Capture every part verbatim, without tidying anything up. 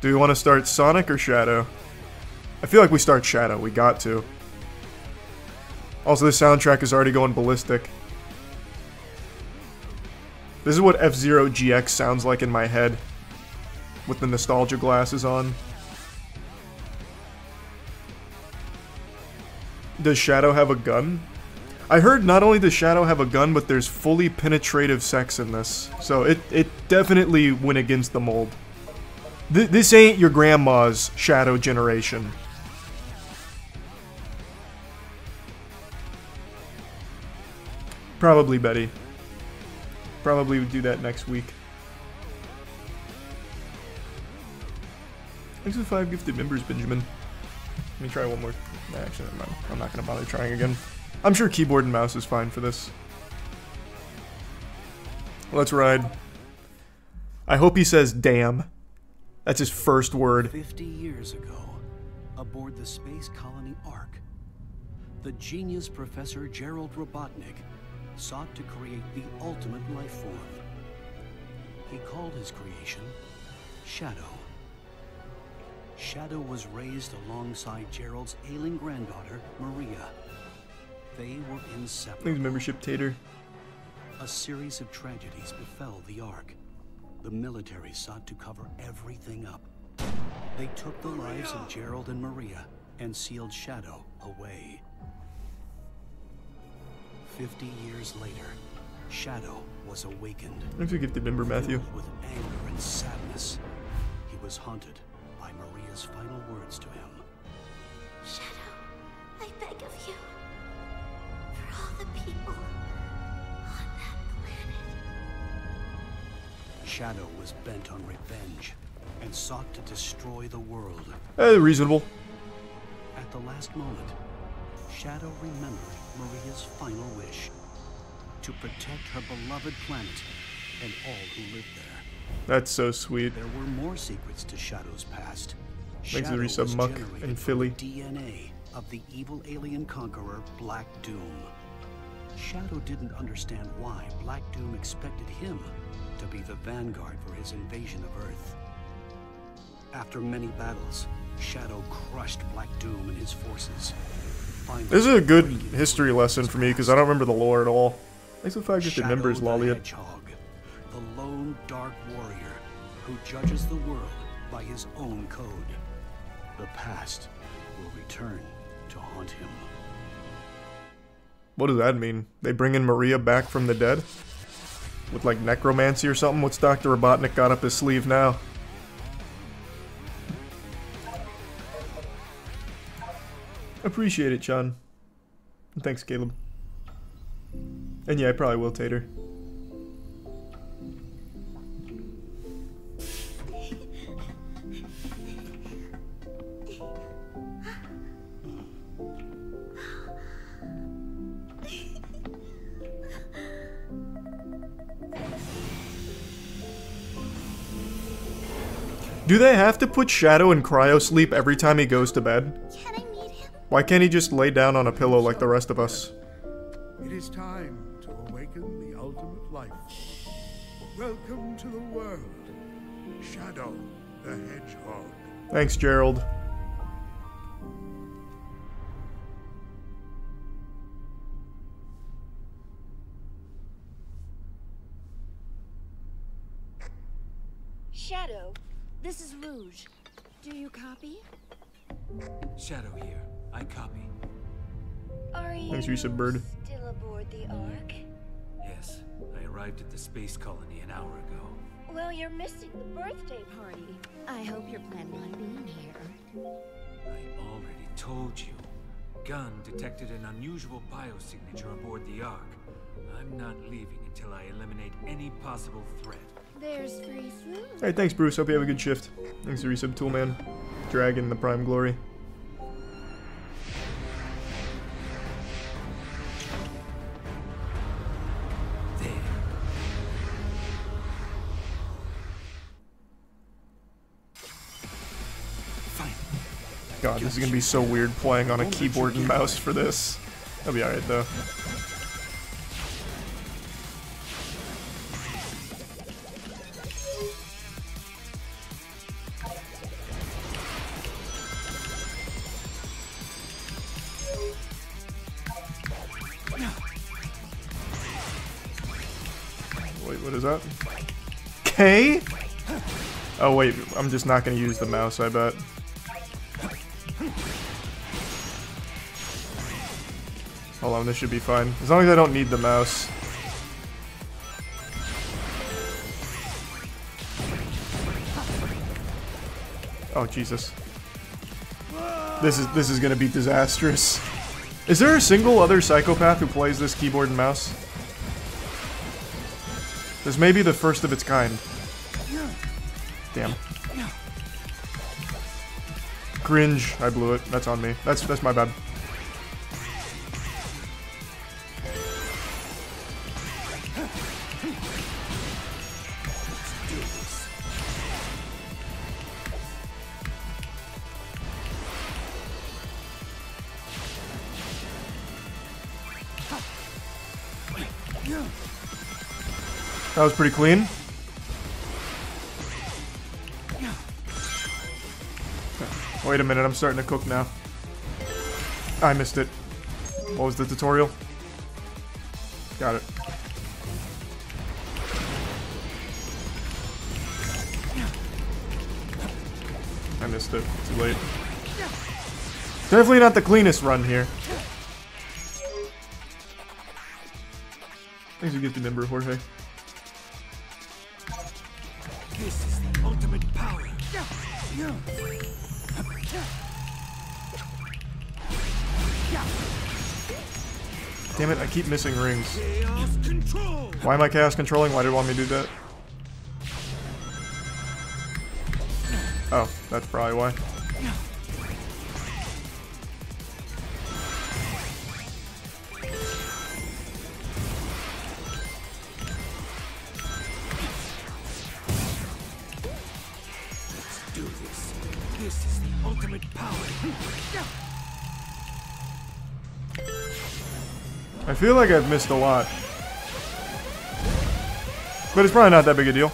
Do we want to start Sonic or Shadow? I feel like we start Shadow. We got to. Also, this soundtrack is already going ballistic. This is what F-Zero G X sounds like in my head. With the nostalgia glasses on. Does Shadow have a gun? I heard not only does Shadow have a gun, but there's fully penetrative sex in this. So it, it definitely went against the mold. Th this ain't your grandma's Shadow generation. Probably Betty. Probably would do that next week. Thanks for five gifted members, Benjamin. Let me try one more. Nah, actually, never mind. I'm not going to bother trying again. I'm sure keyboard and mouse is fine for this. Let's ride. I hope he says damn. That's his first word. Fifty years ago, aboard the space colony Ark, the genius Professor Gerald Robotnik sought to create the ultimate life form. He called his creation Shadow. Shadow was raised alongside Gerald's ailing granddaughter, Maria. They were inseparable. Thanks, membership tater. A series of tragedies befell the Ark. The military sought to cover everything up. They took the lives of Gerald and Maria and sealed Shadow away. Fifty years later, Shadow was awakened. I think you get the member, Matthew. Filled with anger and sadness, he was haunted by Maria's final words to him. Shadow, I beg of you, for all the people on that planet. Shadow was bent on revenge and sought to destroy the world. Eh, reasonable. At the last moment, Shadow remembered Maria's final wish to protect her beloved planet and all who lived there. That's so sweet. There were more secrets to Shadow's past. Thanks to the resub, Muck and Philly. D N A of the evil alien conqueror Black Doom. Shadow didn't understand why Black Doom expected him to be the vanguard for his invasion of Earth. After many battles, Shadow crushed Black Doom and his forces. This is a good history lesson for me because I don't remember the lore at all. Thanks for the fact that the members, Lolliot. The lone dark warrior who judges the world by his own code. The past will return to haunt him. What does that mean? They bring in Maria back from the dead? With like necromancy or something? What's Doctor Robotnik got up his sleeve now? Appreciate it, Sean. Thanks, Caleb. And yeah, I probably will, Tater. Do they have to put Shadow in cryo sleep every time he goes to bed? Why can't he just lay down on a pillow like the rest of us? It is time to awaken the ultimate life. Welcome to the world, Shadow the Hedgehog. Thanks, Gerald. Shadow, this is Rouge. Do you copy? Shadow here. I copy. Are you Bird. Still aboard the Ark? Yes, I arrived at the space colony an hour ago. Well, you're missing the birthday party. I hope you're planning on being here. I already told you. Gunn detected an unusual biosignature aboard the Ark. I'm not leaving until I eliminate any possible threat. There's free food. Hey, thanks, Bruce. Hope you have a good shift. Thanks to Resub Toolman. Dragon, the Prime Glory. God, this is gonna be so weird playing on a keyboard and mouse for this. That'll be alright though. What is that? K? Oh wait, I'm just not gonna use the mouse, I bet. Hold on, this should be fine. As long as I don't need the mouse. Oh Jesus. This is this is gonna be disastrous. Is there a single other psychopath who plays this keyboard and mouse? This may be the first of its kind. Damn. Cringe. I blew it. That's on me. That's that's my bad. That was pretty clean. Wait a minute, I'm starting to cook now. I missed it. What was the tutorial? Got it. I missed it. Too late. Definitely not the cleanest run here. Things you get to remember, Jorge. This is the ultimate power. Damn it, I keep missing rings. Why am I chaos controlling? Why do you want me to do that? Oh, that's probably why. I feel like I've missed a lot, but it's probably not that big a deal.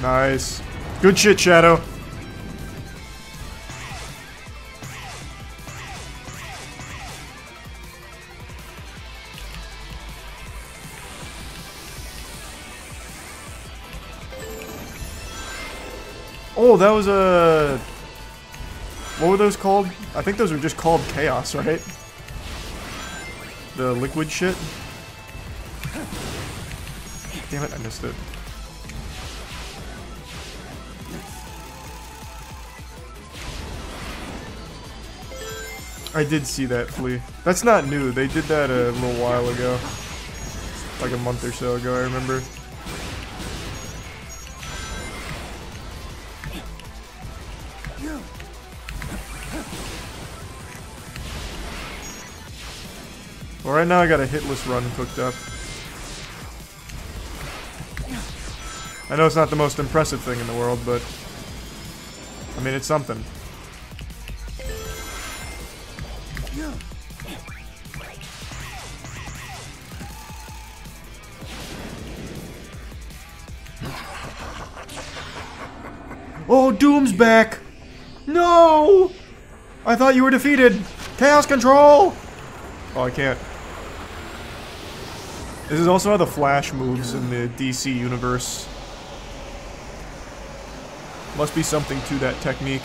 Nice. Good shit, Shadow. Oh, that was a... What were those called? I think those were just called Chaos, right? The liquid shit? Damn it, I missed it. I did see that flea. That's not new. They did that a little while ago. Like a month or so ago, I remember. Well, right now I got a hitless run cooked up. I know it's not the most impressive thing in the world, but... I mean, it's something. Oh, Doom's back! No! I thought you were defeated! Chaos control! Oh, I can't. This is also how the Flash moves in the D C universe. Must be something to that technique.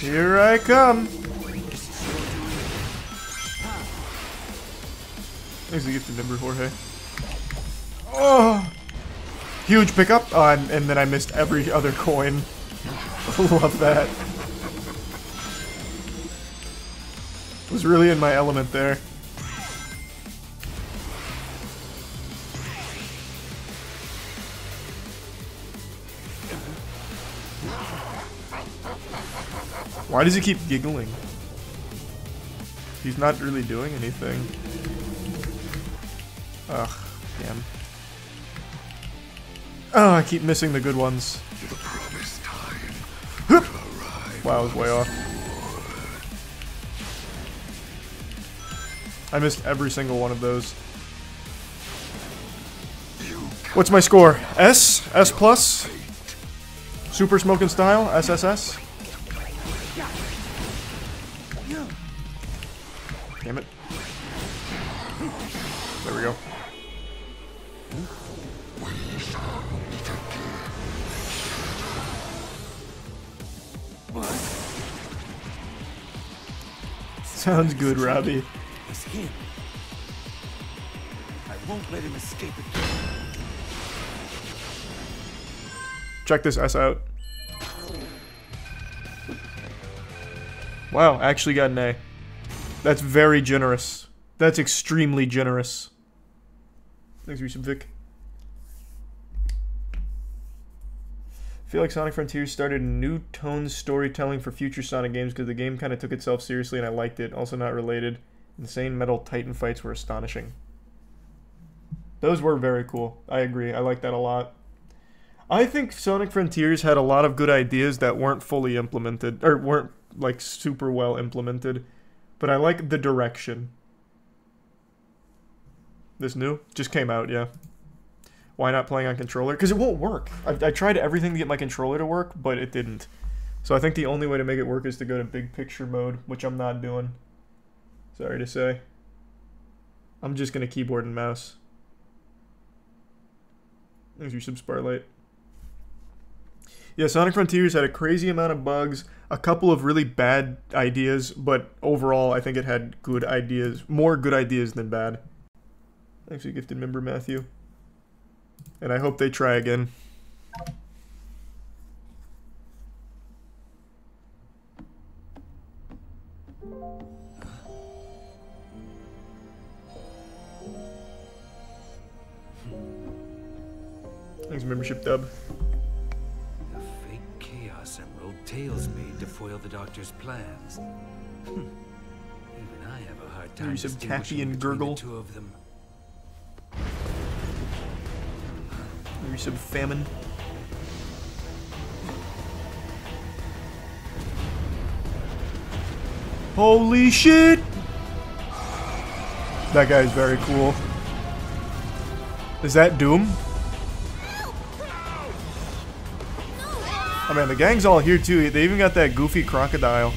Here I come! There's a gift of Nimber, Jorge. Oh! Huge pickup! Oh, I'm, and then I missed every other coin. Love that. Was really in my element there. Why does he keep giggling? He's not really doing anything. Ugh, damn. Oh, I keep missing the good ones. The promised time will arrive. Wow, I was way off. I missed every single one of those. What's my score? S? S plus? Super Smokin' Style? S S S? Damn it. There we go. Sounds good, Robbie. It's him. I won't let him escape again. Check this S out. Wow, actually got an A. That's very generous. That's extremely generous. Thanks, Yusuf Vic. I feel like Sonic Frontiers started a new tone storytelling for future Sonic games because the game kind of took itself seriously and I liked it. Also not related. Insane Metal Titan fights were astonishing. Those were very cool. I agree. I like that a lot. I think Sonic Frontiers had a lot of good ideas that weren't fully implemented, or weren't, like, super well implemented. But I like the direction. This new? Just came out, yeah. Why not playing on controller? Because it won't work. I, I tried everything to get my controller to work, but it didn't. So I think the only way to make it work is to go to big picture mode, which I'm not doing. Sorry to say. I'm just going to keyboard and mouse. There's your sub-sparlight. Yeah, Sonic Frontiers had a crazy amount of bugs, a couple of really bad ideas, but overall I think it had good ideas, more good ideas than bad. Thanks for gifted member, Matthew. And I hope they try again. Thanks membership, Dub. Tales made to foil the doctor's plans. Even I have a hard time distinguishing between the two of them. There's some famine. Holy shit! That guy's very cool. Is that Doom? Oh man, the gang's all here too. They even got that goofy crocodile.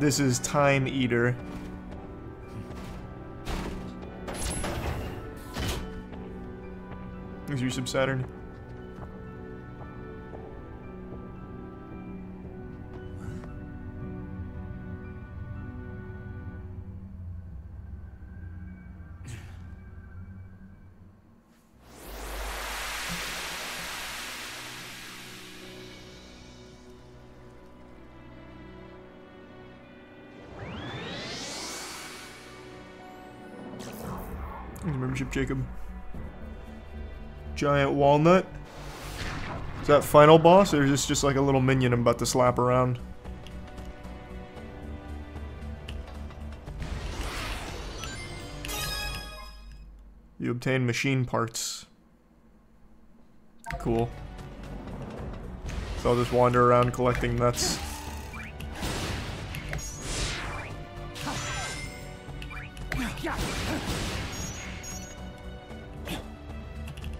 This is Time Eater. There's your Sub Saturn. Jacob. Giant walnut. Is that final boss or is this just like a little minion I'm about to slap around? You obtain machine parts. Cool. So I'll just wander around collecting nuts.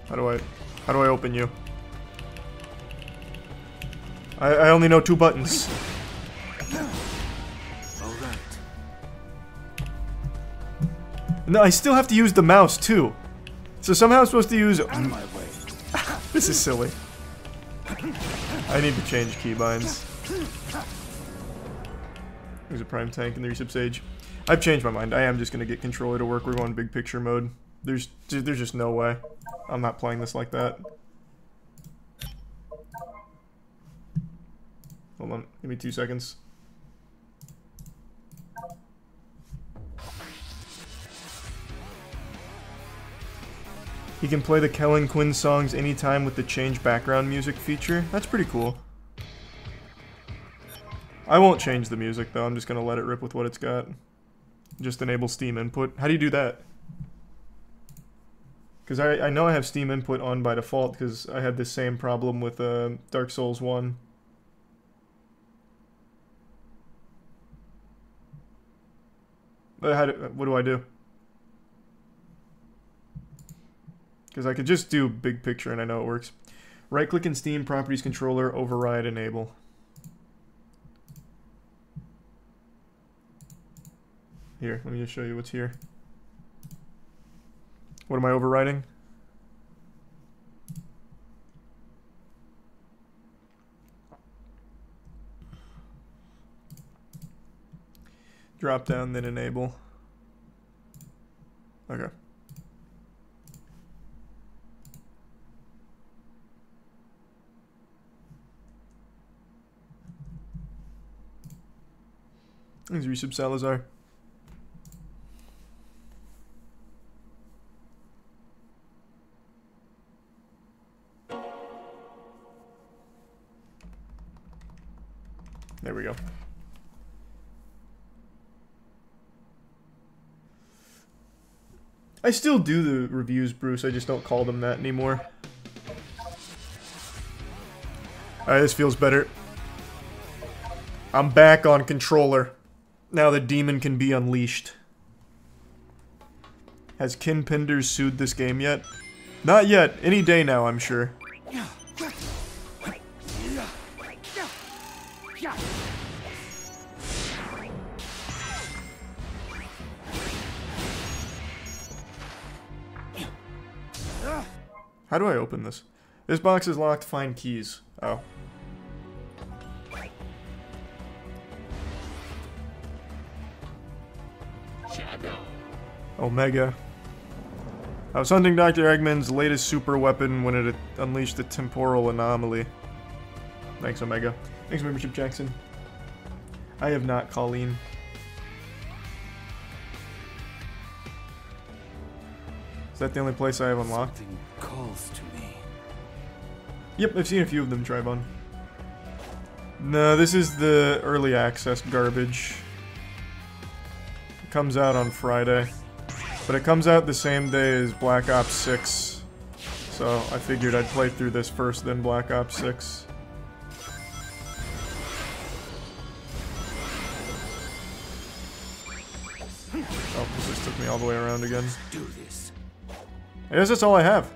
How do I, how do I open you? I, I only know two buttons. All right. No, I still have to use the mouse too. So somehow I'm supposed to use. Out of my way. This is silly. I need to change keybinds. There's a prime tank and there's Sub Sage. I've changed my mind. I am just gonna get controller to work. We're going big picture mode. There's, there's just no way. I'm not playing this like that. Hold on, give me two seconds. You can play the Kellen Quinn songs anytime with the change background music feature. That's pretty cool. I won't change the music though, I'm just gonna let it rip with what it's got. Just enable Steam input. How do you do that? Because I, I know I have Steam input on by default because I had this same problem with uh, Dark Souls one. But how do, what do I do? Because I could just do big picture and I know it works. Right click in Steam, properties controller, override, enable. Here, let me just show you what's here. What am I overriding? Drop down, then enable. Okay. Thanks, Resub Salazar. There we go. I still do the reviews, Bruce, I just don't call them that anymore. Alright, this feels better. I'm back on controller. Now the demon can be unleashed. Has Kin Pinders sued this game yet? Not yet. Any day now, I'm sure. How do I open this? This box is locked. Find keys. Oh. Omega. I was hunting Doctor Eggman's latest super weapon when it unleashed a temporal anomaly. Thanks, Omega. Thanks, membership, Jackson. I have not, Colleen. Is that the only place I have unlocked? Something calls to me. Yep, I've seen a few of them, Tribon. No, this is the early access garbage. It comes out on Friday. But it comes out the same day as Black Ops six, so I figured I'd play through this first, then Black Ops six. Oh, this just took me all the way around again. I guess that's all I have.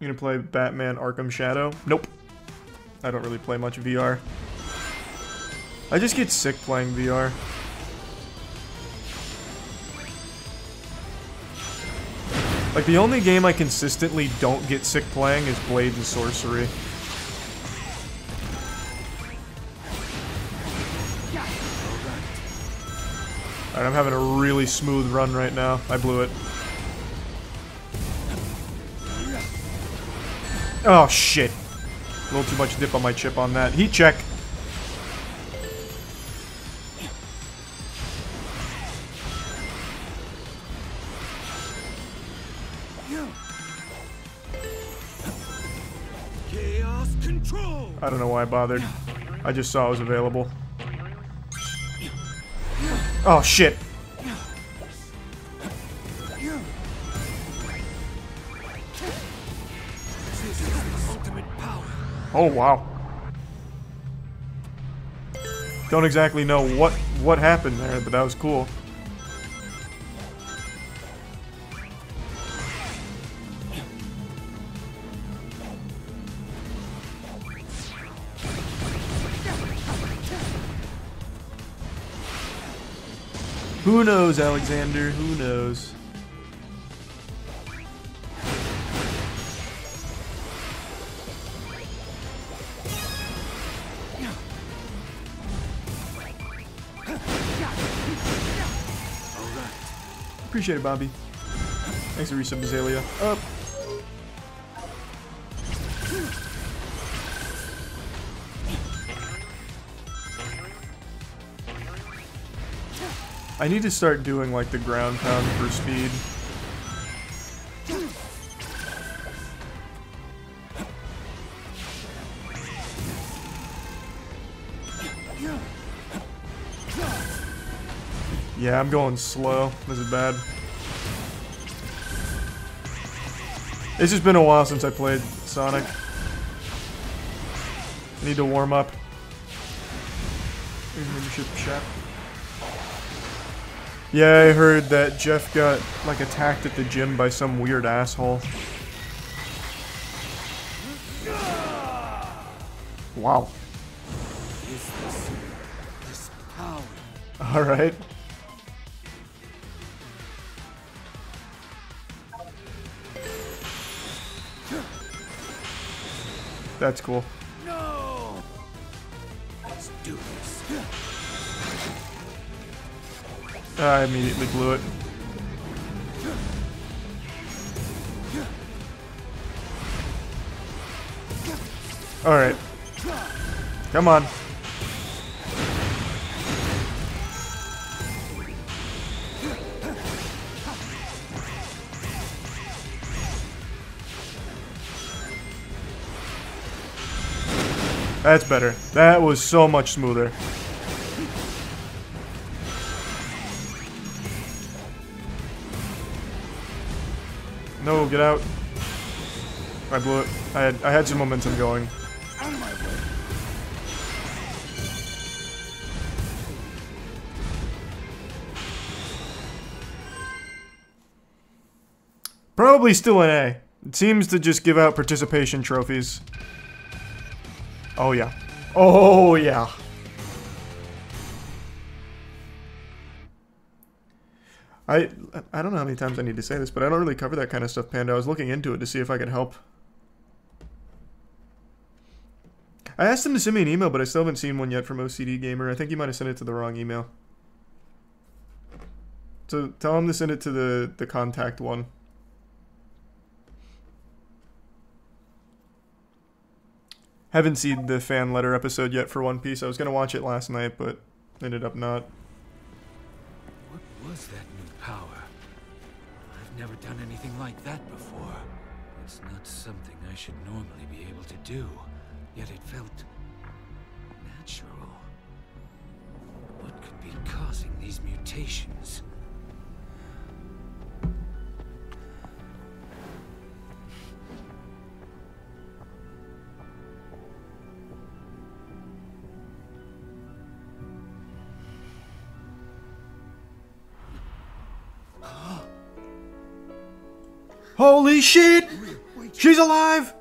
You gonna play Batman Arkham Shadow? Nope. I don't really play much V R. I just get sick playing V R. Like, the only game I consistently don't get sick playing is Blade and Sorcery. Alright, I'm having a really smooth run right now. I blew it. Oh, shit. A little too much dip on my chip on that. Heat check! Chaos control. I don't know why I bothered. I just saw it was available. Oh, shit! Oh, wow. Don't exactly know what, what happened there, but that was cool. Who knows, Alexander? Who knows? Appreciate it, Bobby. Thanks for resub Azalea. Up. I need to start doing like the ground pound for speed. Yeah, I'm going slow. This is bad. It's just been a while since I played Sonic. I need to warm up. Yeah, I heard that Jeff got like attacked at the gym by some weird asshole. Wow. Alright. That's cool. No. Let's do this. I immediately blew it. All right. Come on. That's better. That was so much smoother. No, get out. I blew it. I had, I had some momentum going. Out of my way. Probably still an A. It seems to just give out participation trophies. Oh yeah. Oh yeah. I I don't know how many times I need to say this, but I don't really cover that kind of stuff, Panda. I was looking into it to see if I could help. I asked him to send me an email, but I still haven't seen one yet from O C D Gamer. I think he might have sent it to the wrong email. So tell him to send it to the, the contact one. Haven't seen the fan letter episode yet for One Piece. I was going to watch it last night, but ended up not. What was that new power? I've never done anything like that before. It's not something I should normally be able to do, yet it felt natural. What could be causing these mutations? Holy shit! She's alive!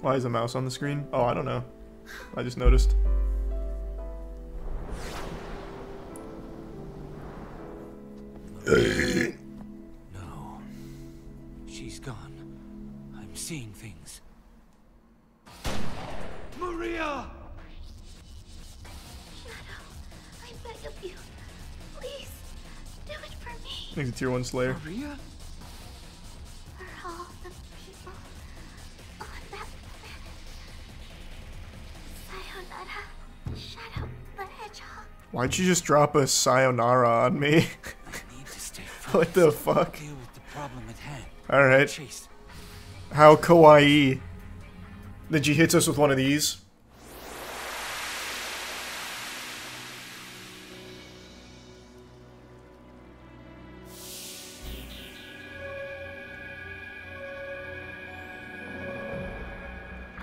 Why is the mouse on the screen? Oh, I don't know. I just noticed. No. She's gone. I'm seeing things. Maria! Shadow, I beg of you. Please. Do it for me. I think it's a tier one slayer. Maria? For all the people on that planet. Sayonara, Shadow the Hedgehog. Why'd you just drop a sayonara on me? I need to stay what the fuck? Deal with the problem at hand. Alright. Chase. How kawaii. Then she hits us with one of these.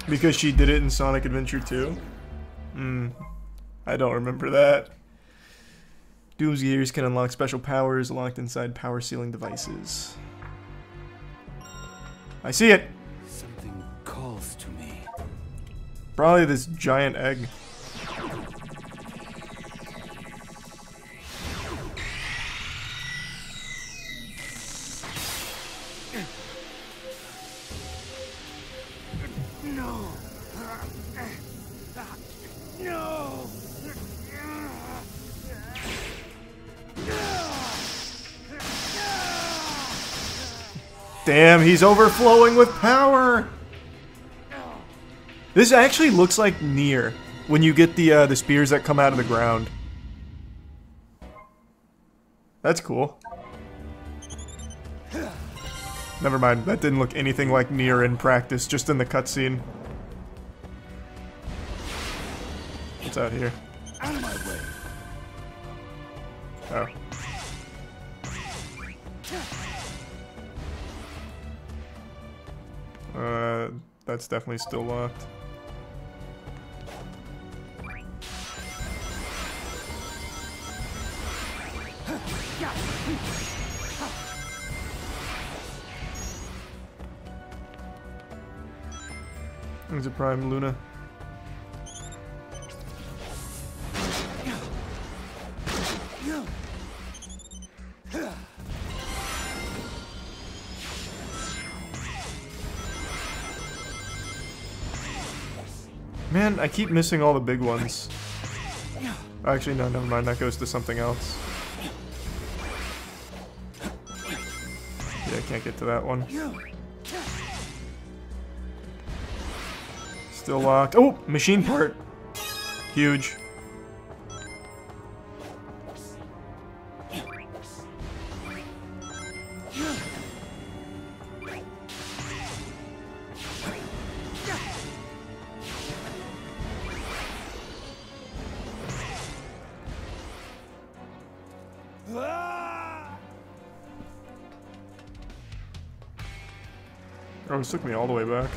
Because she did it in Sonic Adventure two? Hmm. I don't remember that. Doomsgears can unlock special powers locked inside power sealing devices. I see it! Something calls to me. Probably this giant egg. Damn, he's overflowing with power! This actually looks like Nier. when you get the uh, the spears that come out of the ground. That's cool. Never mind, that didn't look anything like Nier in practice, just in the cutscene. What's out here? Out of my way. Oh. Uh, that's definitely still locked. There's a Prime Luna. Man, I keep missing all the big ones. Actually, no, never mind. That goes to something else. Yeah, I can't get to that one. Still locked. Oh, machine part. Huge. Oh, this took me all the way back.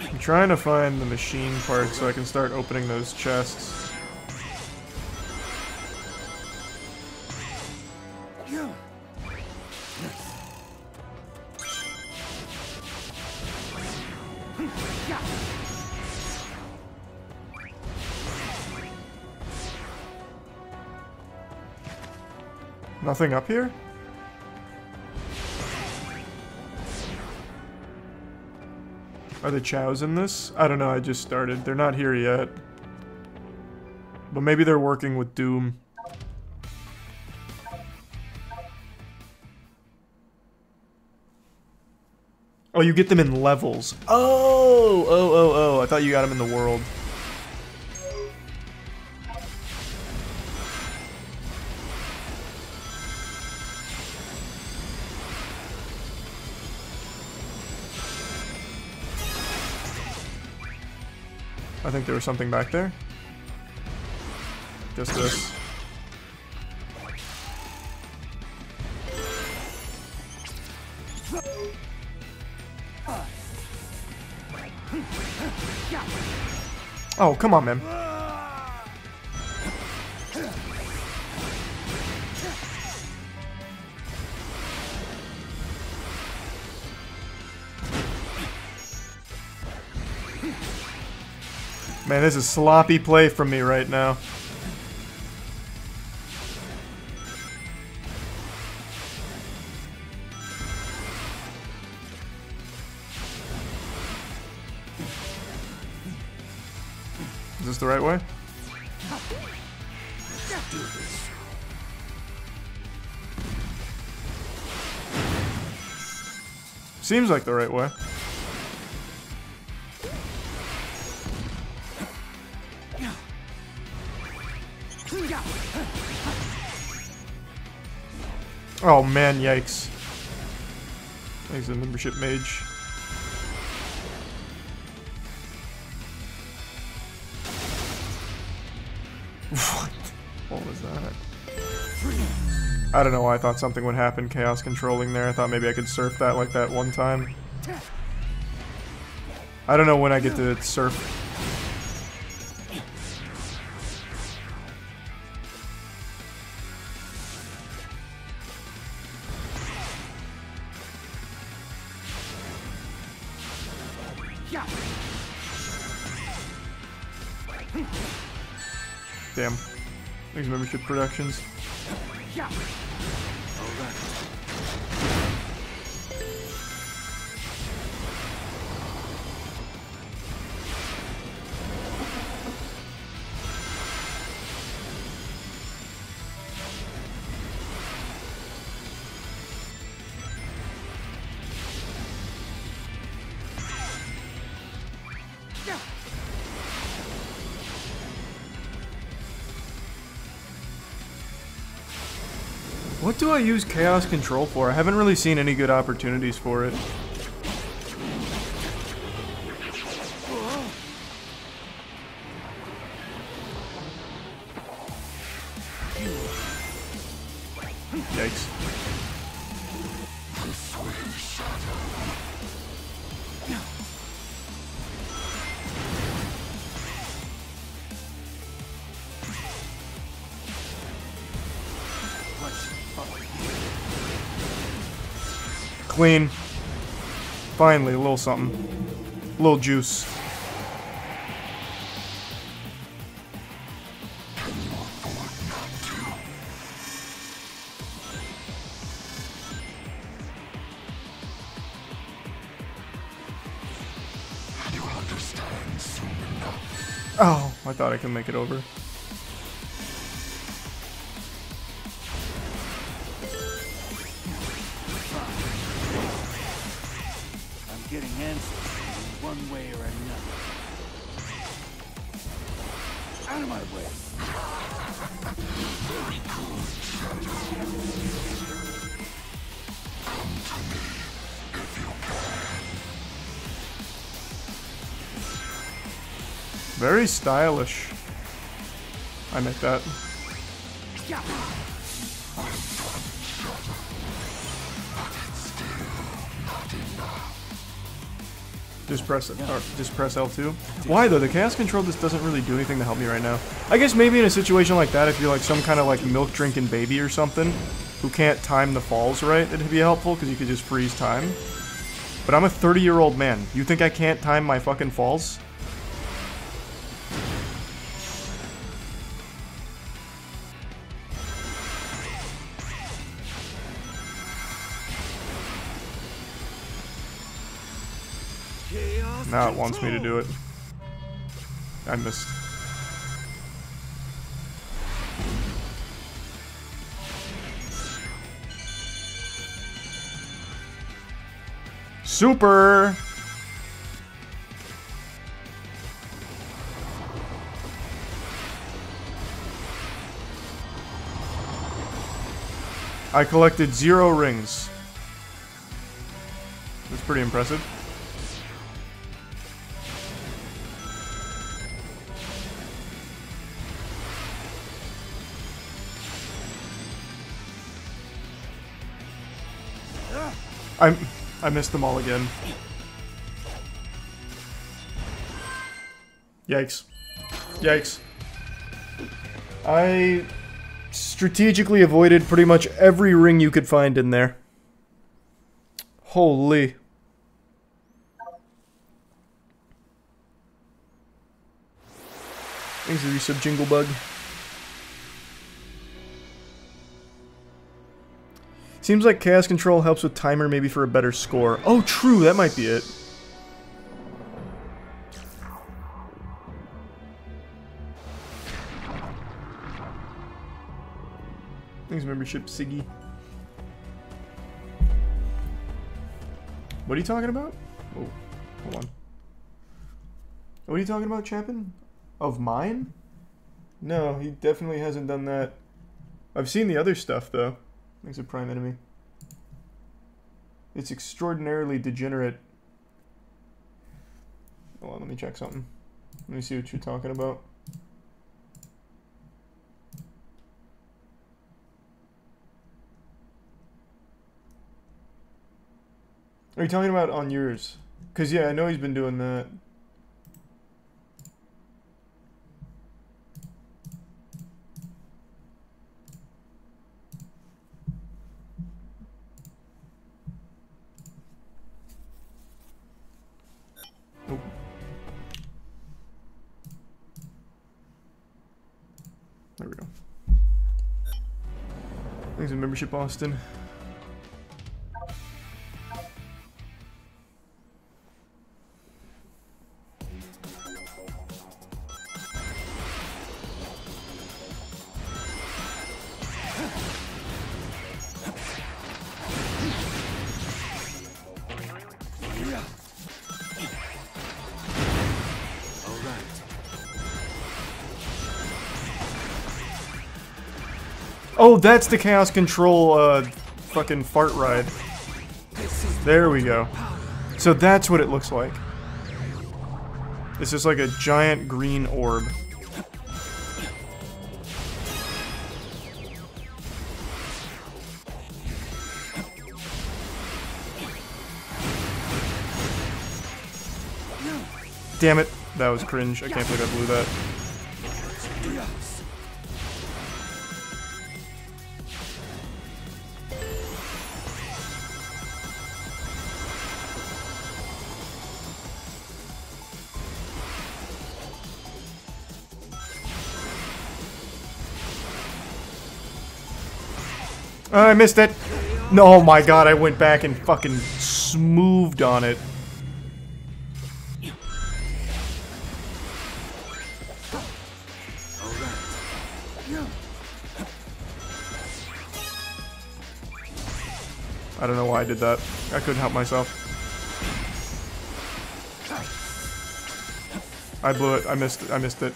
I'm trying to find the machine part so I can start opening those chests. Nothing up here? Are the Chows in this? I don't know, I just started. They're not here yet. But maybe they're working with Doom. Oh, you get them in levels. Oh! Oh, oh, oh. I thought you got them in the world. I think there was something back there. Just this. Oh, come on, man. Man, this is sloppy play from me right now. Is this the right way? Seems like the right way. Oh man, yikes. He's a membership mage. What? What was that? I don't know why I thought something would happen, chaos controlling there. I thought maybe I could surf that like that one time. I don't know when I get to surf. Damn. These membership productions. What do I use Chaos Control for? I haven't really seen any good opportunities for it. Clean. Finally, a little something. A little juice. You understand soon enough. Oh, I thought I could make it over. Very stylish. I meant that. Just press it. Or just press L two. Why though? The Chaos Control just doesn't really do anything to help me right now. I guess maybe in a situation like that, if you're like some kind of like milk drinking baby or something who can't time the falls right, it'd be helpful because you could just freeze time. But I'm a thirty year old man. You think I can't time my fucking falls? Now it wants me to do it. I missed. Super! I collected zero rings. That's pretty impressive. I I missed them all again. Yikes. Yikes. I strategically avoided pretty much every ring you could find in there. Holy. Thanks for your sub, Jingle Bug. Seems like Chaos Control helps with timer maybe for a better score. Oh, true, that might be it. Thanks, membership, Siggy. What are you talking about? Oh, hold on. What are you talking about, Chapin? Of mine? No, he definitely hasn't done that. I've seen the other stuff, though. Makes a prime enemy. It's extraordinarily degenerate. Hold on, let me check something. Let me see what you're talking about. Are you talking about on yours? Because, yeah, I know he's been doing that. There we go. Thanks for membership, Austin. Oh, that's the Chaos Control uh, fucking fart ride. There we go. So that's what it looks like. It's just like a giant green orb. Damn it. That was cringe. I can't believe I blew that. Uh, I missed it. No, oh my god, I went back and fucking smoothed on it. I don't know why I did that. I couldn't help myself. I blew it. I missed it. I missed it.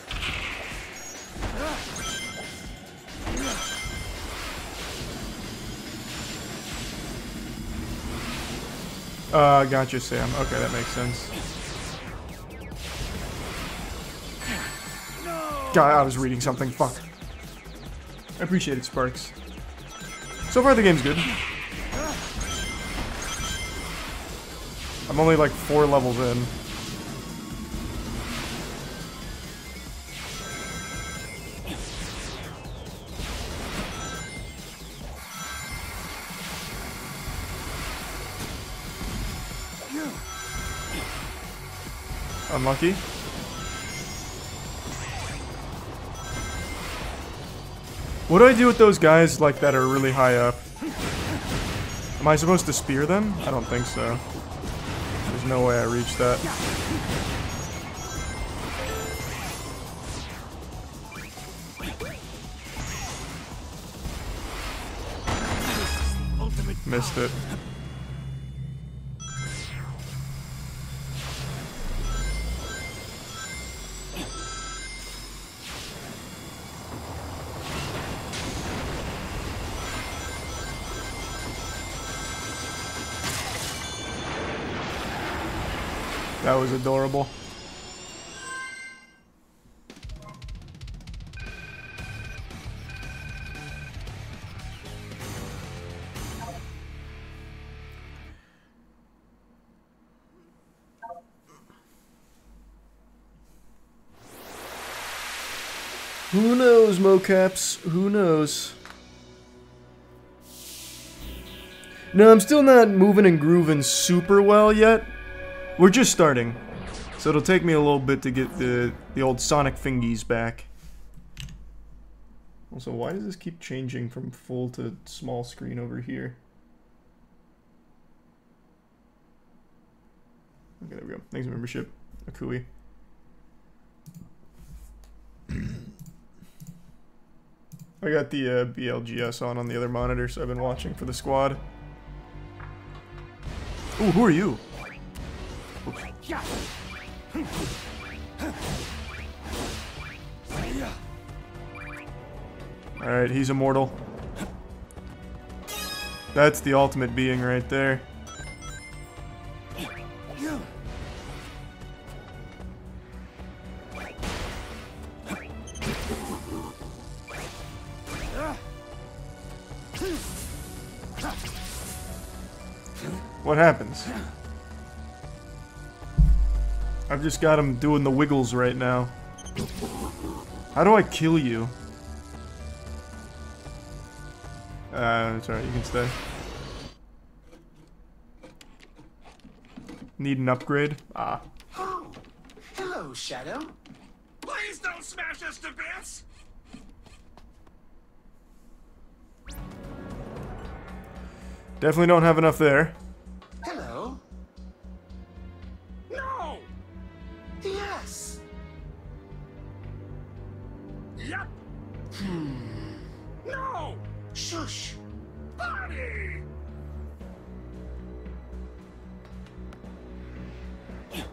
Uh, gotcha, Sam. Okay, that makes sense. God, I was reading something. Fuck. I appreciate it, Sparks. So far, the game's good. I'm only like four levels in. Unlucky. What do I do with those guys like that are really high up? Am I supposed to spear them? I don't think so. There's no way I reached that. Missed it. That was adorable. Who knows, mocaps? Who knows? No, I'm still not moving and grooving super well yet. We're just starting, so it'll take me a little bit to get the, the old Sonic fingies back. Also, why does this keep changing from full to small screen over here? Okay, there we go. Thanks for membership, Akui. I got the uh, B L G S on on the other monitor, so I've been watching for the squad. Ooh, who are you? Oops. All right, he's immortal. That's the ultimate being right there. What happens? I've just got him doing the wiggles right now. How do I kill you? Uh, it's alright, you can stay. Need an upgrade? Ah. Oh, hello, Shadow. Please don't smash us to bits! Definitely don't have enough there. Hello. No! Yes. Yep. Hmm. No. Shush. Body.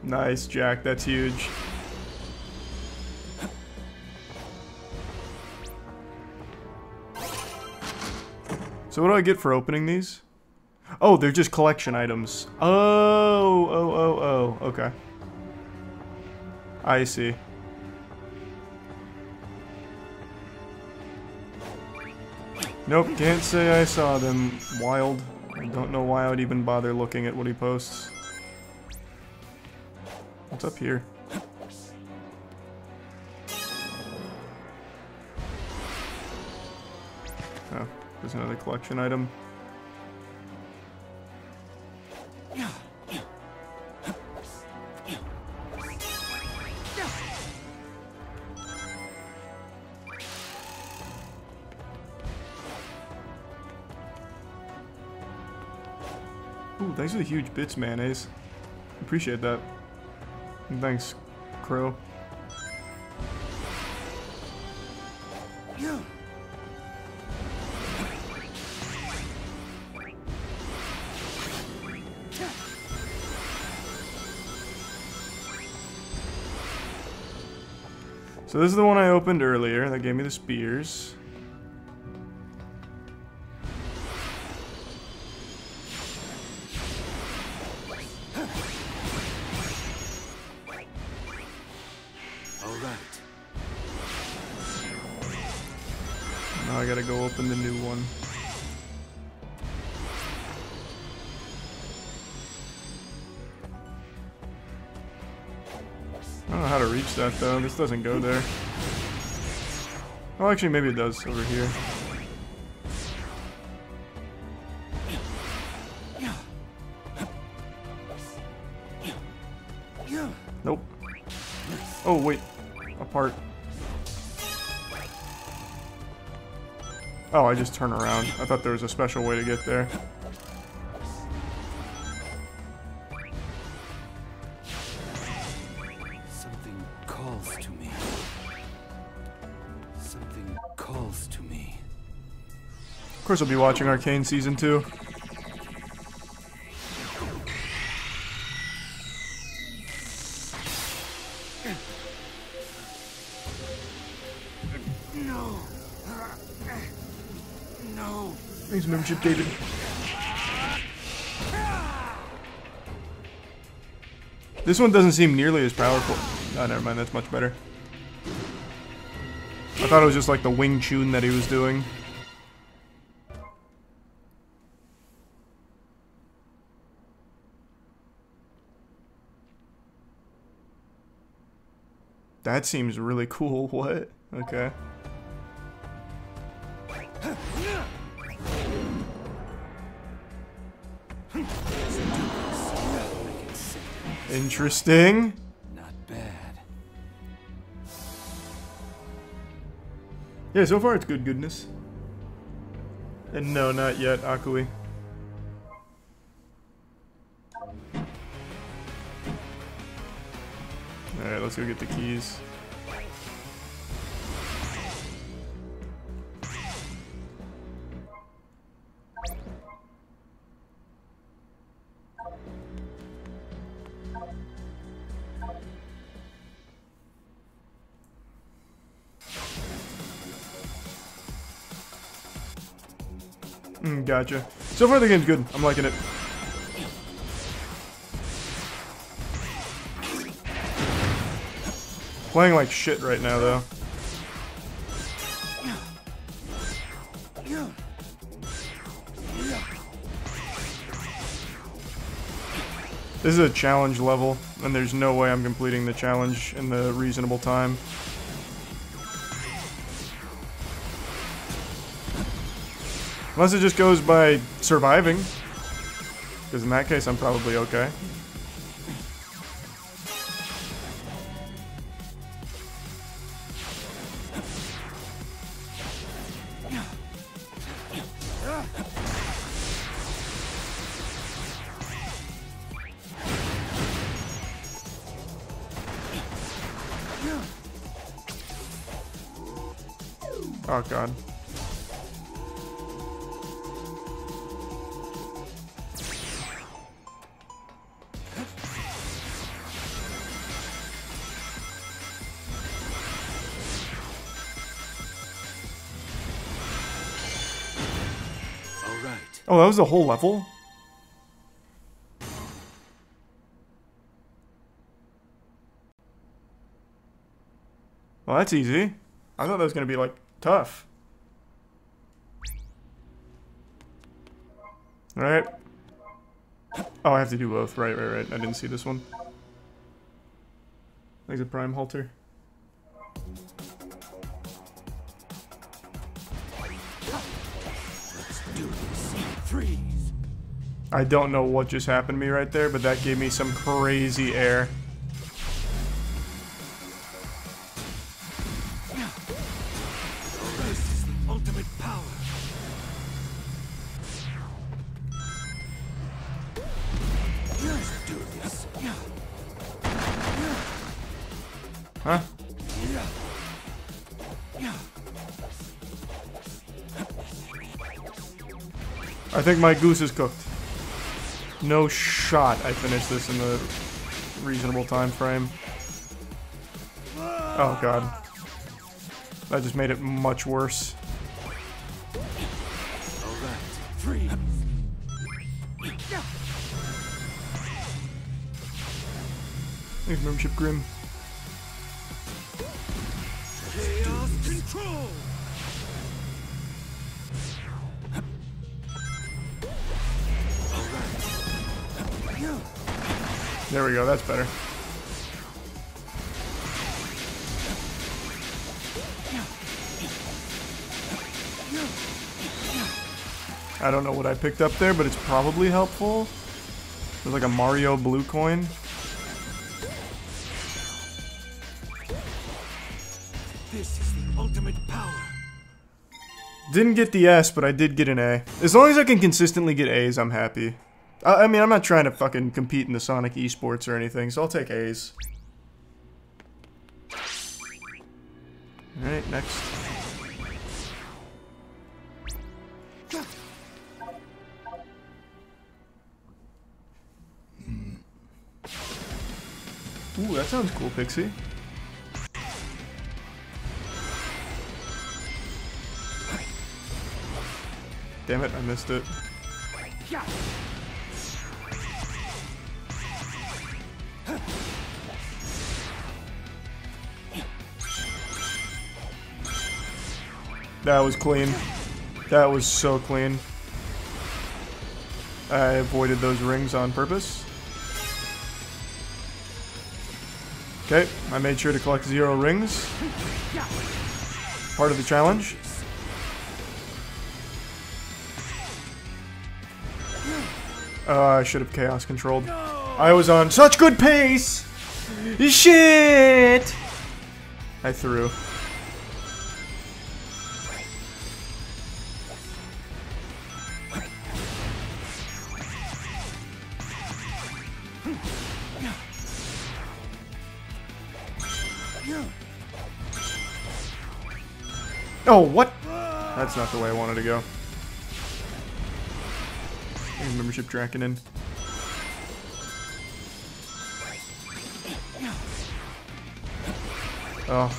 Nice, Jack. That's huge. So what do I get for opening these? Oh, they're just collection items. Oh, oh, oh, oh, okay. I see. Nope, can't say I saw them. Wild. I don't know why I would even bother looking at what he posts. What's up here? Oh, there's another collection item. Ooh, thanks for the huge bits, mayonnaise. Appreciate that. And thanks, Crow. Yeah. So this is the one I opened earlier that gave me the spears. Now I gotta go open the new one. I don't know how to reach that though. This doesn't go there. Oh, actually, maybe it does over here. Nope. Oh, wait. Apart. Oh, I just turn around. I thought there was a special way to get there. Something calls to me. Something calls to me. Of course, I'll be watching Arcane Season two. No. No. Thanks, membership, David. This one doesn't seem nearly as powerful. Oh, never mind. That's much better. I thought it was just like the Wing Chun that he was doing. That seems really cool. What? Okay. Interesting. Not bad. Yeah, so far it's good goodness. And no, not yet, Akui. Alright, let's go get the keys. Mm, gotcha. So far the game's good. I'm liking it. Playing like shit right now though. This is a challenge level, and there's no way I'm completing the challenge in the reasonable time. Unless it just goes by surviving, because in that case I'm probably okay. Oh god. Oh, that was the whole level? Well, that's easy. I thought that was gonna be, like, tough. Alright. Oh, I have to do both. Right, right, right. I didn't see this one. Like the Prime Halter. I don't know what just happened to me right there, but that gave me some crazy air. This is the ultimate power. Let's do this. Huh? I think my goose is cooked. No shot I finished this in the reasonable time frame. Oh god. That just made it much worse. There's membership Grim. Chaos control. There we go, that's better. I don't know what I picked up there, but it's probably helpful. There's like a Mario blue coin. This is the ultimate power. Didn't get the S, but I did get an A. As long as I can consistently get A's, I'm happy. I mean, I'm not trying to fucking compete in the Sonic esports or anything, so I'll take A's. Alright, next. Ooh, that sounds cool, Pixie. Damn it, I missed it. That was clean. That was so clean. I avoided those rings on purpose. Okay, I made sure to collect zero rings. Part of the challenge. Uh, I should have chaos controlled. I was on such good pace! Shit! I threw. Oh, what? That's not the way I wanted to go. There's membership tracking in. Oh.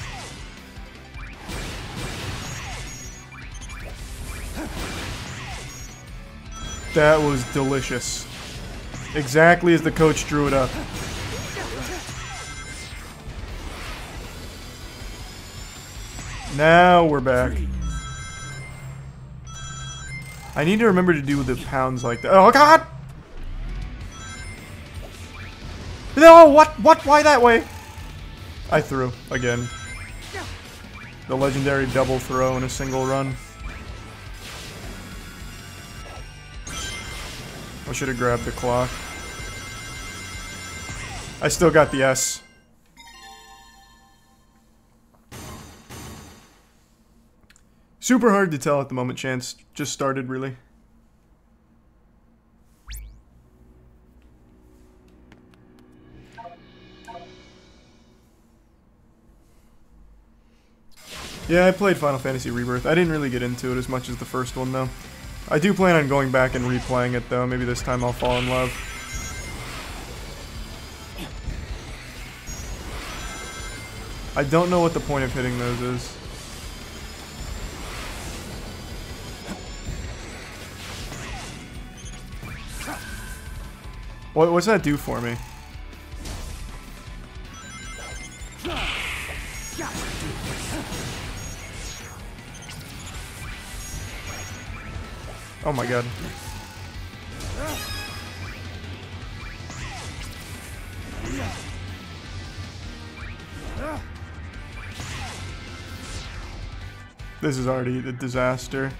That was delicious. Exactly as the coach drew it up. Now we're back. I need to remember to do the pounds like that. Oh god! No, what, what, why that way? I threw, again. The legendary double throw in a single run. I should have grabbed the clock. I still got the S. Super hard to tell at the moment, Chance. Just started, really. Yeah, I played Final Fantasy Rebirth. I didn't really get into it as much as the first one, though. I do plan on going back and replaying it, though. Maybe this time I'll fall in love. I don't know what the point of hitting those is. What, what's that do for me? Oh my god. This is already a disaster.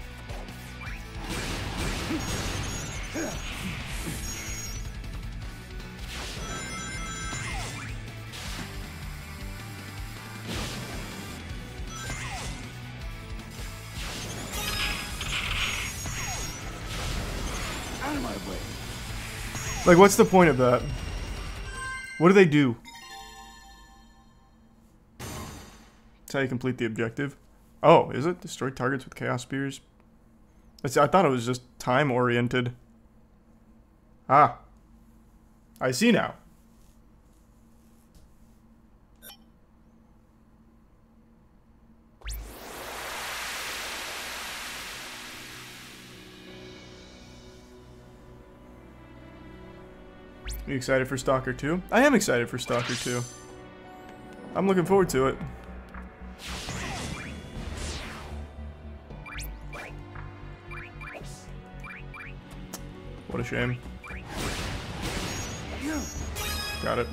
Like, what's the point of that? What do they do? That's how you complete the objective. Oh, is it? Destroy targets with chaos spears? That's, I thought it was just time-oriented. Ah. I see now. Are you excited for Stalker two? I am excited for Stalker two. I'm looking forward to it. What a shame. Got it.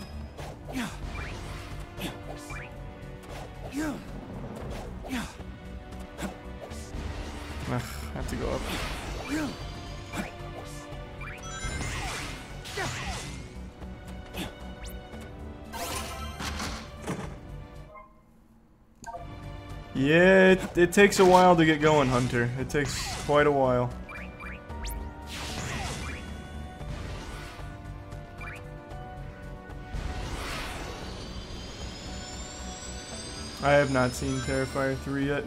Ugh, I have to go up. Yeah, it, it takes a while to get going, Hunter. It takes quite a while. I have not seen Terrifier three yet.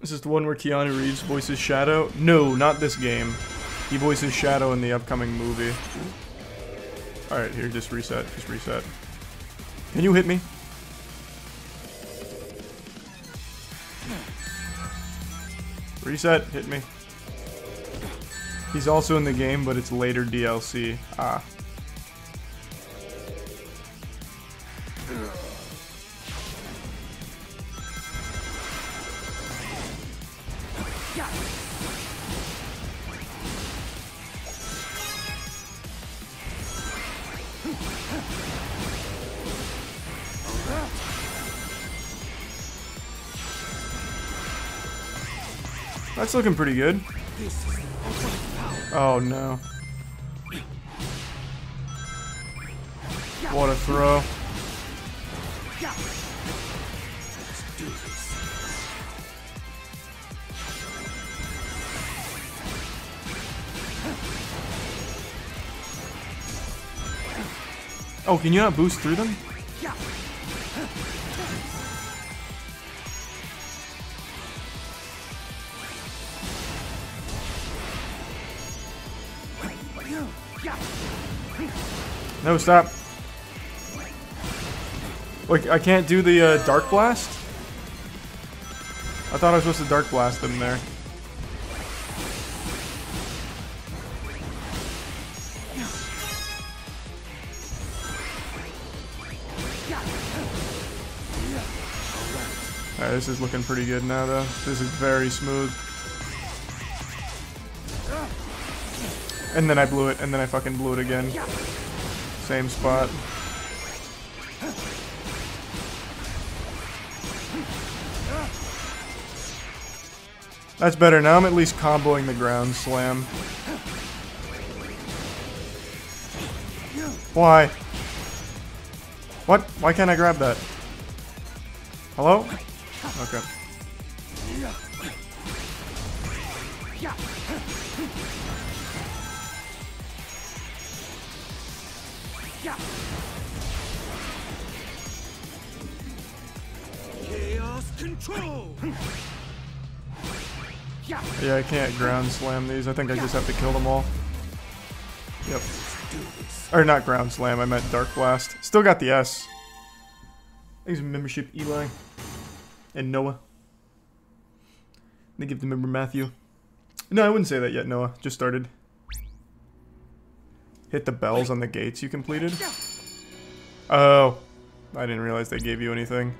This is the one where Keanu Reeves voices Shadow? No, not this game. He voices Shadow in the upcoming movie. Alright, here, just reset. Just reset. Can you hit me? Reset, hit me. He's also in the game, but it's later D L C. Ah. That's looking pretty good. Oh no. What a throw. Oh, can you not boost through them? No, stop. Like, I can't do the uh, Dark Blast? I thought I was supposed to Dark Blast them there. Alright, this is looking pretty good now, though. This is very smooth. And then I blew it, and then I fucking blew it again. Same spot. That's better. Now I'm at least comboing the ground slam. Why? What? Why can't I grab that? Hello? Okay. Chaos control. Yeah, I can't ground slam these. I think I just have to kill them all. Yep. Or not ground slam, I meant dark blast. Still got the S. I think it's membership Eli. And Noah. They give the member Matthew. No, I wouldn't say that yet, Noah. Just started. Hit the bells on the gates you completed. Oh. I didn't realize they gave you anything.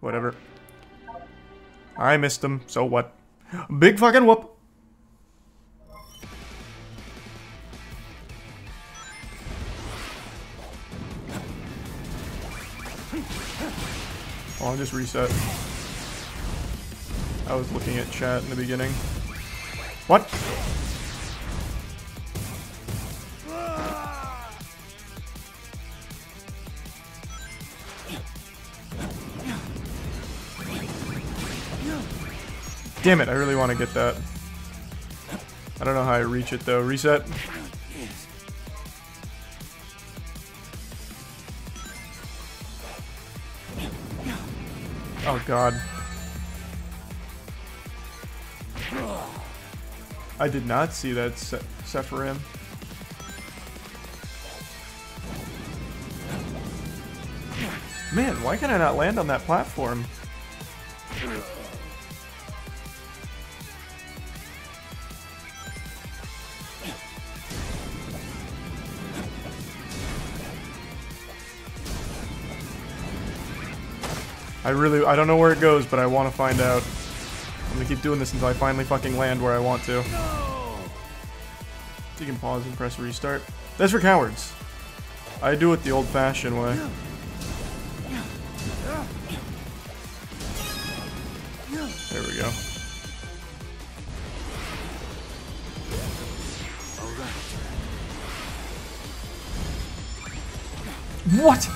Whatever. I missed them, so what? Big fucking whoop! Oh, I'll just reset. I was looking at chat in the beginning. What? Damn it, I really want to get that. I don't know how I reach it though. Reset. Oh god. I did not see that Se Sephirim. Man, why can I not land on that platform? I really, I don't know where it goes, but I want to find out. I'm gonna keep doing this until I finally fucking land where I want to. No! You can pause and press restart. That's for cowards. I do it the old-fashioned way. There we go. What?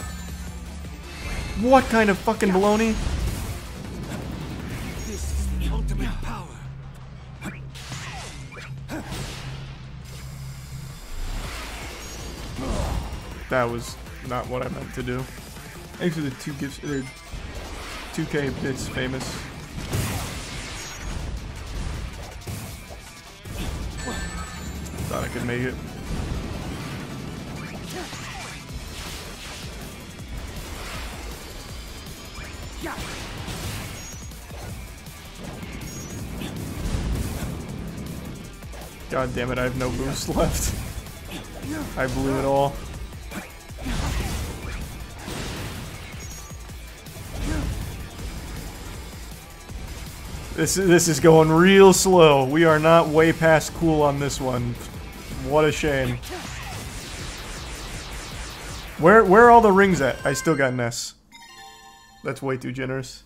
What kind of fucking baloney? This is the ultimate power. That was not what I meant to do. Thanks for the two gifts. Er, two K bits famous. Thought I could make it. God damn it, I have no boost left. I blew it all. This is, this is going real slow. We are not way past cool on this one. What a shame. Where, where are all the rings at? I still got an S. That's way too generous.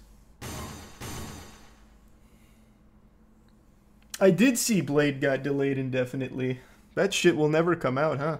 I did see Blade got delayed indefinitely. That shit will never come out, huh?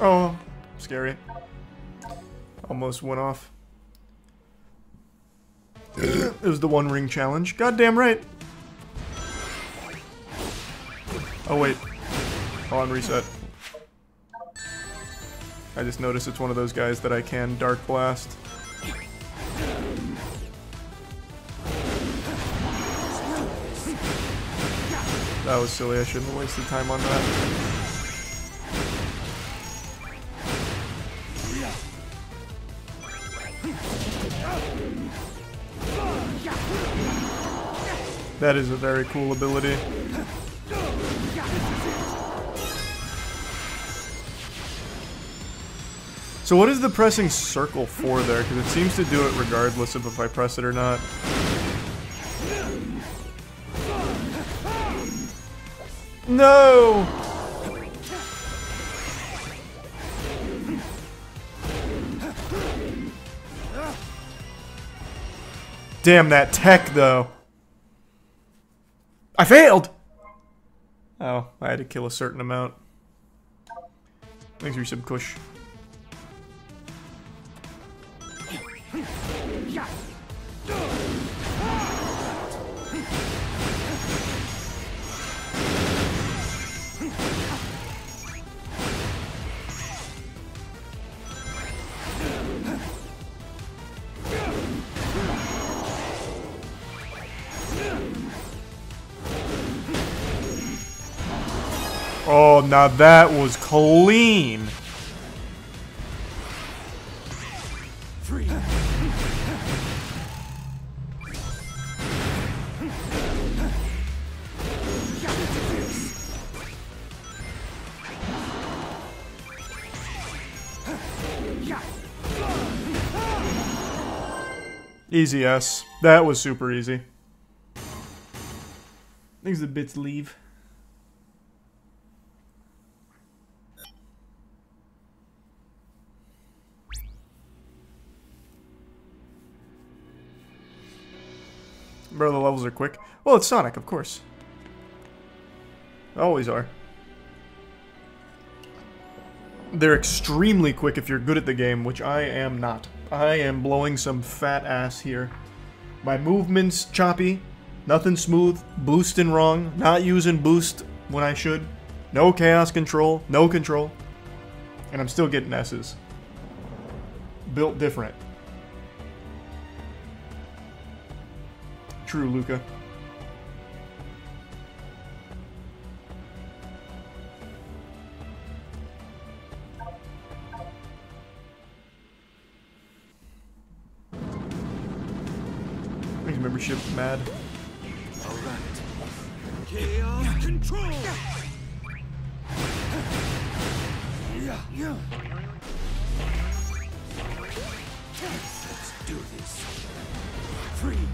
Oh, scary. Almost went off. It was the one ring challenge. Goddamn right. Oh wait. Oh, I'm reset. I just noticed it's one of those guys that I can dark blast. That was silly. I shouldn't have wasted time on that. That is a very cool ability. So what is the pressing circle for there? Because it seems to do it regardless of if I press it or not. No! Damn that tech though. I failed! Oh, I had to kill a certain amount. Thanks for your sub, Kush. Oh, now that was clean. Free. Easy S. That was super easy. I think the bits leave. Bro, the levels are quick. Well, it's Sonic, of course. They always are. They're extremely quick if you're good at the game, which I am not. I am blowing some fat ass here. My movement's choppy. Nothing smooth. Boosting wrong. Not using boost when I should. No chaos control. No control. And I'm still getting S's. Built different. True, Luca. Makes membership mad. All right. Chaos control. Yeah, yeah. Let's do this.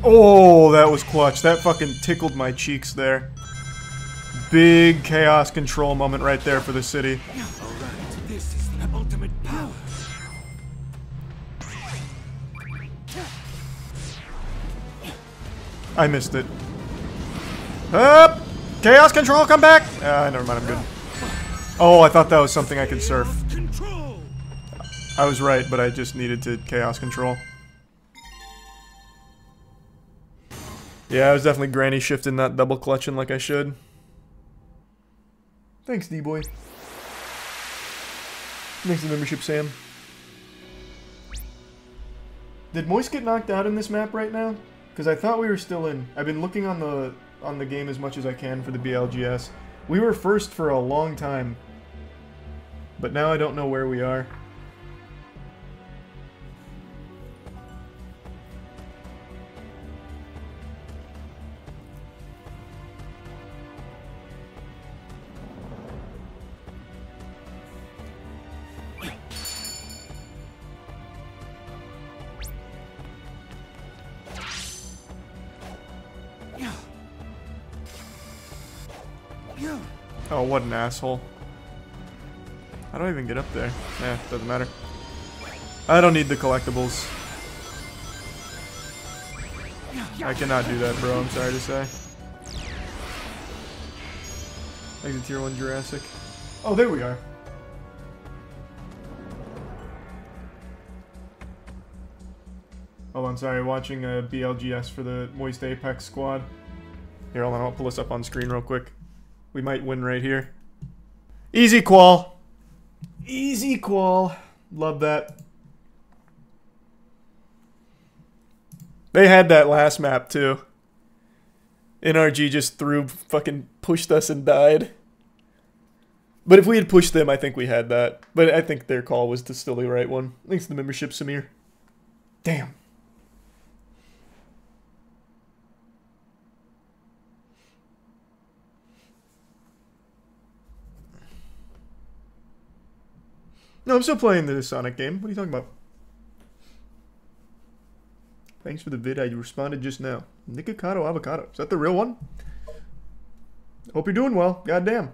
Oh, that was clutch. That fucking tickled my cheeks there. Big chaos control moment right there for the city. All right, this is the ultimate power. I missed it. Up! Chaos control, come back! Ah, uh, never mind, I'm good. Oh, I thought that was something I could surf. I was right, but I just needed to chaos control. Yeah, I was definitely granny shifting, not double clutching like I should. Thanks, D-Boy. Thanks for the membership, Sam. Did Moist get knocked out in this map right now? Because I thought we were still in. I've been looking on the on the game as much as I can for the B L G S. We were first for a long time. But now I don't know where we are. Oh, what an asshole. How do I even get up there? Eh, doesn't matter. I don't need the collectibles. I cannot do that, bro. I'm sorry to say. Like the tier one Jurassic. Oh, there we are. Oh, I'm sorry. Watching a B L G S for the Moist Apex squad. Here, hold on. I'll pull this up on screen real quick. We might win right here. Easy qual. Easy qual. Love that. They had that last map too. N R G just threw, fucking pushed us and died. But if we had pushed them, I think we had that. But I think their call was to still the right one. Thanks to the membership, Samir. Damn. No, I'm still playing the Sonic game. What are you talking about? Thanks for the vid. I responded just now. Nikocado Avocado. Is that the real one? Hope you're doing well. Goddamn.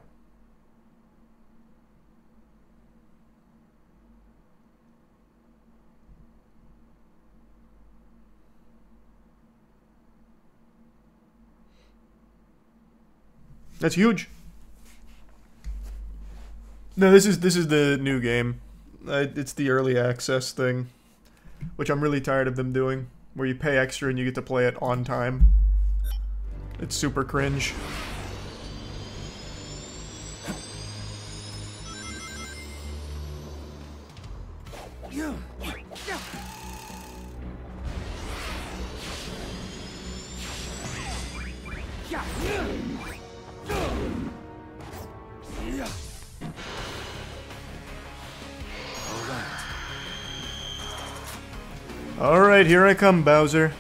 That's huge. No, this is this is the new game. Uh, it's the early access thing, which I'm really tired of them doing, where you pay extra and you get to play it on time. It's super cringe. Yeah. Alright, here I come, Bowser.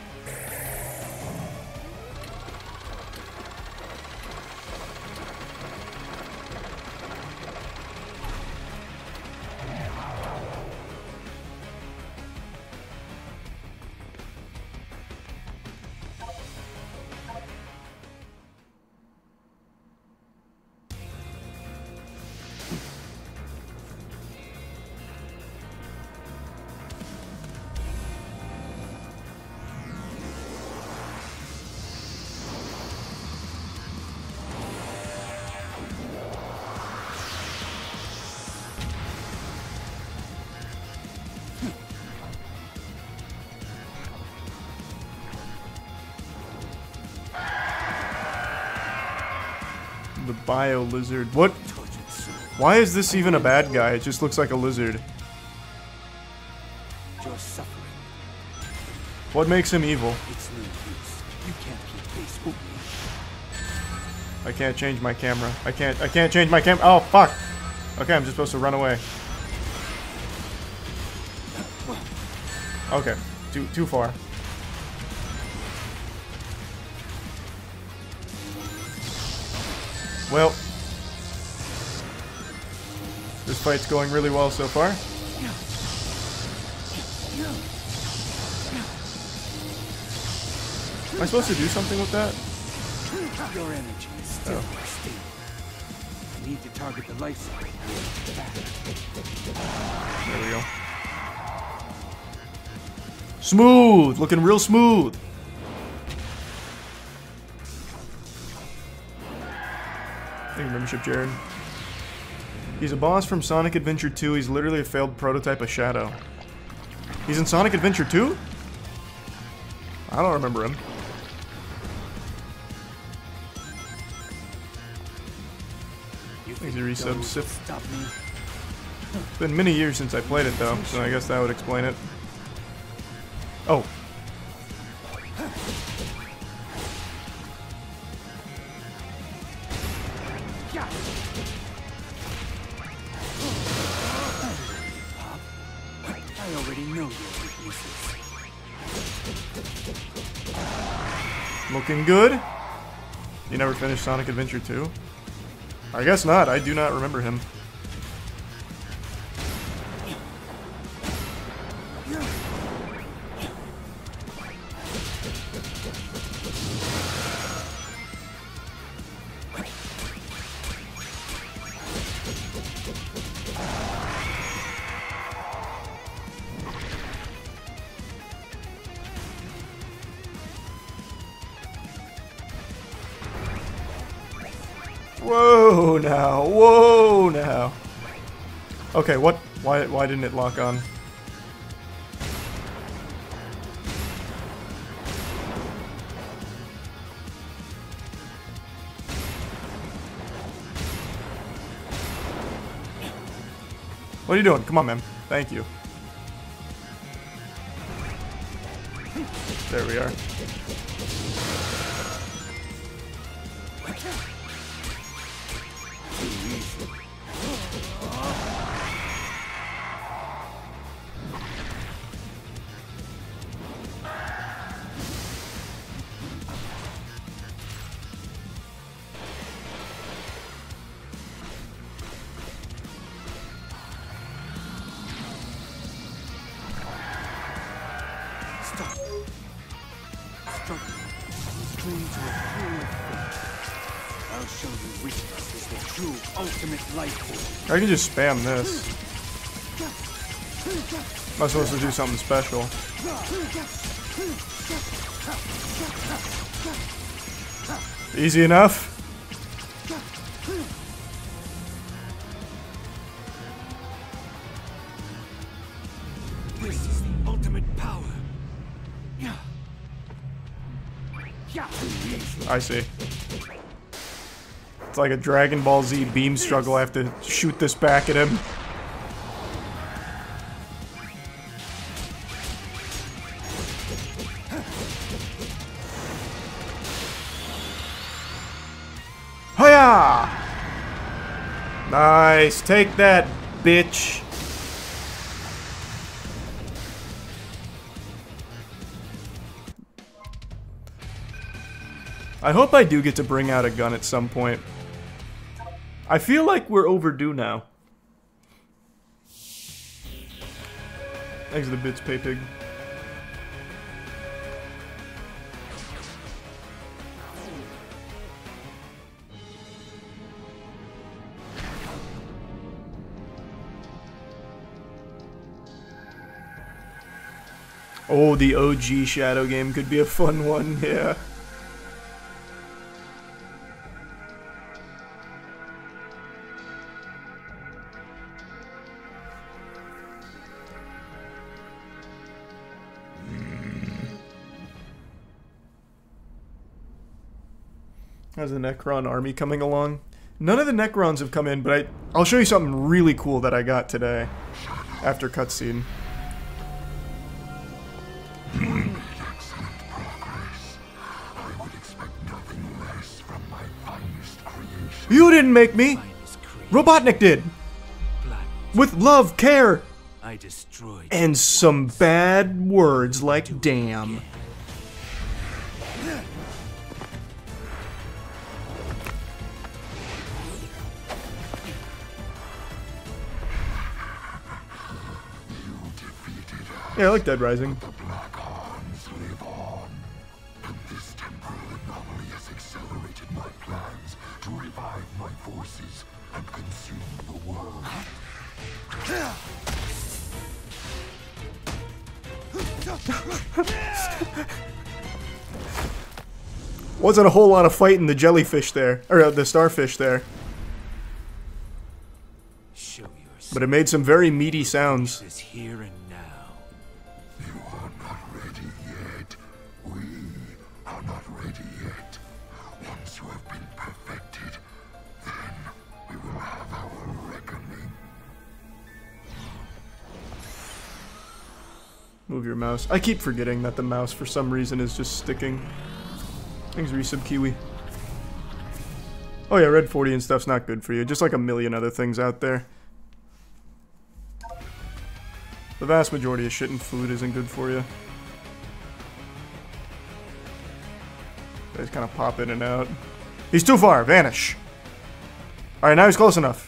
The bio lizard. What? Why is this even a bad guy? It just looks like a lizard. What makes him evil? I can't change my camera. I can't. I can't change my camera. Oh fuck! Okay, I'm just supposed to run away. Okay, too too far. Well, this fight's going really well so far. Am I supposed to do something with that? Your energy is still wasted. Oh. You need to target the life support. There we go. Smooth! Looking real smooth! Membership Jared. He's a boss from Sonic Adventure two. He's literally a failed prototype of Shadow. He's in Sonic Adventure two? I don't remember him. He's a resub sip. It's been many years since I played it though, so I guess that would explain it. Oh. Looking good. You never finished Sonic Adventure two? I guess not. I do not remember him. Whoa now, whoa now. Okay, what? Why, why didn't it lock on? What are you doing? Come on, man. Thank you. There we are. I can just spam this. Am I supposed to do something special? Easy enough. This is the ultimate power. I see. It's like a Dragon Ball Z beam struggle. I have to shoot this back at him. Hiya! Nice. Take that, bitch. I hope I do get to bring out a gun at some point. I feel like we're overdue now. Thanks for the bits, Paypig. Oh, the O G Shadow game could be a fun one, yeah. How's the Necron army coming along? None of the Necrons have come in, but I, I'll show you something really cool that I got today after cutscene. You didn't make me! Robotnik did! With love, care, I destroyed and some bad words like damn. Yeah, I like Dead Rising. But the Black Horns live on. And this temporal anomaly has accelerated my plans to revive my forces and consume the world. Wasn't a whole lot of fighting the jellyfish there, or uh, the starfish there. Show yourself. But it made some very meaty sounds. This is here and move your mouse. I keep forgetting that the mouse, for some reason, is just sticking. Thanks, Resub Kiwi. Oh yeah, Red forty and stuff's not good for you. Just like a million other things out there. The vast majority of shit and food isn't good for you. They just kind of pop in and out. He's too far! Vanish! Alright, now he's close enough.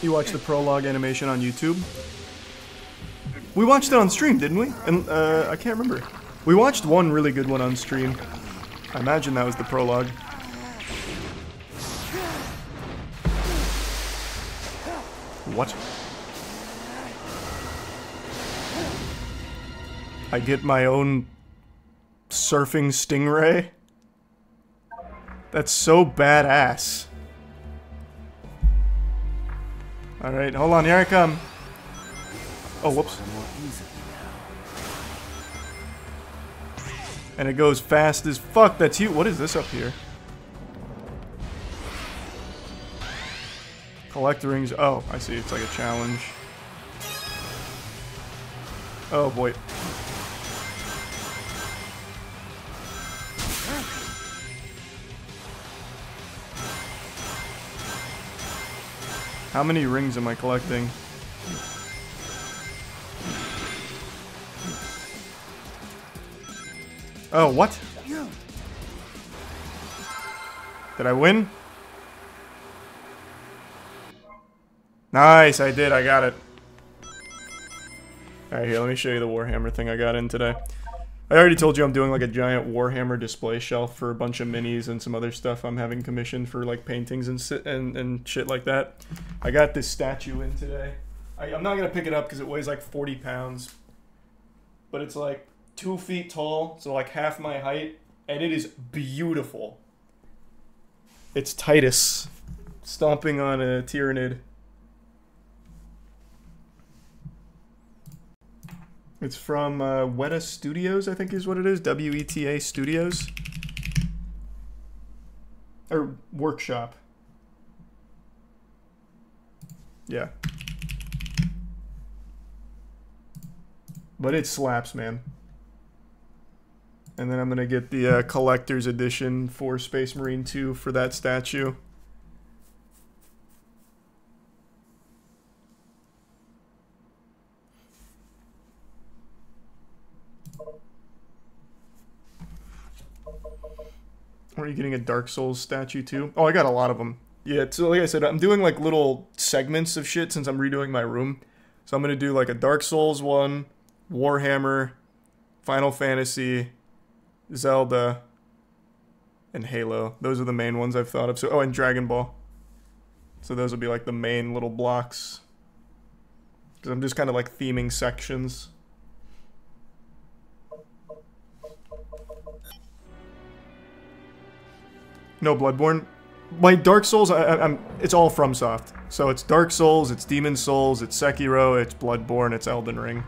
You watched the prologue animation on YouTube? We watched it on stream, didn't we? And, uh, I can't remember. We watched one really good one on stream. I imagine that was the prologue. What? I get my own surfing stingray? That's so badass. Alright, hold on, here I come. Oh, whoops. And it goes fast as fuck, that's you. What is this up here? Collect rings. Oh, I see, it's like a challenge. Oh boy. How many rings am I collecting? Oh, what? Did I win? Nice, I did, I got it. Alright, here, let me show you the Warhammer thing I got in today. I already told you I'm doing like a giant Warhammer display shelf for a bunch of minis and some other stuff I'm having commissioned for like paintings and si and, and shit like that. I got this statue in today. I, I'm not going to pick it up because it weighs like forty pounds. But it's like two feet tall, so like half my height. And it is beautiful. It's Titus stomping on a Tyranid. It's from uh, Weta Studios, I think is what it is. W E T A Studios. Or Workshop. Yeah. But it slaps, man. And then I'm going to get the uh, Collector's Edition for Space Marine two for that statue. Are you getting a Dark Souls statue too? Oh, I got a lot of them. Yeah, so like I said, I'm doing like little segments of shit since I'm redoing my room. So I'm going to do like a Dark Souls one, Warhammer, Final Fantasy, Zelda, and Halo. Those are the main ones I've thought of. So, oh, and Dragon Ball. So those will be like the main little blocks. Because I'm just kind of like theming sections. No, Bloodborne. My Dark Souls, I, I, I'm, it's all FromSoft. So it's Dark Souls, it's Demon Souls, it's Sekiro, it's Bloodborne, it's Elden Ring.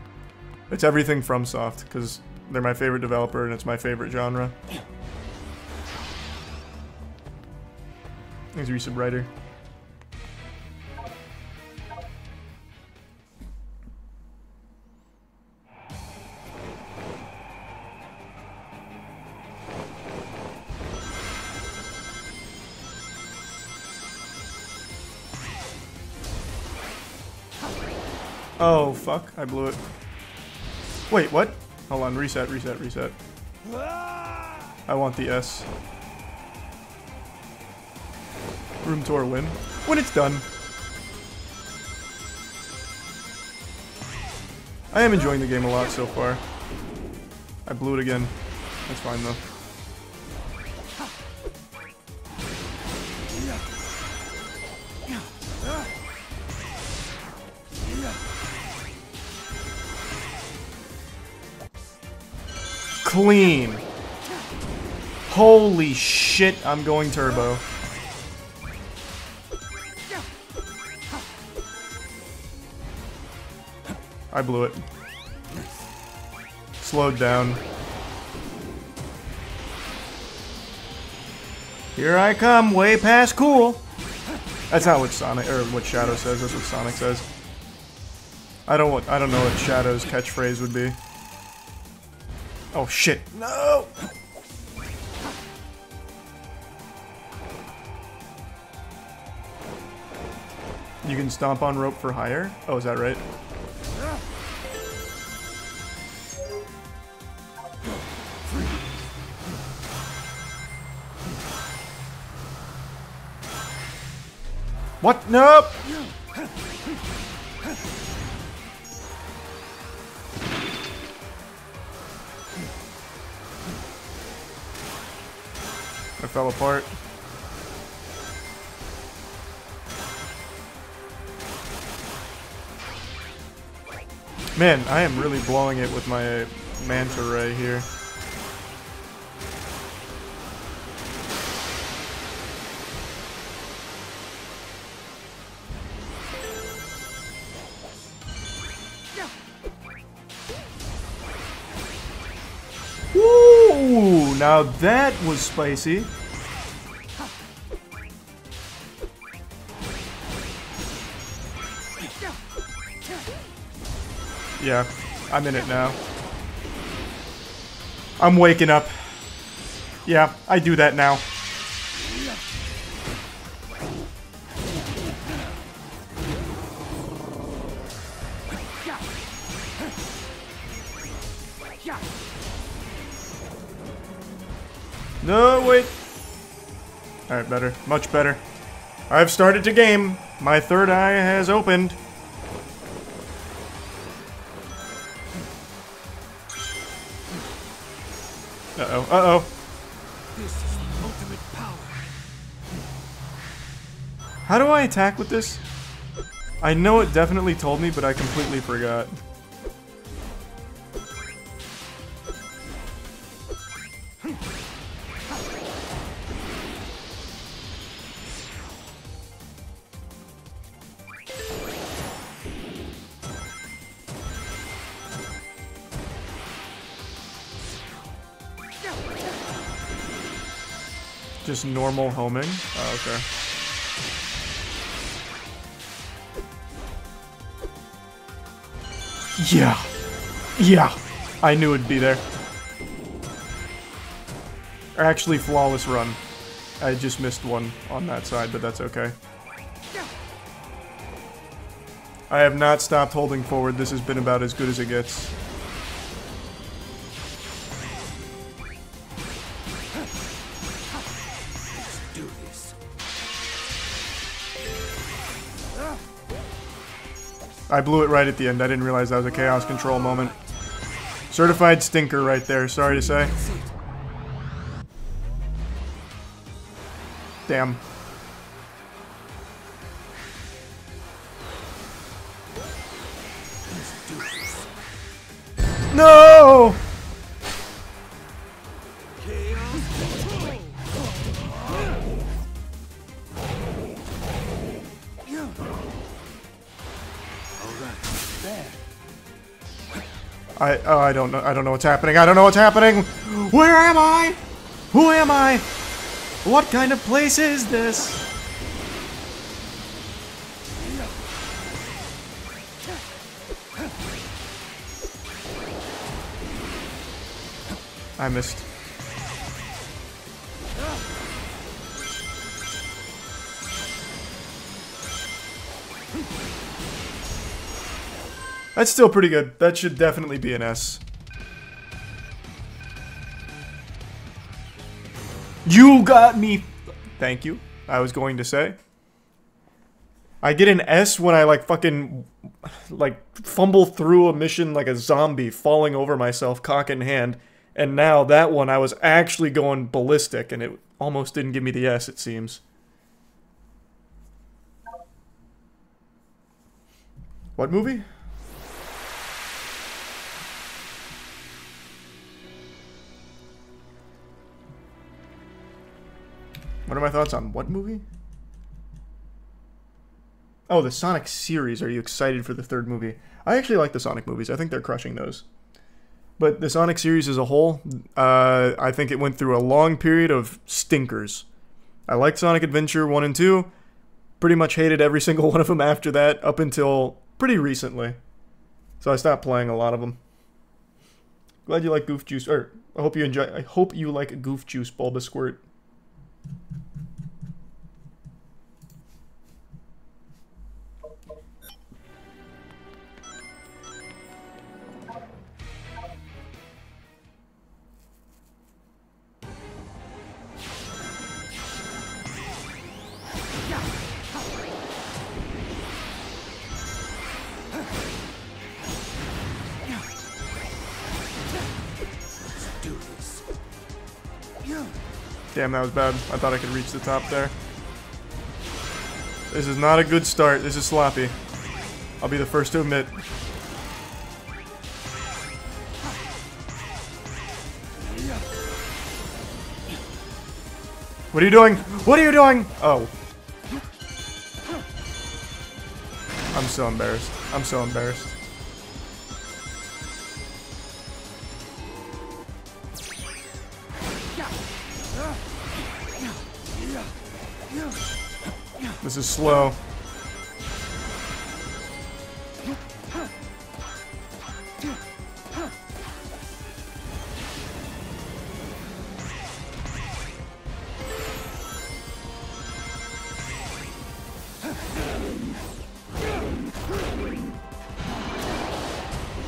It's everything FromSoft, because they're my favorite developer and it's my favorite genre. Thanks, Resub Writer. Oh, fuck. I blew it. Wait, what? Hold on. Reset, reset, reset. I want the S. Room tour win. When it's done. I am enjoying the game a lot so far. I blew it again. That's fine, though. Clean. Holy shit, I'm going turbo. I blew it. Slowed down. Here I come, way past cool. That's not what Sonic or what Shadow says, that's what Sonic says. I don't want I don't know what Shadow's catchphrase would be. Oh shit, no! You can stomp on rope for hire? Oh, is that right? What? Nope! I fell apart. Man, I am really blowing it with my manta ray here. Now that was spicy. Yeah, I'm in it now. I'm waking up. Yeah, I do that now. No, wait. Alright, better. Much better. I've started to game. My third eye has opened. Uh-oh. Uh-oh. This is the ultimate power. How do I attack with this? I know it definitely told me, but I completely forgot. Just normal homing? Oh, okay. Yeah. Yeah, I knew it'd be there. Or actually, flawless run. I just missed one on that side, but that's okay. I have not stopped holding forward. This has been about as good as it gets. I blew it right at the end. I didn't realize that was a chaos control moment. Certified stinker right there, sorry to say. Damn. No! I oh, I don't know I don't know what's happening. I don't know what's happening. Where am I? Who am I? What kind of place is this? I missed. That's still pretty good. That should definitely be an S. You got me! Thank you, I was going to say. I get an S when I, like, fucking, like, fumble through a mission like a zombie, falling over myself, cock in hand. And now that one, I was actually going ballistic, and it almost didn't give me the S, it seems. What movie? What are my thoughts on what movie? Oh, the Sonic series. Are you excited for the third movie? I actually like the Sonic movies. I think they're crushing those. But the Sonic series as a whole, uh, I think it went through a long period of stinkers. I liked Sonic Adventure one and two. Pretty much hated every single one of them after that, up until pretty recently. So I stopped playing a lot of them. Glad you like Goof Juice. Or I hope you enjoy. I hope you like Goof Juice, Bulbasquirt. Damn, that was bad. I thought I could reach the top there. This is not a good start. This is sloppy. I'll be the first to admit. What are you doing? What are you doing? Oh. I'm so embarrassed. I'm so embarrassed. This is slow.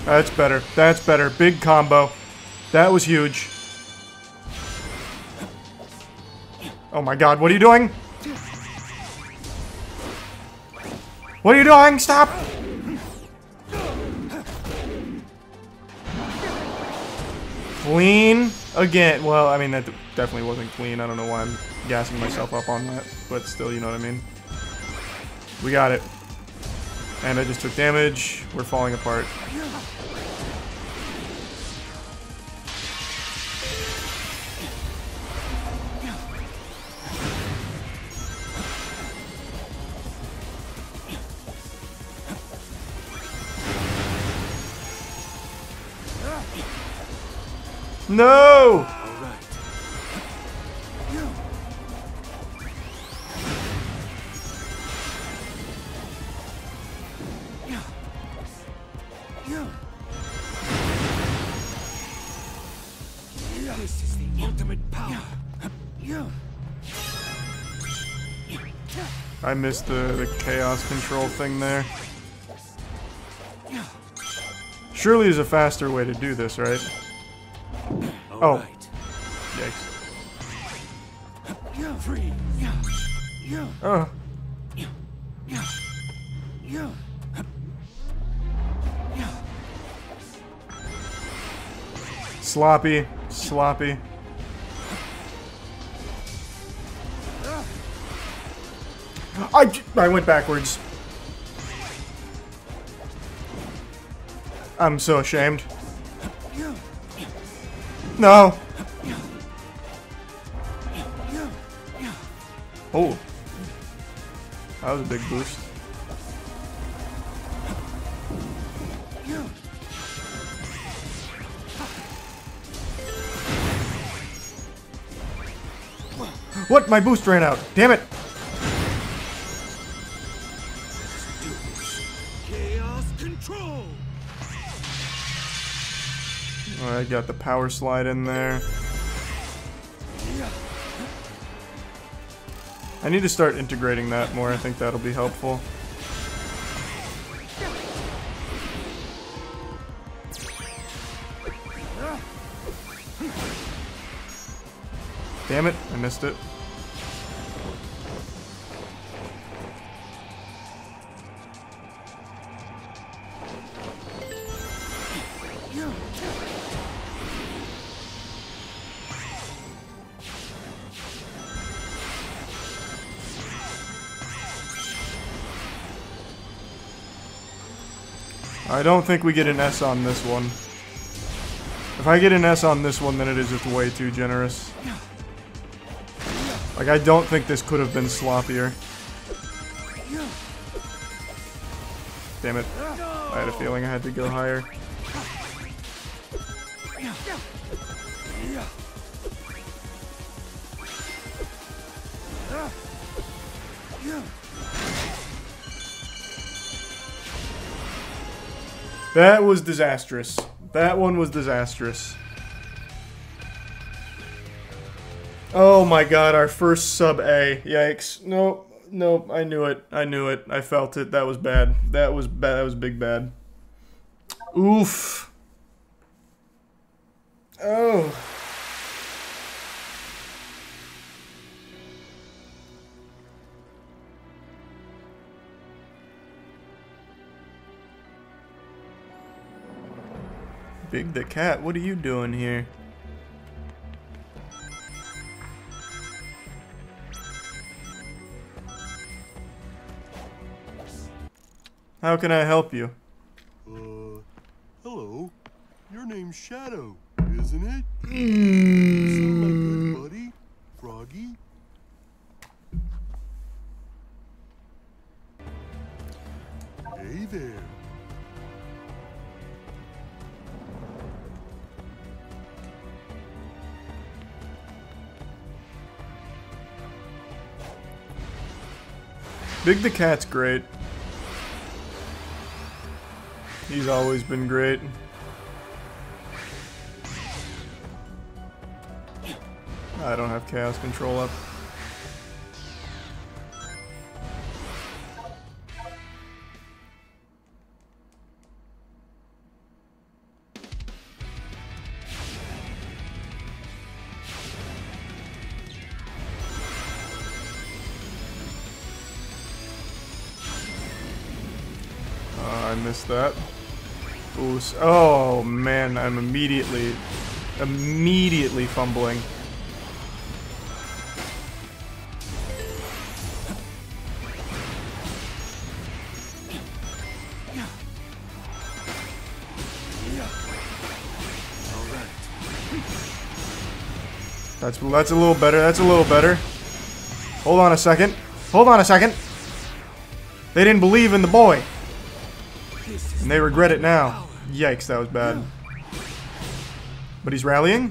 That's better. That's better. Big combo. That was huge. Oh my god, what are you doing? What are you doing? Stop! Clean again. Well, I mean, that definitely wasn't clean. I don't know why I'm gassing myself up on that, but still, you know what I mean. We got it. And I just took damage. We're falling apart. No! This is the ultimate power. I missed the, the chaos control thing there. Surely there's a faster way to do this, right? All right. Oh. Yikes. Oh. Sloppy. Sloppy. I, I went backwards. I'm so ashamed. No. Oh. That was a big boost. What? My boost ran out. Damn it. I got the power slide in there. I need to start integrating that more. I think that'll be helpful. Damn it, I missed it. I don't think we get an S on this one. If I get an S on this one, then it is just way too generous. Like, I don't think this could have been sloppier. Damn it. I had a feeling I had to go higher. That was disastrous. That one was disastrous. Oh my god, our first sub A. Yikes. Nope. Nope. I knew it. I knew it. I felt it. That was bad. That was bad. That was big bad. Oof. Oh. Big the Cat, what are you doing here? How can I help you? Uh, hello. Your name's Shadow, isn't it? Mm. Is that my good buddy, Froggy? Hey there. Big the Cat's great. He's always been great. I don't have chaos control up. That. Ooh, oh man, I'm immediately, immediately fumbling. That's that's a little better. That's a little better. Hold on a second. Hold on a second. They didn't believe in the boy. And they regret it now. Yikes, that was bad. But he's rallying?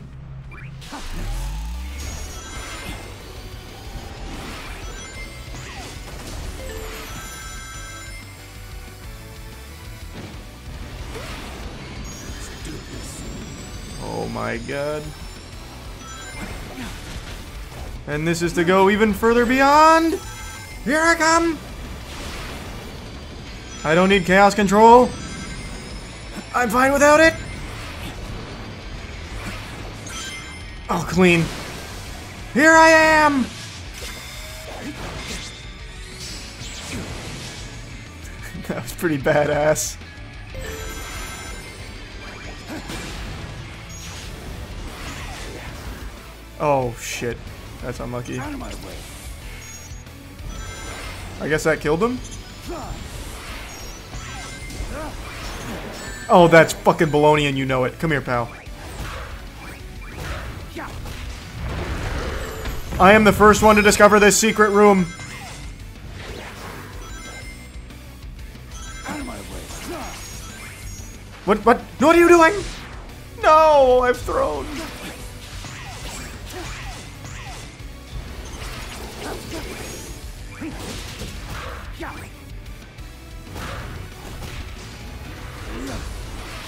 Oh my god. And this is to go even further beyond. Here I come. I don't need chaos control. I'm fine without it. Oh, clean. Here I am. That was pretty badass. Oh, shit. That's unlucky. Out of my way. I guess that killed him? Oh, that's fucking baloney and you know it. Come here, pal. I am the first one to discover this secret room. Out of my way. What? What? What are you doing? No, I've thrown.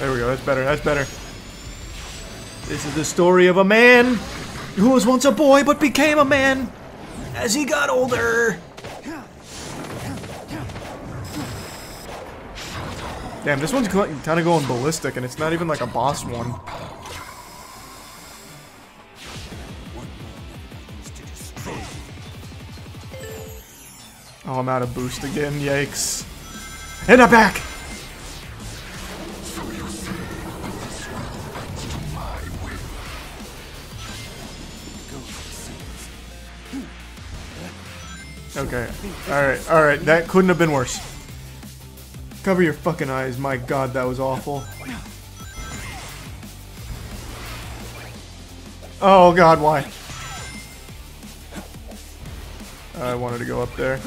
There we go, that's better, that's better. This is the story of a man who was once a boy but became a man as he got older. Damn, this one's kind of going ballistic and it's not even like a boss one. Oh, I'm out of boost again, yikes. And I'm back! Okay. Alright, alright. That couldn't have been worse. Cover your fucking eyes. My god, that was awful. Oh god, why? I wanted to go up there.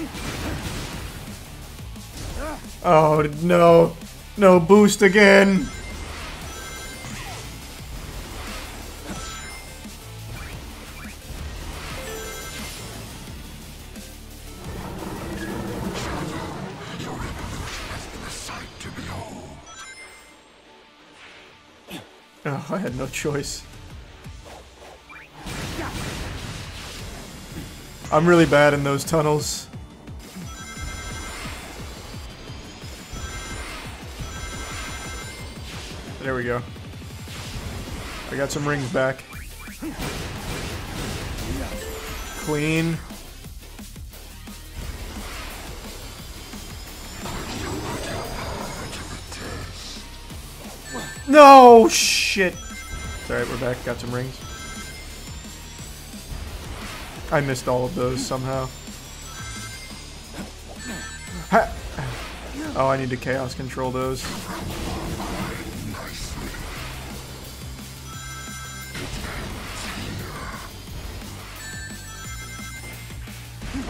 Oh no. No boost again. Oh, I had no choice. I'm really bad in those tunnels. There we go. I got some rings back. Clean. No, shit. It's alright, we're back. Got some rings. I missed all of those somehow. Ha oh, I need to chaos control those.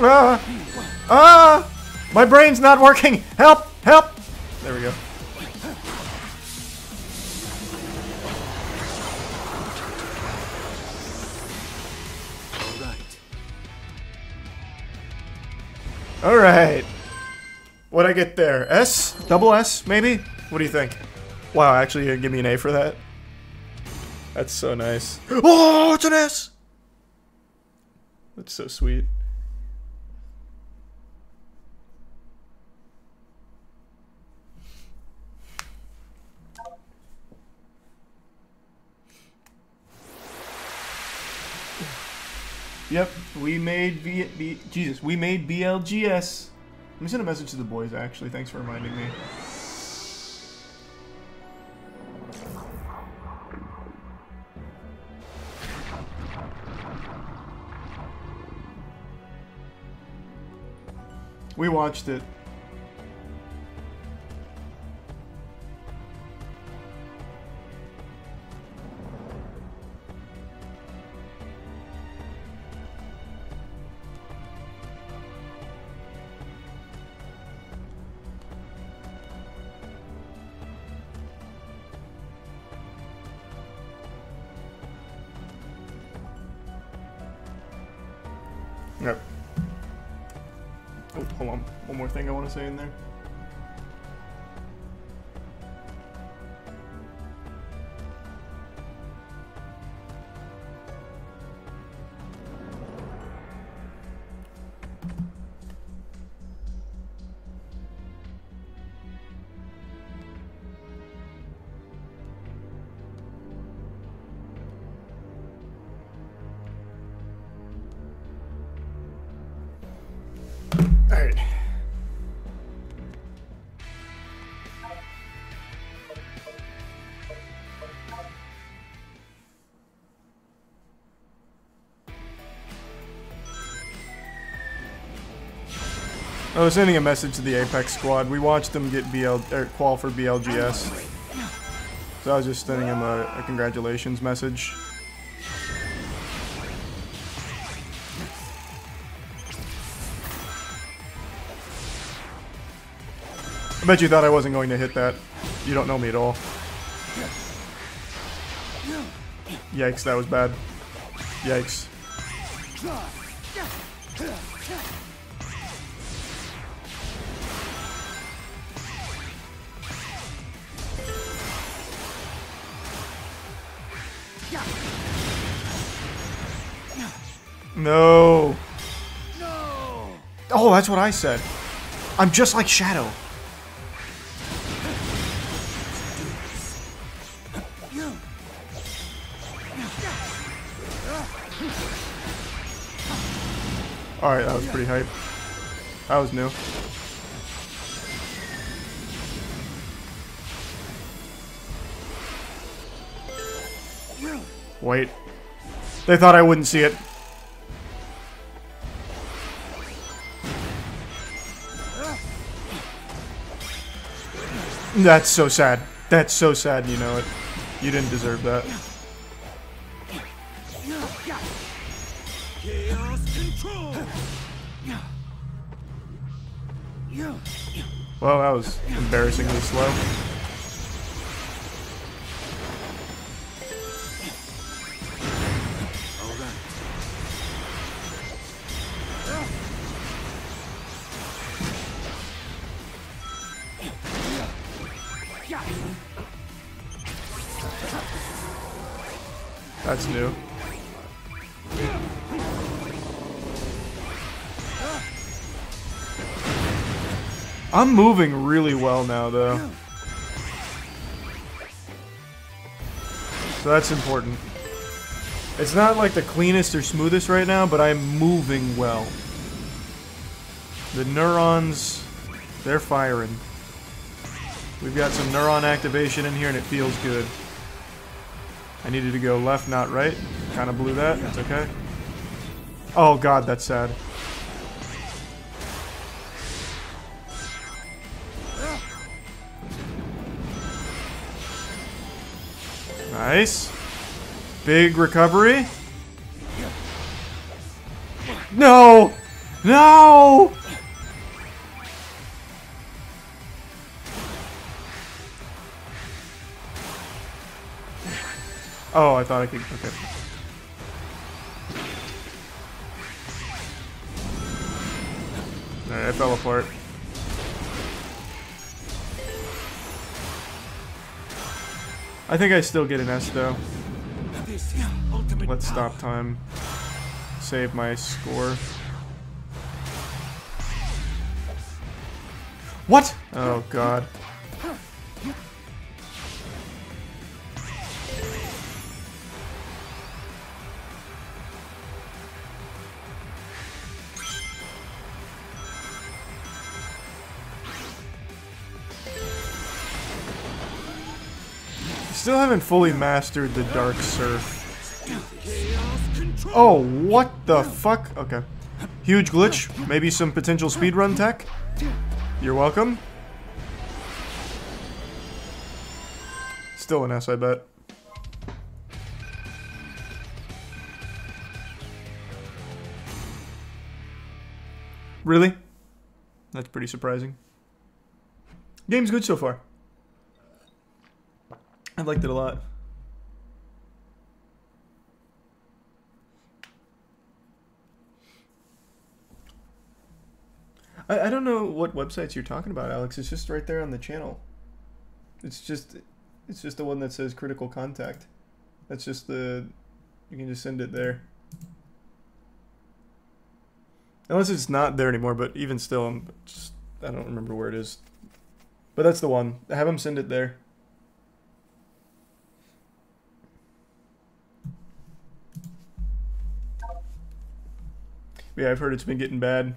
Ah! Ah! My brain's not working! Help! Help! There we go. Alright. What'd I get there? S? Double S, maybe? What do you think? Wow, actually, you're gonna give me an A for that? That's so nice. Oh, it's an S! That's so sweet. Yep, we made v B Jesus, we made B L G S. Let me send a message to the boys, actually. Thanks for reminding me. We watched it. Yep. Oh, hold on. One more thing I want to say in there. I was sending a message to the Apex squad. We watched them get B L, er, qual for B L G S. So I was just sending him a, a congratulations message. I bet you thought I wasn't going to hit that. You don't know me at all. Yikes, that was bad. Yikes. No. No. Oh, that's what I said. I'm just like Shadow. Alright, that was pretty hype. That was new. Wait. They thought I wouldn't see it. That's so sad. That's so sad, you know it. You didn't deserve that. Well, that was embarrassingly slow. That's new. I'm moving really well now, though. So that's important. It's not like the cleanest or smoothest right now, but I'm moving well. The neurons, they're firing. We've got some neuron activation in here, and it feels good. I needed to go left, not right. Kind of blew that. That's okay. Oh, God, that's sad. Nice. Big recovery. No! No! Oh, I thought I could... Okay. Alright, I fell apart. I think I still get an S, though. Let's stop time. Save my score. What?! Oh, God. Still haven't fully mastered the Dark Surf. Oh, what the fuck? Okay. Huge glitch. Maybe some potential speedrun tech? You're welcome. Still an S, I bet. Really? That's pretty surprising. Game's good so far. I liked it a lot. I, I don't know what websites you're talking about, Alex. It's just right there on the channel. It's just it's just the one that says Critical Contact. That's just the... You can just send it there. Unless it's not there anymore, but even still, I'm just, I don't remember where it is. But that's the one. Have them send it there. Yeah, I've heard it's been getting bad.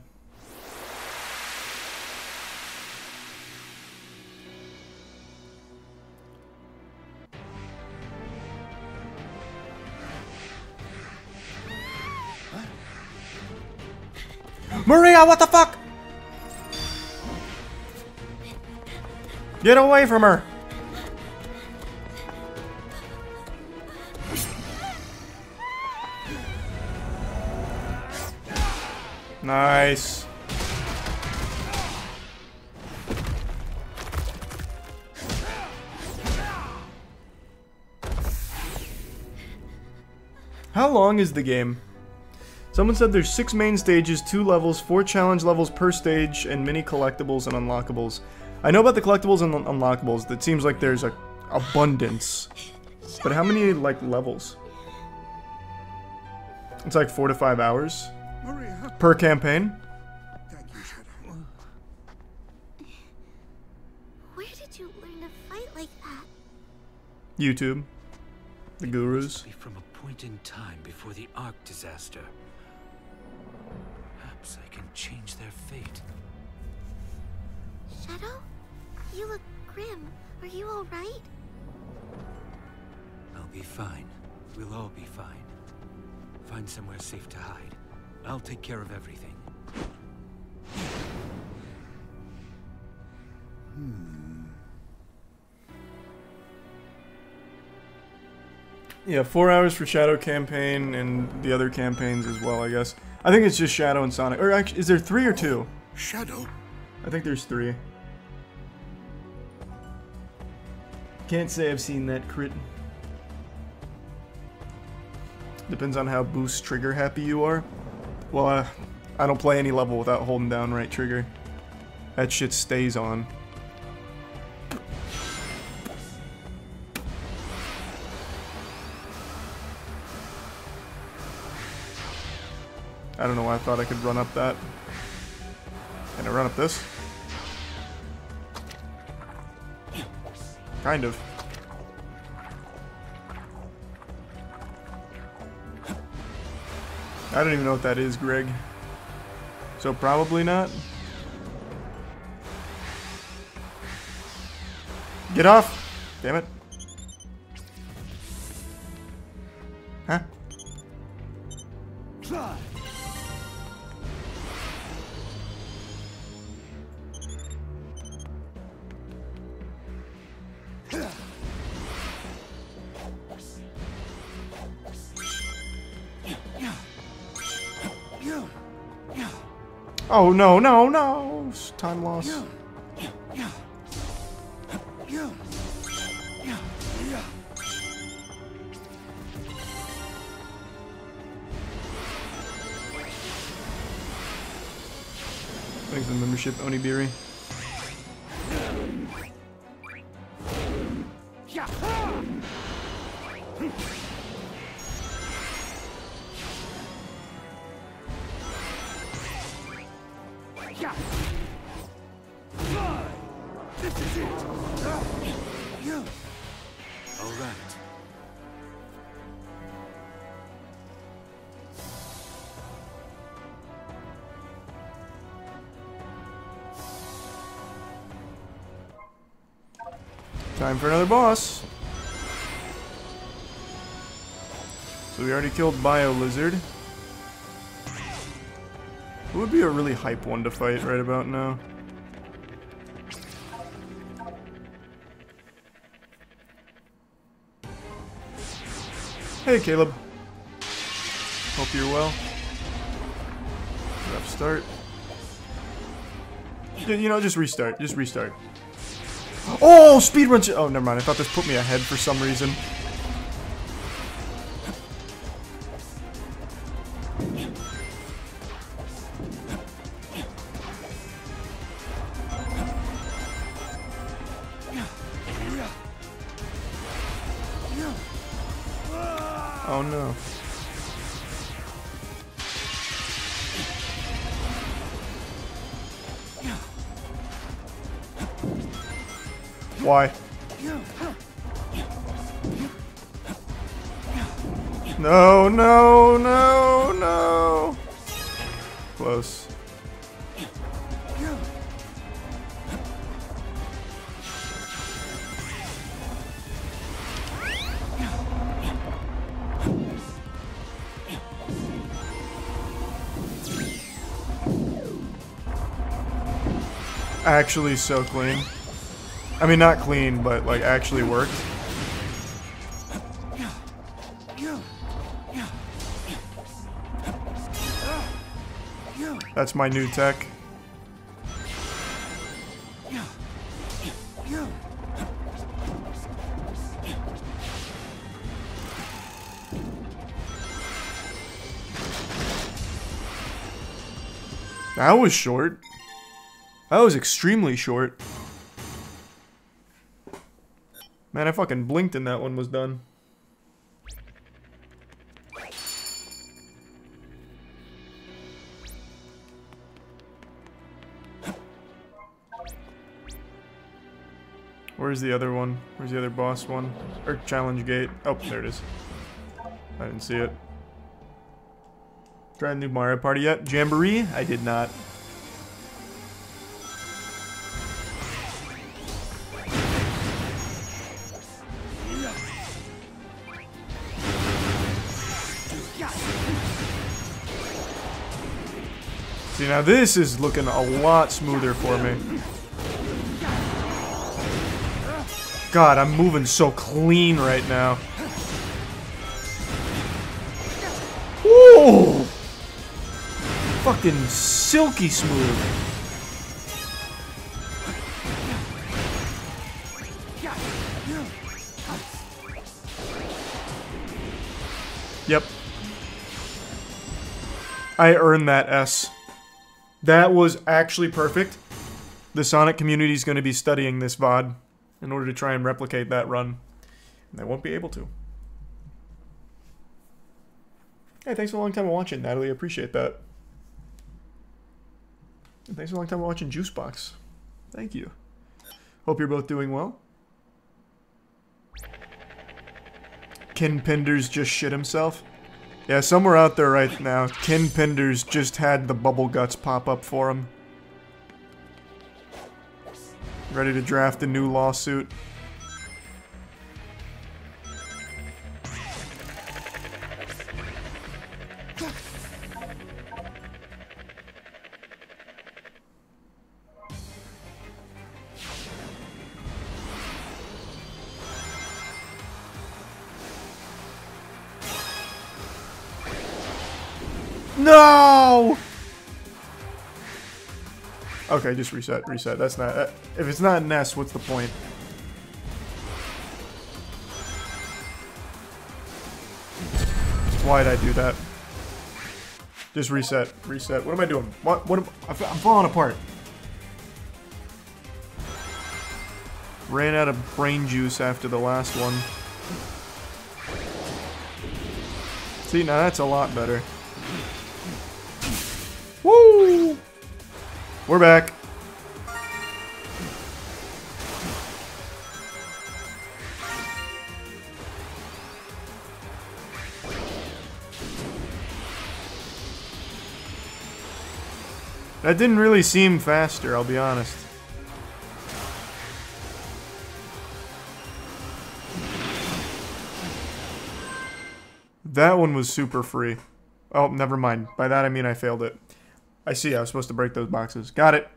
Maria, what the fuck? Get away from her! Nice. How long is the game? Someone said there's six main stages, two levels, four challenge levels per stage, and many collectibles and unlockables. I know about the collectibles and un unlockables. That seems like there's a abundance. But how many, like, levels? It's like four to five hours per campaign. Where did you learn to fight like that? YouTube. The gurus. From a point in time before the Ark disaster. Perhaps I can change their fate. Shadow? You look grim. Are you all right? I'll be fine. We'll all be fine. Find somewhere safe to hide. I'll take care of everything. Hmm. Yeah, four hours for Shadow campaign and the other campaigns as well, I guess. I think it's just Shadow and Sonic. Or actually, is there three or two? Shadow? I think there's three. Can't say I've seen that crit. Depends on how boost trigger happy you are. Well, uh, I don't play any level without holding down right trigger. That shit stays on. I don't know why I thought I could run up that. Can I run up this? Kind of. I don't even know what that is, Greg. So probably not. Get off! Damn it. Huh? Oh no, no, no! Time loss. Thanks for the membership, Onibiri. Time for another boss. So we already killed Bio Lizard. It would be a really hype one to fight right about now. Hey Caleb. Hope you're well. Rough start. You know, just restart. Just restart. Oh, speedrun! Oh, never mind. I thought this put me ahead for some reason. Oh no. Why? No, no, no, no. Close. Actually so clean. I mean, not clean, but like actually worked. That's my new tech. That was short. That was extremely short. Man, I fucking blinked and that one was done. Where's the other one? Where's the other boss one? Or challenge gate. Oh, there it is. I didn't see it. Tried a new Mario Party yet? Jamboree? I did not. See, now this is looking a lot smoother for me. God, I'm moving so clean right now. Ooh! Fucking silky smooth. Yep. I earned that S. That was actually perfect. The Sonic community is going to be studying this V O D. In order to try and replicate that run. And they won't be able to. Hey, thanks for a long time watching, Natalie. I appreciate that. And thanks for a long time watching, Juicebox. Thank you. Hope you're both doing well. Ken Penders just shit himself. Yeah, somewhere out there right now, Ken Penders just had the bubble guts pop up for him. Ready to draft a new lawsuit. No! Okay, just reset, reset. That's not... Uh, if it's not an S, what's the point? Why'd I do that? Just reset, reset. What am I doing? What? What? Am, I'm falling apart. Ran out of brain juice after the last one. See, now that's a lot better. Woo! We're back. That didn't really seem faster, I'll be honest. That one was super free. Oh, never mind. By that I mean I failed it. I see, I was supposed to break those boxes. Got it.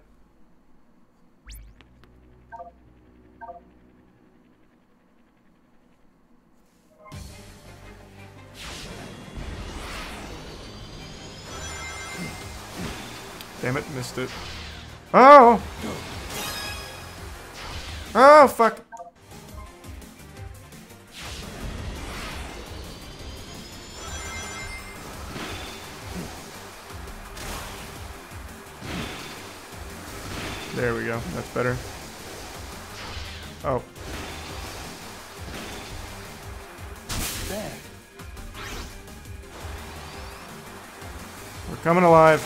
Damn it, missed it. Oh! Oh, fuck. There we go. That's better. Oh. We're coming alive.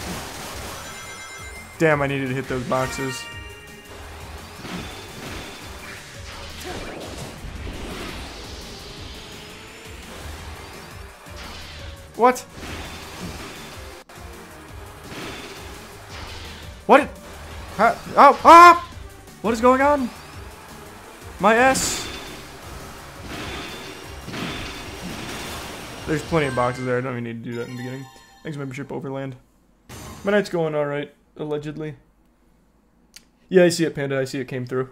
Damn, I needed to hit those boxes. What? What? How? Oh! Ah! What is going on? My S. There's plenty of boxes there. I don't even need to do that in the beginning. Thanks, membership overland. My night's going all right, allegedly. Yeah, I see it, Panda. I see it came through.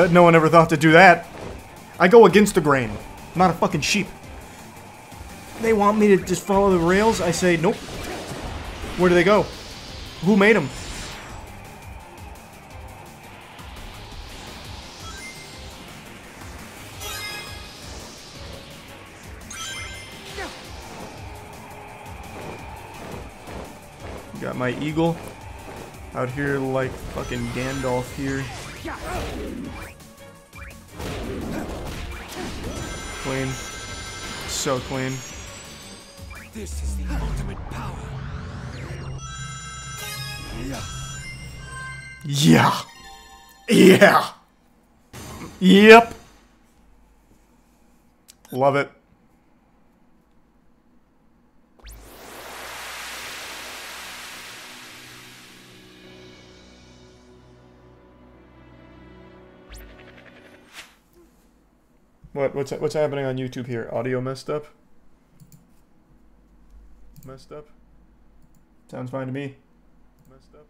But no one ever thought to do that. I go against the grain. I'm not a fucking sheep. They want me to just follow the rails? I say, nope. Where do they go? Who made them? Got my eagle out here like fucking Gandalf here. Clean. So clean. This is the ultimate power. Yeah. Yeah. Yeah. Yep. Love it. What, what's what's happening on YouTube here? Audio messed up? Messed up? Sounds fine to me. Messed up?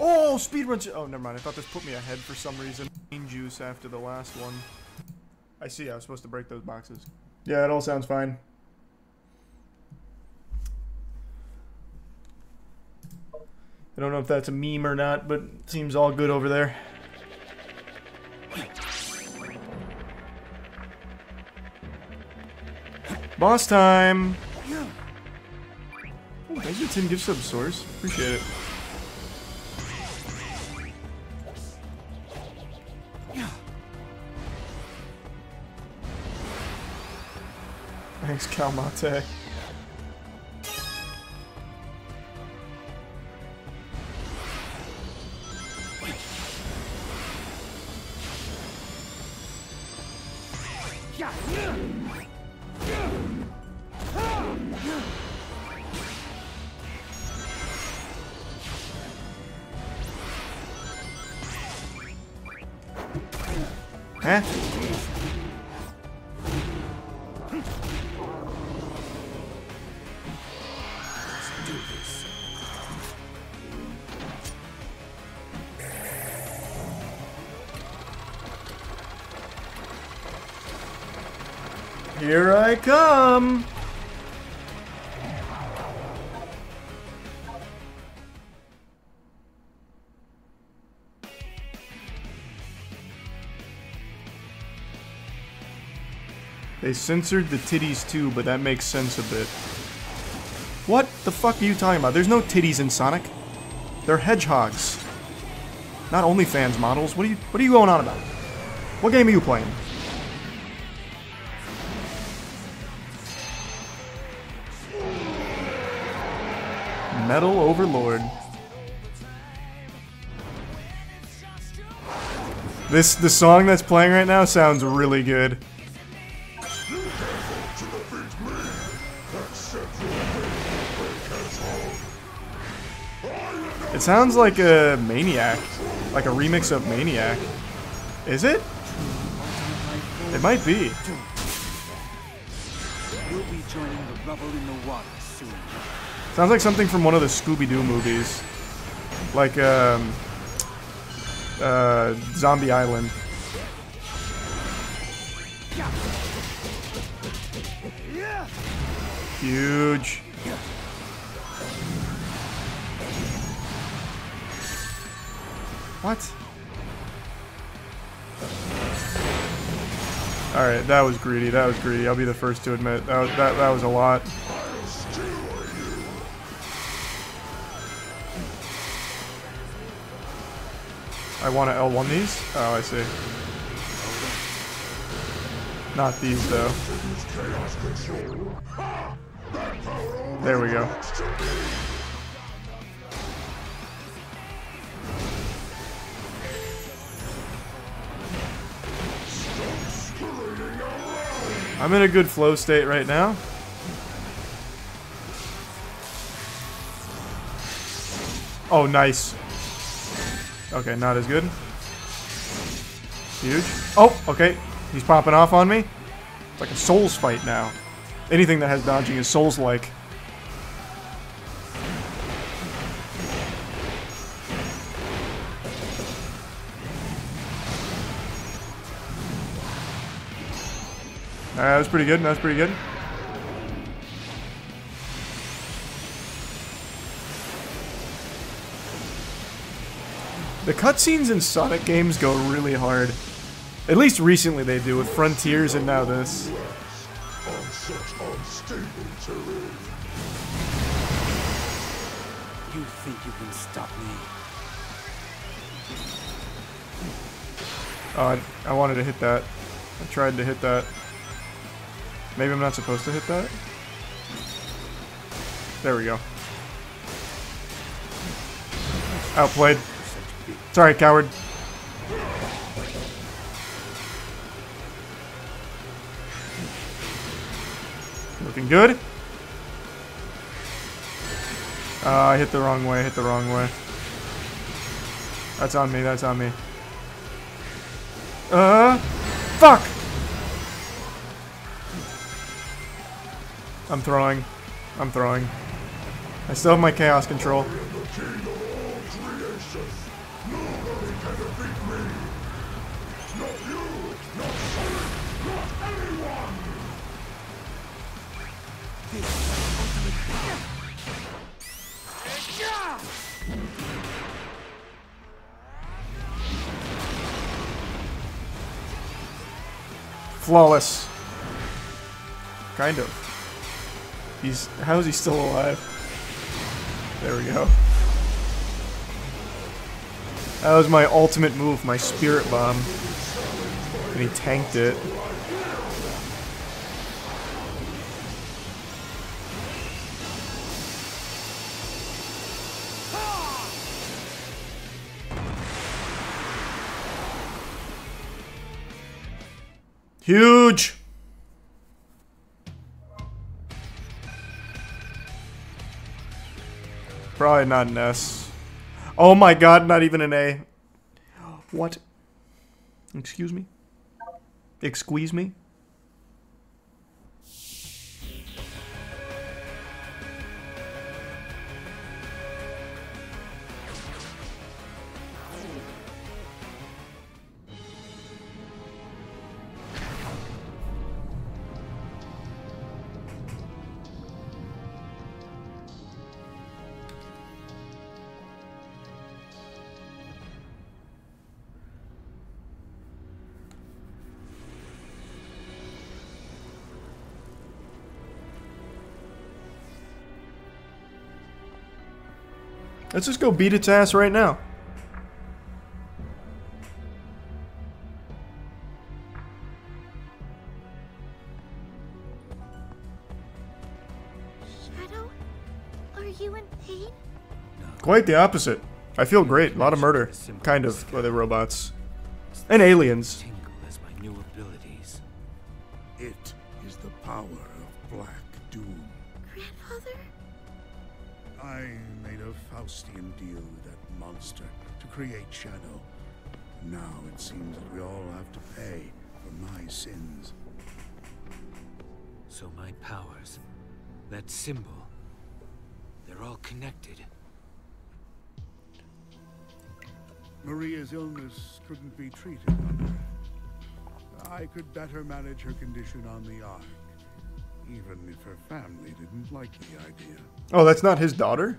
Oh, speedrun! Oh, never mind. I thought this put me ahead for some reason. Green juice after the last one. I see. I was supposed to break those boxes. Yeah, it all sounds fine. I don't know if that's a meme or not, but it seems all good over there. Boss time! Yeah. Ooh, thank you, Tim Gift Sub Source. Appreciate it. Yeah. Thanks, Cal Mate. Huh? Here I come. They censored the titties too, but that makes sense a bit. What the fuck are you talking about? There's no titties in Sonic. They're hedgehogs. Not OnlyFans models. What are you what are you going on about? What game are you playing? Metal Overlord. This the song that's playing right now sounds really good. It sounds like a Maniac, like a remix of Maniac. Is it? It might be. You'll be joining the rubble in the water soon. Sounds like something from one of the Scooby-Doo movies, like um, uh, Zombie Island. Huge. What? Alright, that was greedy, that was greedy, I'll be the first to admit. That was, that, that was a lot. I want to L one these? Oh, I see. Not these, though. There we go. I'm in a good flow state right now. Oh, nice. Okay, not as good. Huge. Oh, okay. He's popping off on me. It's like a Souls fight now. Anything that has dodging is Souls-like. Alright, that was pretty good. That was pretty good. The cutscenes in Sonic games go really hard. At least recently they do, with Frontiers and now this. You think you can stop me? Oh, I, I wanted to hit that. I tried to hit that. Maybe I'm not supposed to hit that? There we go. Outplayed. Sorry, coward. Looking good. Uh, I hit the wrong way, hit the wrong way. That's on me, that's on me. Uh, fuck! I'm throwing. I'm throwing. I still have my chaos control. Flawless. Kind of. He's... How is he still alive? There we go. That was my ultimate move, my spirit bomb. And he tanked it. Huge! Probably not an S. Oh my god, not even an A. What? Excuse me? Excuse me? Let's just go beat its ass right now. Shadow, are you in pain? Quite the opposite. I feel great. A lot of murder, kind of, by the robots and aliens. It is the power of Black Doom. Grandfather? I made a Faustian deal with that monster to create Shadow. Now it seems that we all have to pay for my sins. So my powers, that symbol, they're all connected. Maria's illness couldn't be treated on Earth. I could better manage her condition on the Ark. Even if her family didn't like the idea. Oh, that's not his daughter?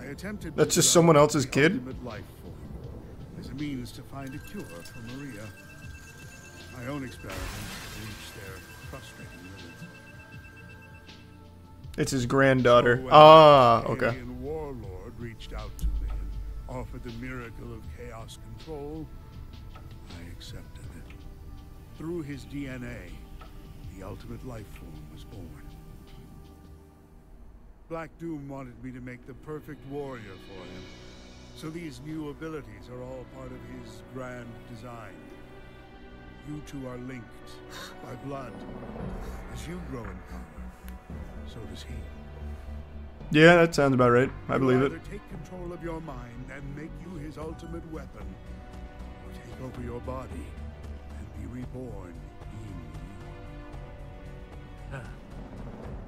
I attempted that's just someone else's kid? Life form as a means to find a cure for Maria. My own experiments reached their frustrating limit. It's his granddaughter. So ah, okay. The alien warlord reached out to me and offered the miracle of chaos control. I accepted it. Through his D N A, the ultimate life form was born. Black Doom wanted me to make the perfect warrior for him, so these new abilities are all part of his grand design. You two are linked by blood. As you grow in power, so does he. Yeah, that sounds about right. I believe it. Take control of your mind and make you his ultimate weapon, or take over your body and be reborn.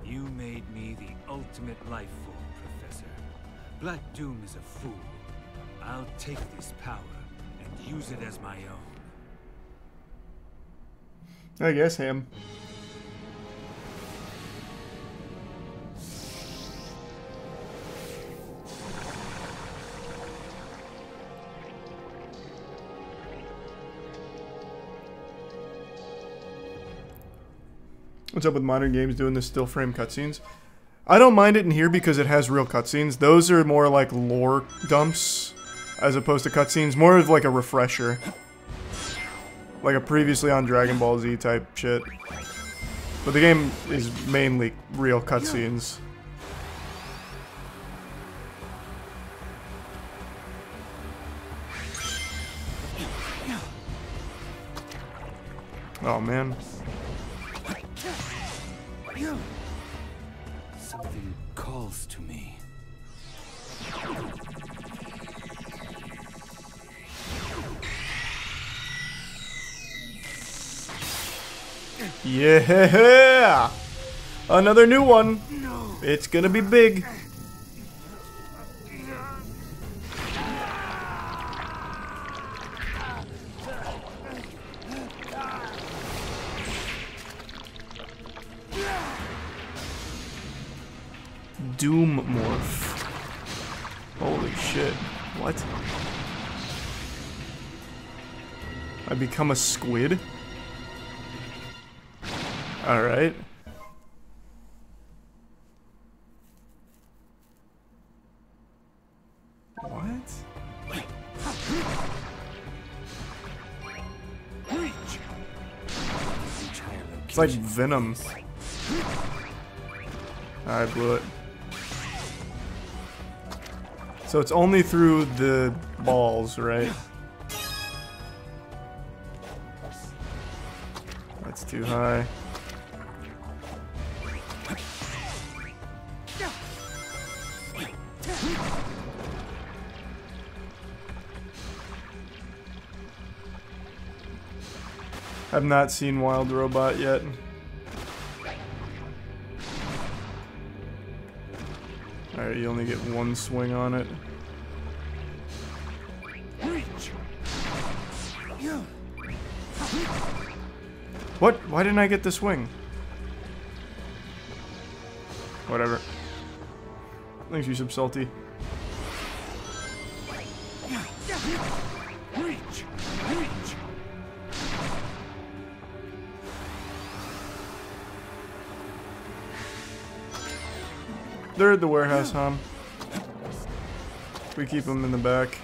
You made me the ultimate life form, Professor. Black Doom is a fool. I'll take this power and use it as my own. I guess him. What's up with modern games doing the still frame cutscenes? I don't mind it in here because it has real cutscenes. Those are more like lore dumps as opposed to cutscenes. More of like a refresher. Like a previously on Dragon Ball Z type shit. But the game is mainly real cutscenes. Oh man. Something calls to me. Yeah! Another new one! No. It's gonna be big. Doom morph. Holy shit. What? I become a squid? All right. What? It's like Venom. I blew it. So it's only through the balls, right? That's too high. I've not seen Wild Robot yet. Alright, you only get one swing on it. What? Why didn't I get the swing? Whatever. Thanks, you Subsalty. They're at the warehouse, huh? We keep them in the back.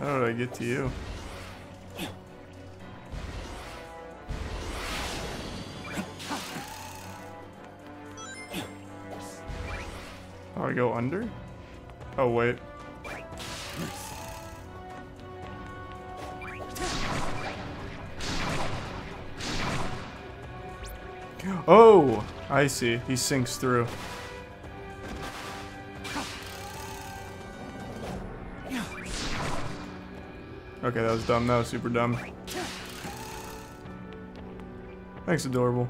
How did I get to you? Oh, I go under? Oh, wait. Oh, I see. He sinks through. Okay, that was dumb. That was super dumb. Thanks, adorable.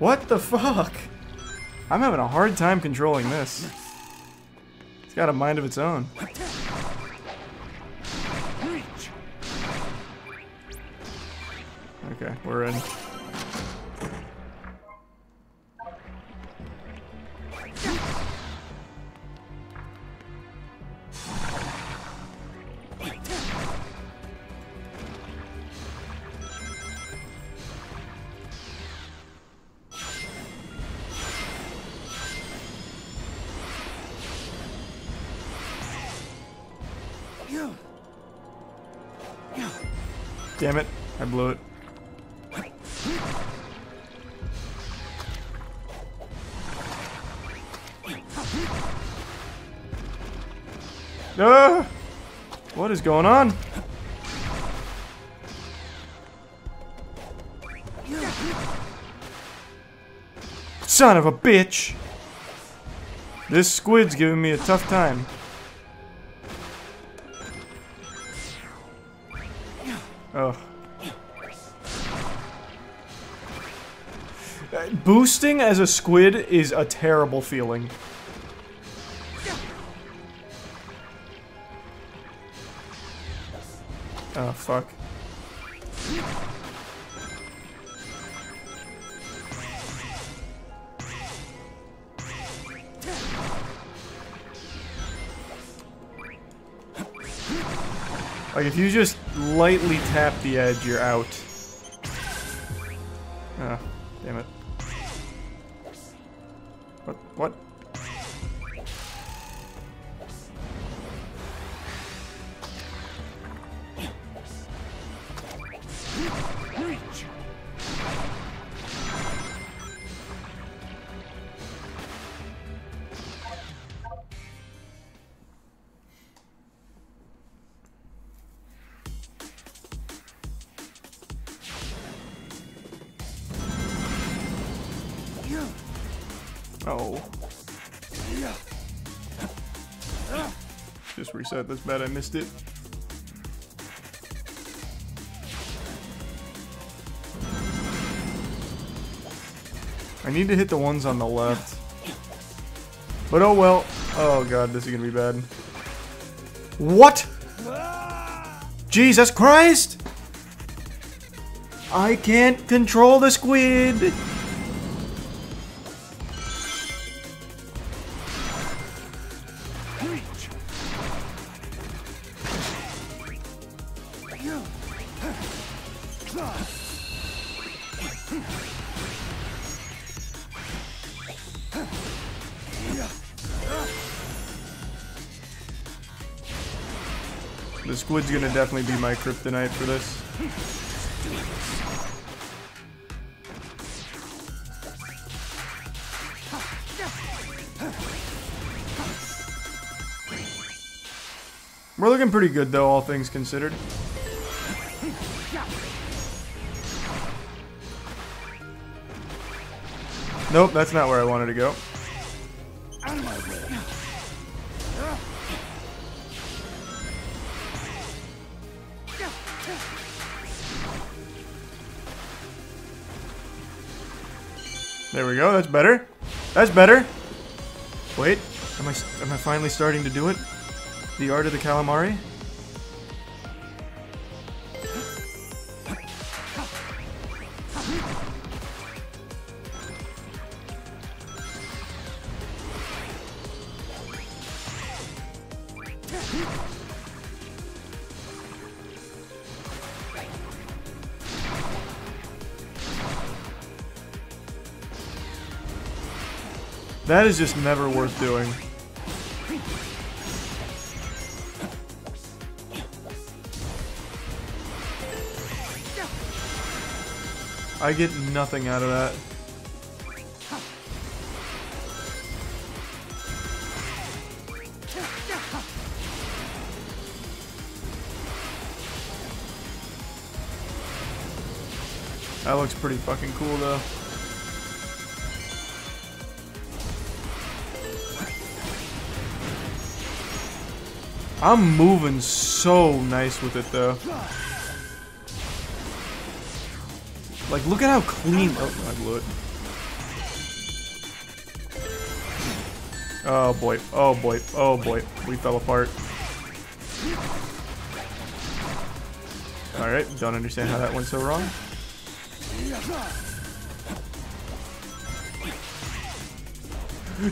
What the fuck? I'm having a hard time controlling this. It's got a mind of its own. Okay, we're in. Damn it, I blew it. Ah! What is going on? Son of a bitch! This squid's giving me a tough time. Oh. Boosting as a squid is a terrible feeling. Oh, fuck. Like, if you just lightly tap the edge, you're out. Ah, oh, damn it. What? What? Oh. Just reset, that's bad, I missed it. I need to hit the ones on the left. But oh well. Oh god, this is gonna be bad. What? Jesus Christ! I can't control the squid! The squid's gonna definitely be my kryptonite for this. We're looking pretty good though, all things considered. Nope, that's not where I wanted to go. There we go, that's better. That's better. Wait, am I, am I finally starting to do it? The art of the calamari? That is just never worth doing. I get nothing out of that. That looks pretty fucking cool though. I'm moving so nice with it though. Like, look at how clean. Oh, I blew it. Oh boy. Oh boy. Oh boy. We fell apart. Alright, don't understand how that went so wrong.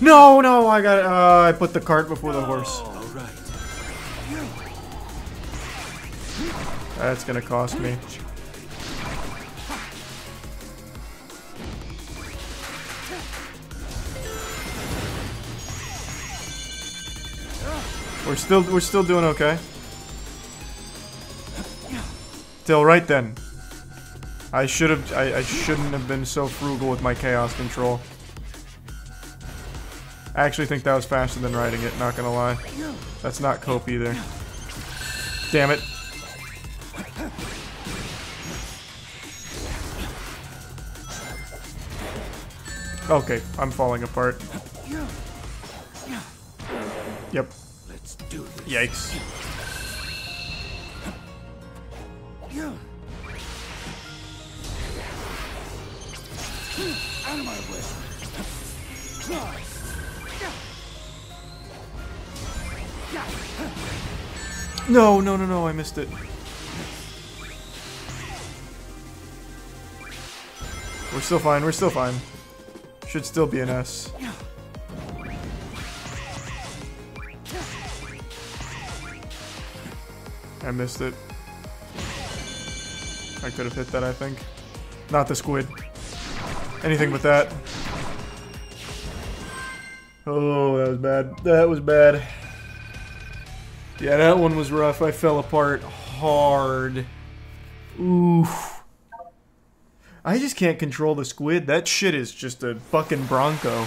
No, no, I got it. Uh, I put the cart before the horse. That's gonna cost me. We're still we're still doing okay. Till right then. I should have I, I shouldn't have been so frugal with my chaos control. I actually think that was faster than writing it, not gonna lie. That's not cope either. Damn it. Okay, I'm falling apart. Yep. Let's do this. Yikes. Out of my way. No, no, no, no, I missed it. We're still fine, we're still fine. Should still be an S. I missed it. I could have hit that, I think. Not the squid. Anything but that. Oh, that was bad. That was bad. Yeah, that one was rough. I fell apart hard. Oof. I just can't control the squid. That shit is just a fucking bronco.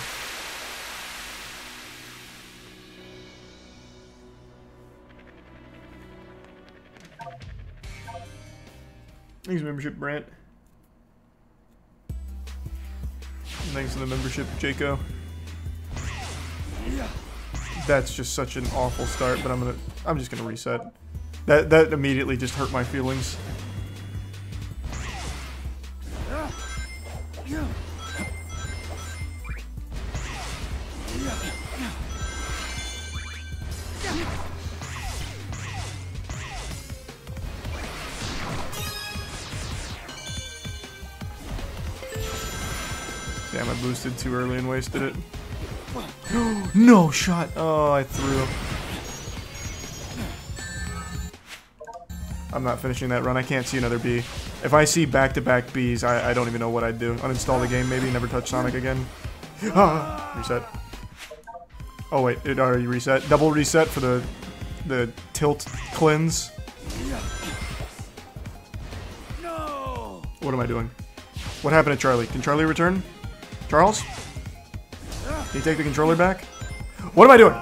Thanks, membership, Brant. Thanks for the membership, Jaco. That's just such an awful start, but I'm gonna, I'm just gonna reset. That that immediately just hurt my feelings. Damn, I boosted too early and wasted it. No shot! Oh, I threw. I'm not finishing that run. I can't see another B. If I see back-to-back Bs, I, I don't even know what I'd do. Uninstall the game, maybe. Never touch Sonic again. Ah, reset. Oh, wait. It already reset. Double reset for the, the tilt cleanse. No. What am I doing? What happened to Charlie? Can Charlie return? Charles? Can you take the controller back? What am I doing?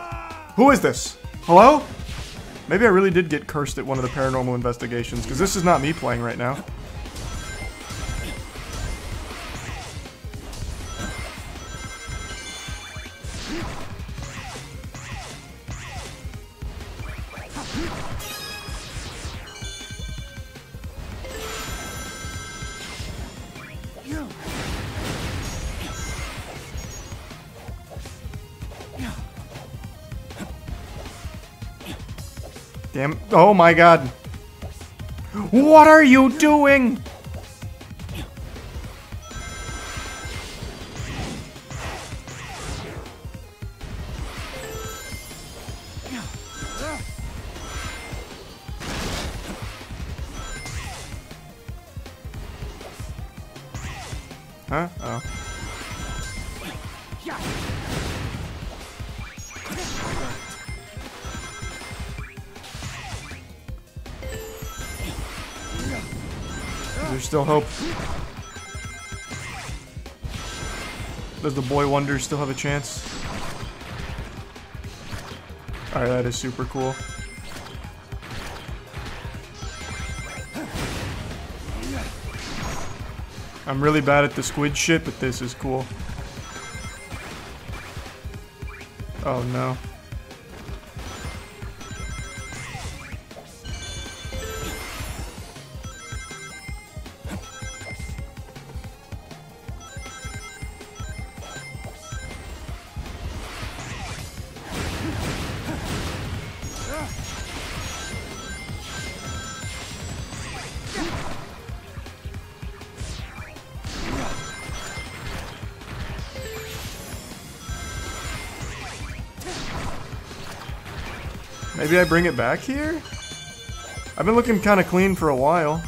Who is this? Hello? Maybe I really did get cursed at one of the paranormal investigations, because this is not me playing right now. Damn. Oh my god. What are you doing? Huh? Oh. There's still hope. Does the boy wonder still have a chance? Alright, that is super cool. I'm really bad at the squid shit, but this is cool. Oh no. Maybe I bring it back here? I've been looking kind of clean for a while.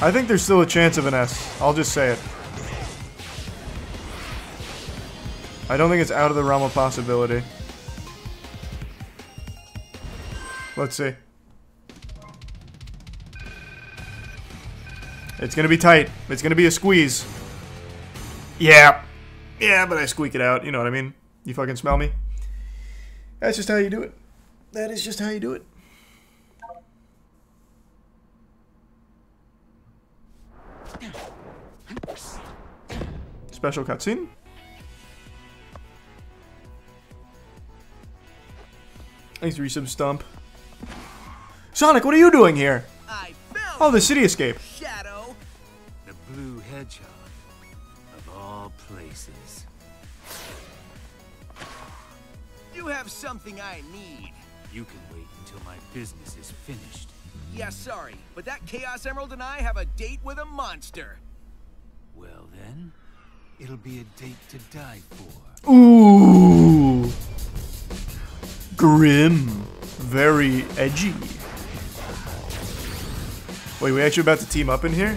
I think there's still a chance of an S. I'll just say it. I don't think it's out of the realm of possibility. Let's see. It's gonna be tight. It's gonna be a squeeze. Yeah. Yeah, but I squeak it out. You know what I mean? You fucking smell me? That's just how you do it. That is just how you do it. Special cutscene. Thanks, resub stump. Sonic, what are you doing here? I found oh, the city escape. Shadow, the blue hedgehog of all places. You have something I need. You can wait until my business is finished. Yeah, sorry, but that Chaos Emerald and I have a date with a monster. Well then, it'll be a date to die for. Ooh, grim, very edgy. Wait, we actually about to team up in here?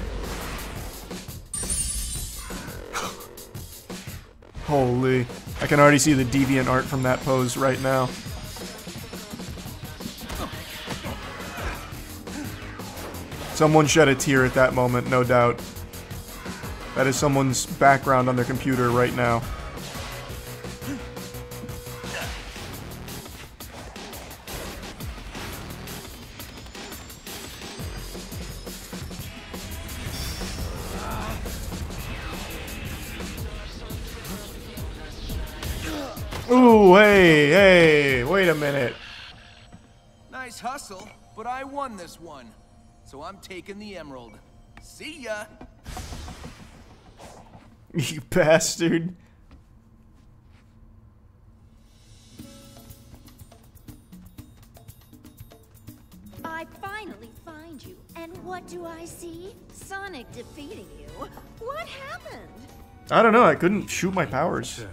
Holy. I can already see the deviant art from that pose right now. Someone shed a tear at that moment, no doubt. That is someone's background on their computer right now. Ooh, hey, hey, wait a minute. Nice hustle, but I won this one. So I'm taking the emerald. See ya. You bastard. I finally find you, and what do I see? Sonic defeating you. What happened? I don't know, I couldn't shoot my powers.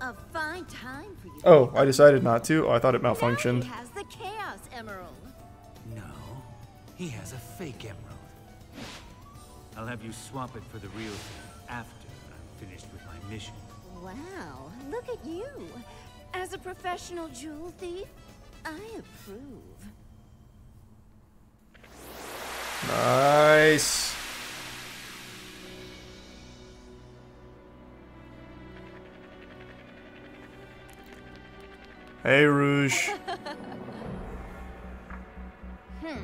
A fine time for you. Oh, I decided not to. Oh, I thought it malfunctioned. He has the Chaos Emerald. No, he has a fake emerald. I'll have you swap it for the real thing after I'm finished with my mission. Wow, look at you. As a professional jewel thief, I approve. Nice. Hey, Rouge. hmm.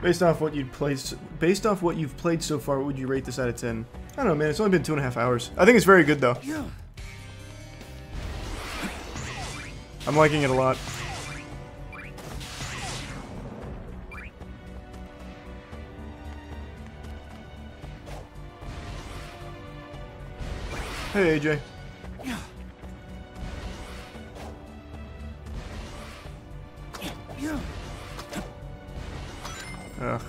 Based off what you'd played, based off what you've played so far, what would you rate this out of ten? I don't know, man. It's only been two and a half hours. I think it's very good, though. Yeah. I'm liking it a lot. Hey, A J. Ugh.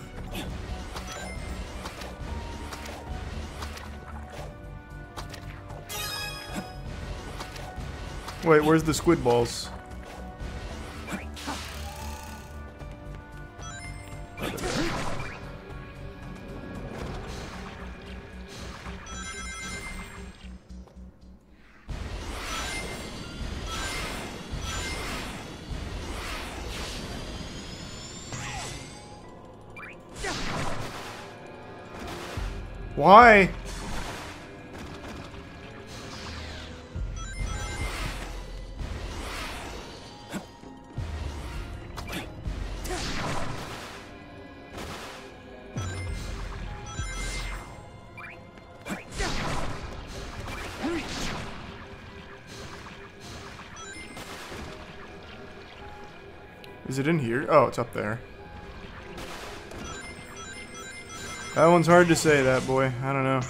Wait, where's the squid balls? Why? Is it in here? Oh, it's up there. That one's hard to say, that boy. I don't know.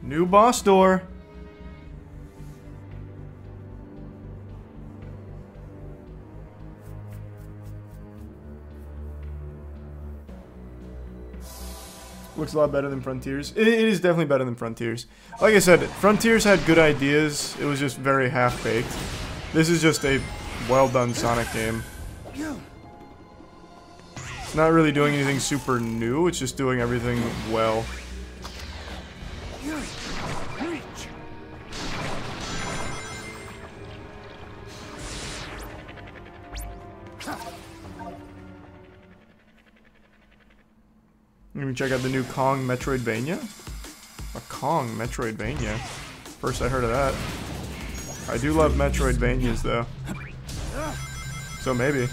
New boss door. Looks a lot better than Frontiers. It, it is definitely better than Frontiers. Like I said, Frontiers had good ideas. It was just very half-baked. This is just a well-done Sonic game. It's not really doing anything super new, it's just doing everything well. Let me check out the new Kong Metroidvania. A Kong Metroidvania? First I heard of that. I do love Metroidvanias, though. So maybe.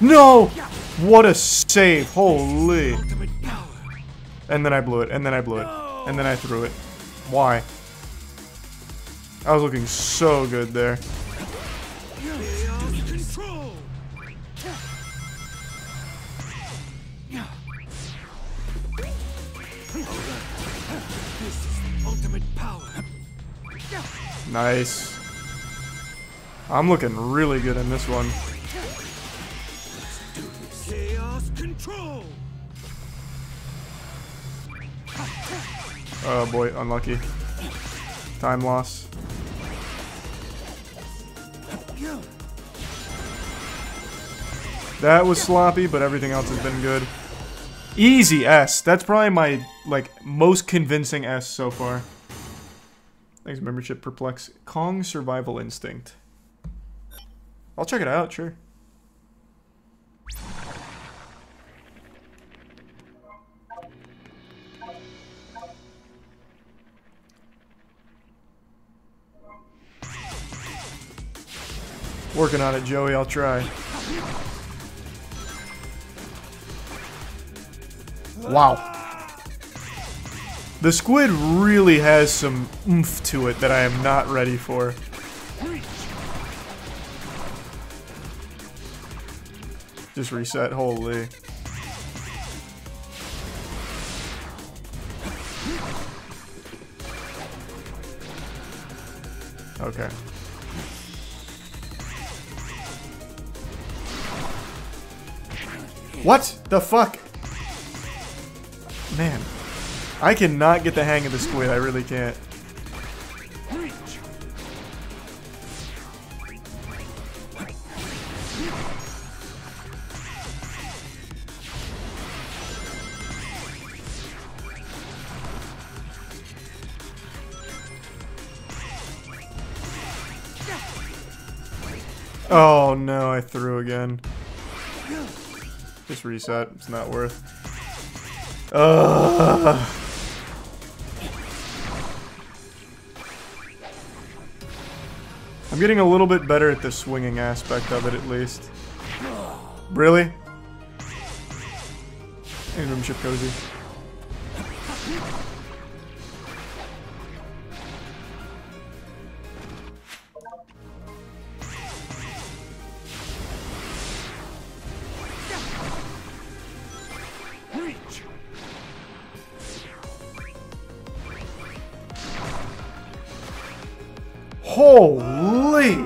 No! What a save. Holy. And then I blew it. And then I blew it. And then I threw it. Why? I was looking so good there. Nice. I'm looking really good in this one. Chaos control. Oh boy, unlucky. Time loss. That was sloppy, but everything else has been good. Easy S. That's probably my like most convincing S so far. Thanks, membership. Perplex. Kong Survival Instinct. I'll check it out, sure. Working on it, Joey. I'll try. Wow. The squid really has some oomph to it that I am not ready for. Just reset, holy. Okay. What the fuck? Man. I cannot get the hang of the squid, I really can't. Oh no, I threw again. Just reset, it's not worth. Ugh. I'm getting a little bit better at the swinging aspect of it, at least. Really? And Roomship Cozy. Holy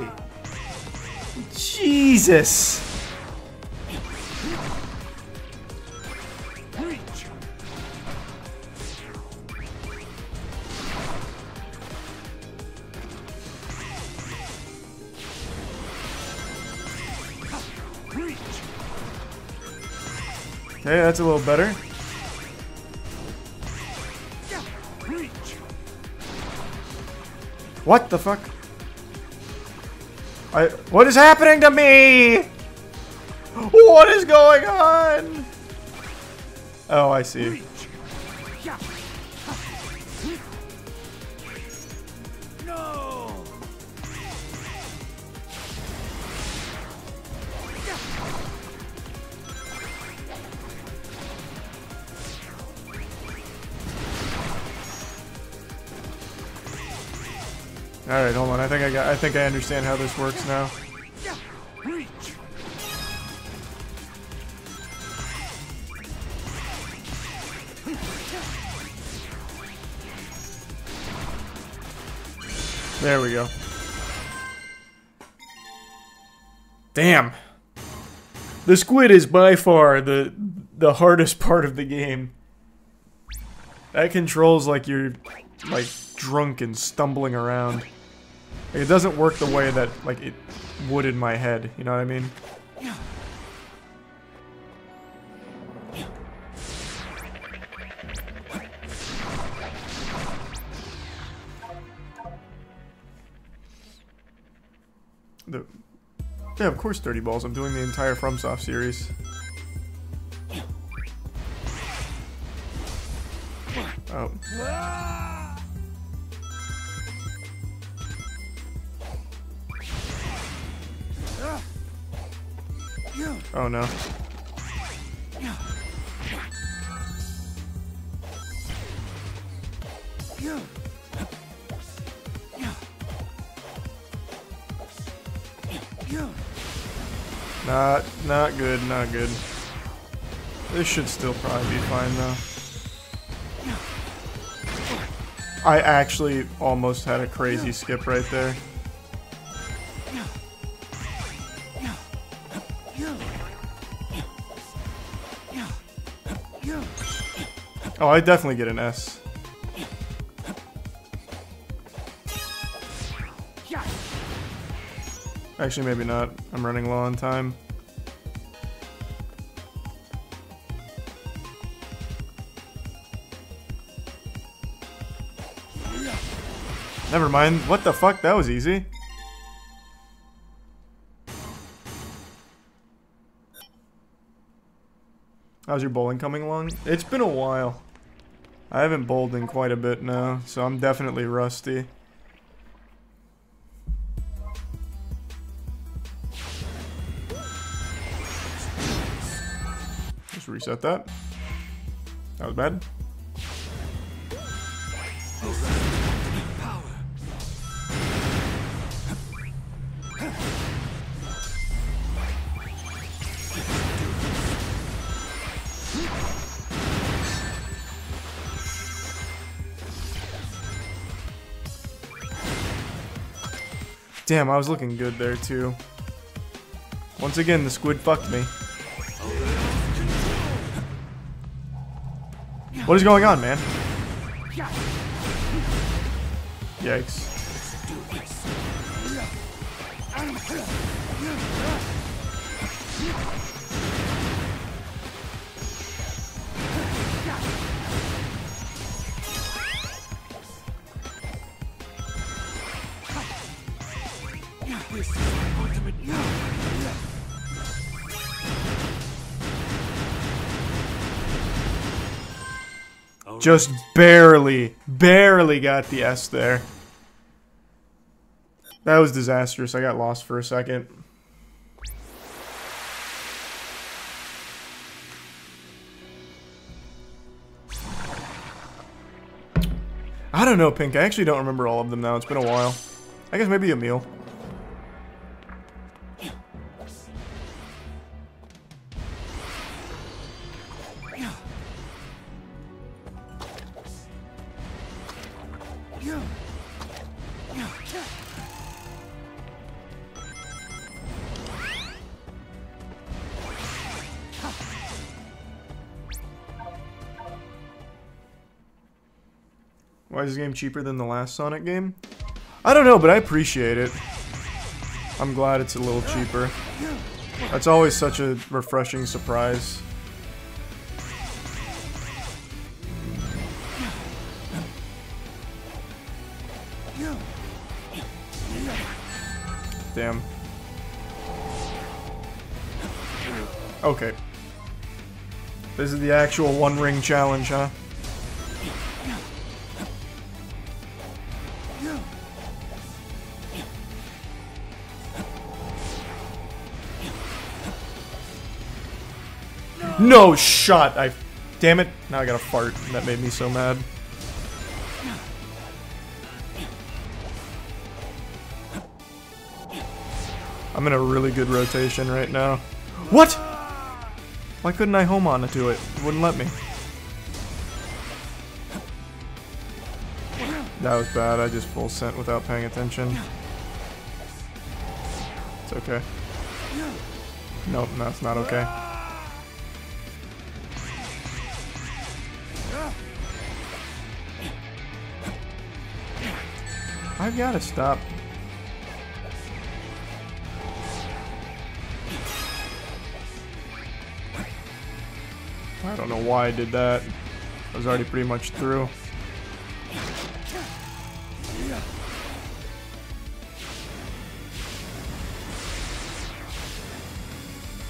Jesus. Hey, that's a little better. What the fuck? I, what is happening to me? What is going on? Oh, I see. No. All right, hold on. I think I got. I think I understand how this works now. There we go. Damn. The squid is by far the the hardest part of the game. That controls like you're like drunk and stumbling around. Like, it doesn't work the way that, like, it would in my head, you know what I mean? The, yeah, of course Dirty Balls. I'm doing the entire FromSoft series. Oh. Oh no. Not, not good, not good. This should still probably be fine though. I actually almost had a crazy skip right there. Oh, I definitely get an S. Actually, maybe not. I'm running low on time. Never mind. What the fuck? That was easy. How's your bowling coming along? It's been a while. I haven't bowled in quite a bit now, so I'm definitely rusty. Just reset that. That was bad. Damn, I was looking good there too. Once again, the squid fucked me. What is going on, man? Yikes. Just barely, barely got the S there. That was disastrous. I got lost for a second. I don't know, Pink. I actually don't remember all of them now. It's been a while. I guess maybe a meal. Why is this game cheaper than the last Sonic game? I don't know, but I appreciate it. I'm glad it's a little cheaper. That's always such a refreshing surprise. Damn. Okay. This is the actual One Ring challenge, huh? No shot! I, damn it! Now I got a fart. That made me so mad. I'm in a really good rotation right now. What? Why couldn't I home on to it? It wouldn't let me. That was bad. I just full sent without paying attention. It's okay. Nope, no, it's not okay. I've got to stop. I don't know why I did that. I was already pretty much through.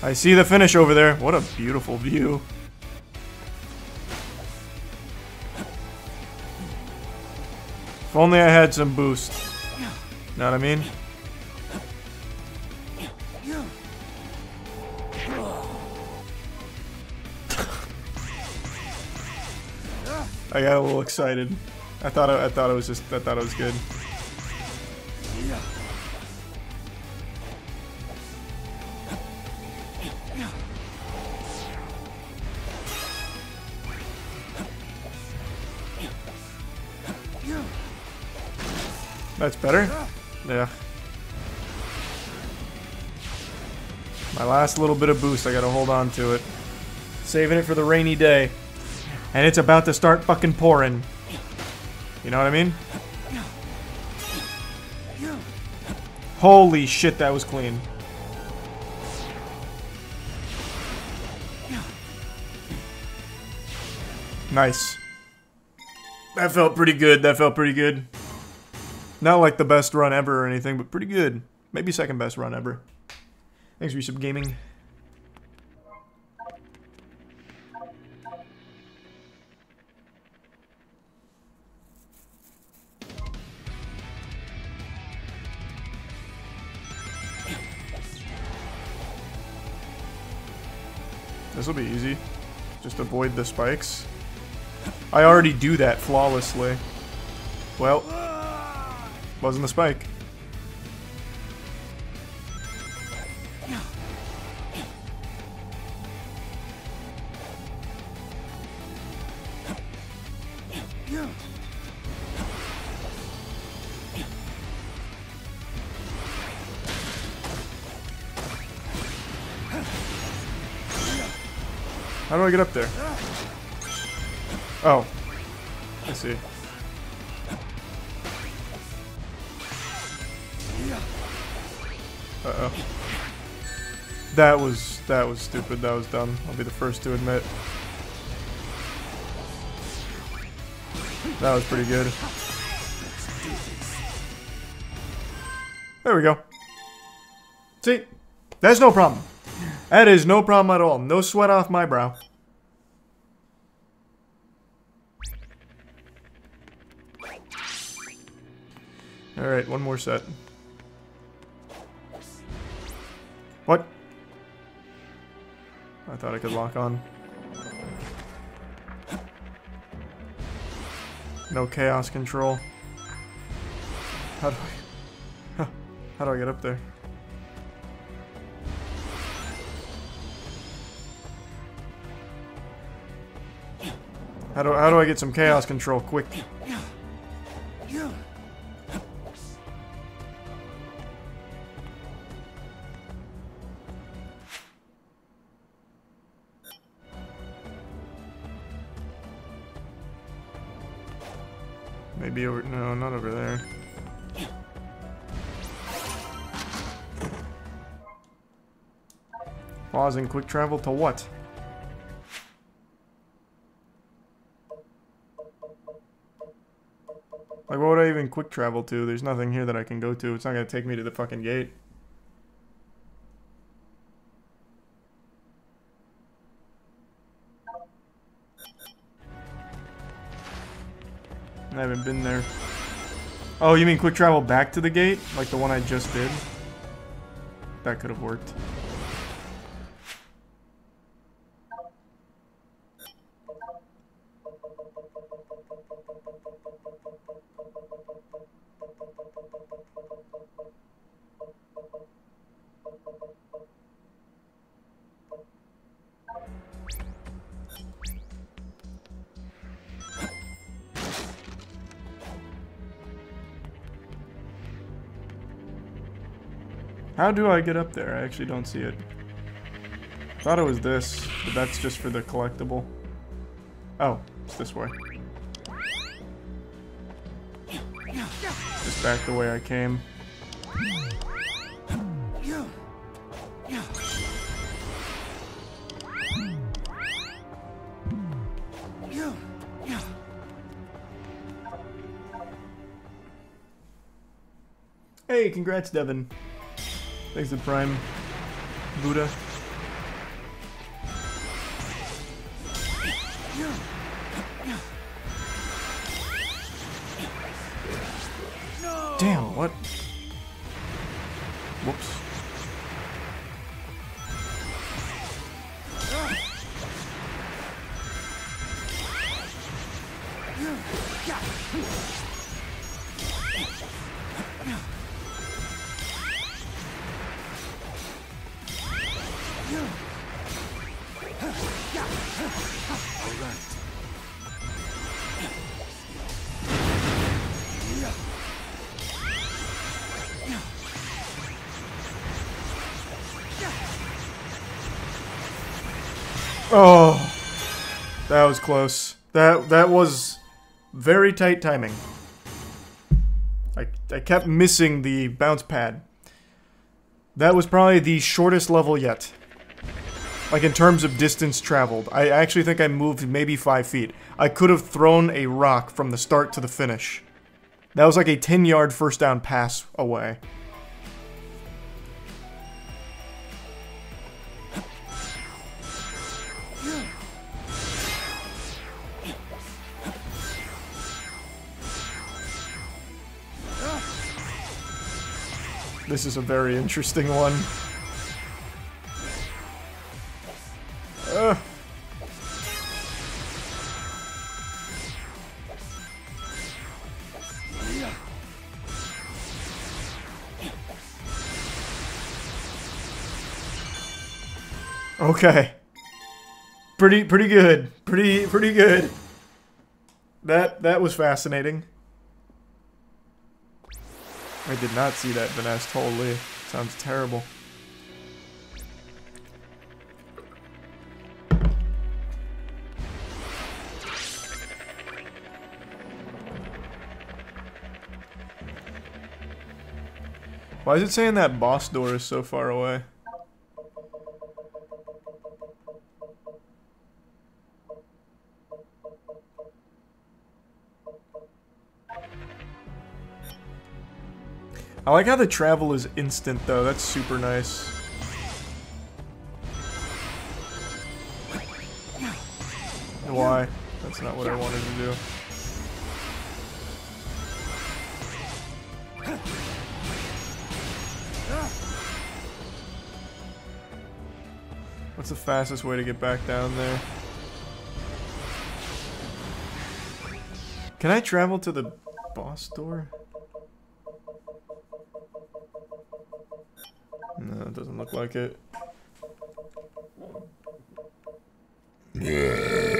I see the finish over there. What a beautiful view. If only I had some boost. Know what I mean? I got a little excited. I thought I, I thought it was just I thought it was good. That's better. Yeah. My last little bit of boost, I gotta hold on to it. Saving it for the rainy day. And it's about to start fucking pouring. You know what I mean? Holy shit, that was clean. Nice. That felt pretty good, that felt pretty good. Not like the best run ever or anything, but pretty good. Maybe second best run ever. Thanks, Resub Gaming. This will be easy. Just avoid the spikes. I already do that flawlessly. Well, wasn't the spike. How do I get up there? Oh. I see. Uh-oh. That was... that was stupid. That was dumb. I'll be the first to admit. That was pretty good. There we go. See? That's no problem. That is no problem at all. No sweat off my brow. Alright, one more set. What? I thought I could lock on. No chaos control. How do I... How do I get up there? How do, how do I get some chaos control quick? Maybe over... no, not over there. Pausing quick travel to what? Like, what would I even quick travel to? There's nothing here that I can go to. It's not gonna take me to the fucking gate. I haven't been there. Oh, you mean quick travel back to the gate? Like the one I just did? That could have worked. How do I get up there? I actually don't see it. Thought it was this, but that's just for the collectible. Oh, it's this way. Just back the way I came. Hey, congrats, Devin. Thanks to Prime Buddha. No. Damn, what? Whoops. Oh, that was close. That that was very tight timing. I, I kept missing the bounce pad. That was probably the shortest level yet. Like in terms of distance traveled. I actually think I moved maybe five feet. I could have thrown a rock from the start to the finish. That was like a ten yard first down pass away. This is a very interesting one. Uh. Okay. Pretty pretty good. Pretty pretty good. That that was fascinating. I did not see that finesse, totally. Sounds terrible. Why is it saying that boss door is so far away? I like how the travel is instant, though. That's super nice. Why? That's not what I wanted to do. What's the fastest way to get back down there? Can I travel to the boss door? No, it doesn't look like it. Yeah.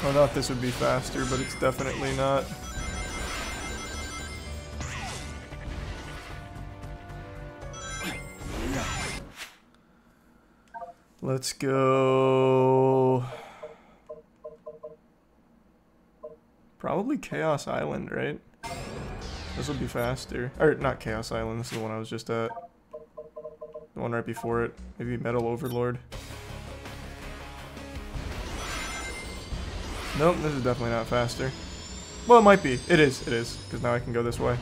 I thought this would be faster, but it's definitely not. Let's go... probably Chaos Island, right? This will be faster. Or, not Chaos Island, this is the one I was just at. The one right before it. Maybe Metal Overlord. Nope, this is definitely not faster. Well, it might be. It is, it is. Because now I can go this way.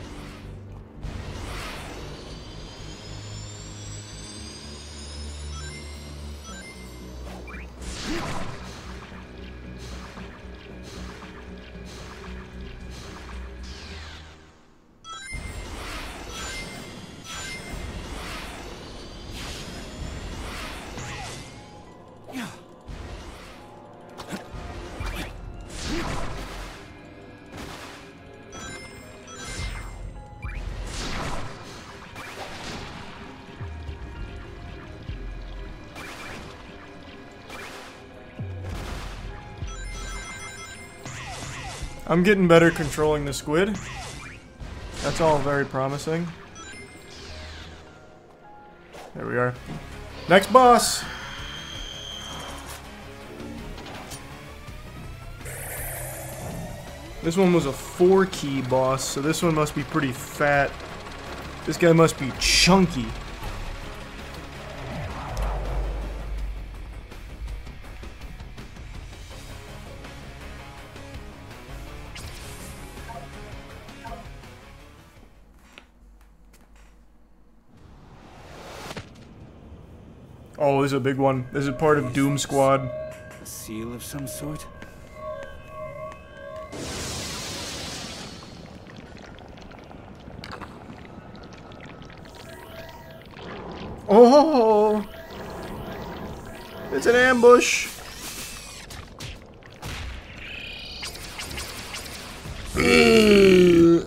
I'm getting better controlling the squid. That's all very promising. There we are. Next boss! This one was a four key boss, so this one must be pretty fat. This guy must be chunky. Oh, this is a big one. This is part of Doom Squad. A seal of some sort? Oh! It's an ambush! I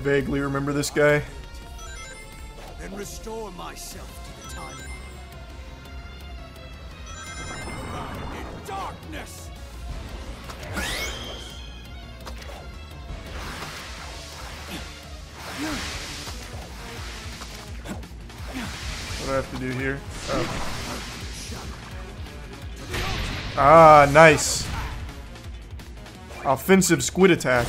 vaguely remember this guy. And restore myself to the timeline. In darkness. What do I have to do here? Oh. Ah, nice. Offensive squid attack.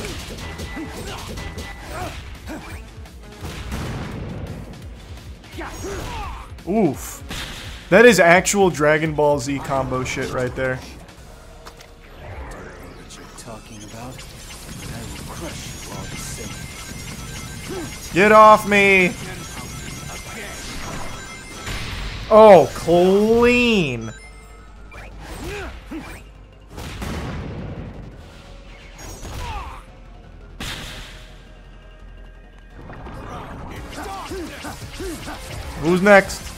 Oof. That is actual Dragon Ball Z combo shit right there. Get off me! Oh, clean! Who's next?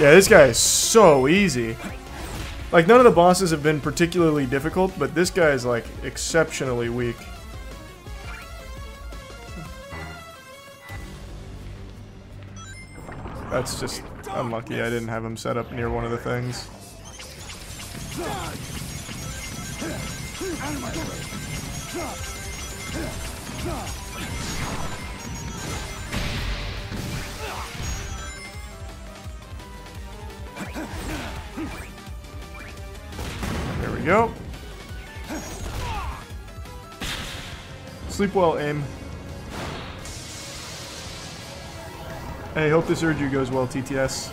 Yeah, this guy is so easy. Like, none of the bosses have been particularly difficult, but this guy is, like, exceptionally weak. That's just unlucky. I didn't have him set up near one of the things. There we go. Sleep well, aim. Hey, hope this urge you goes well, T T S.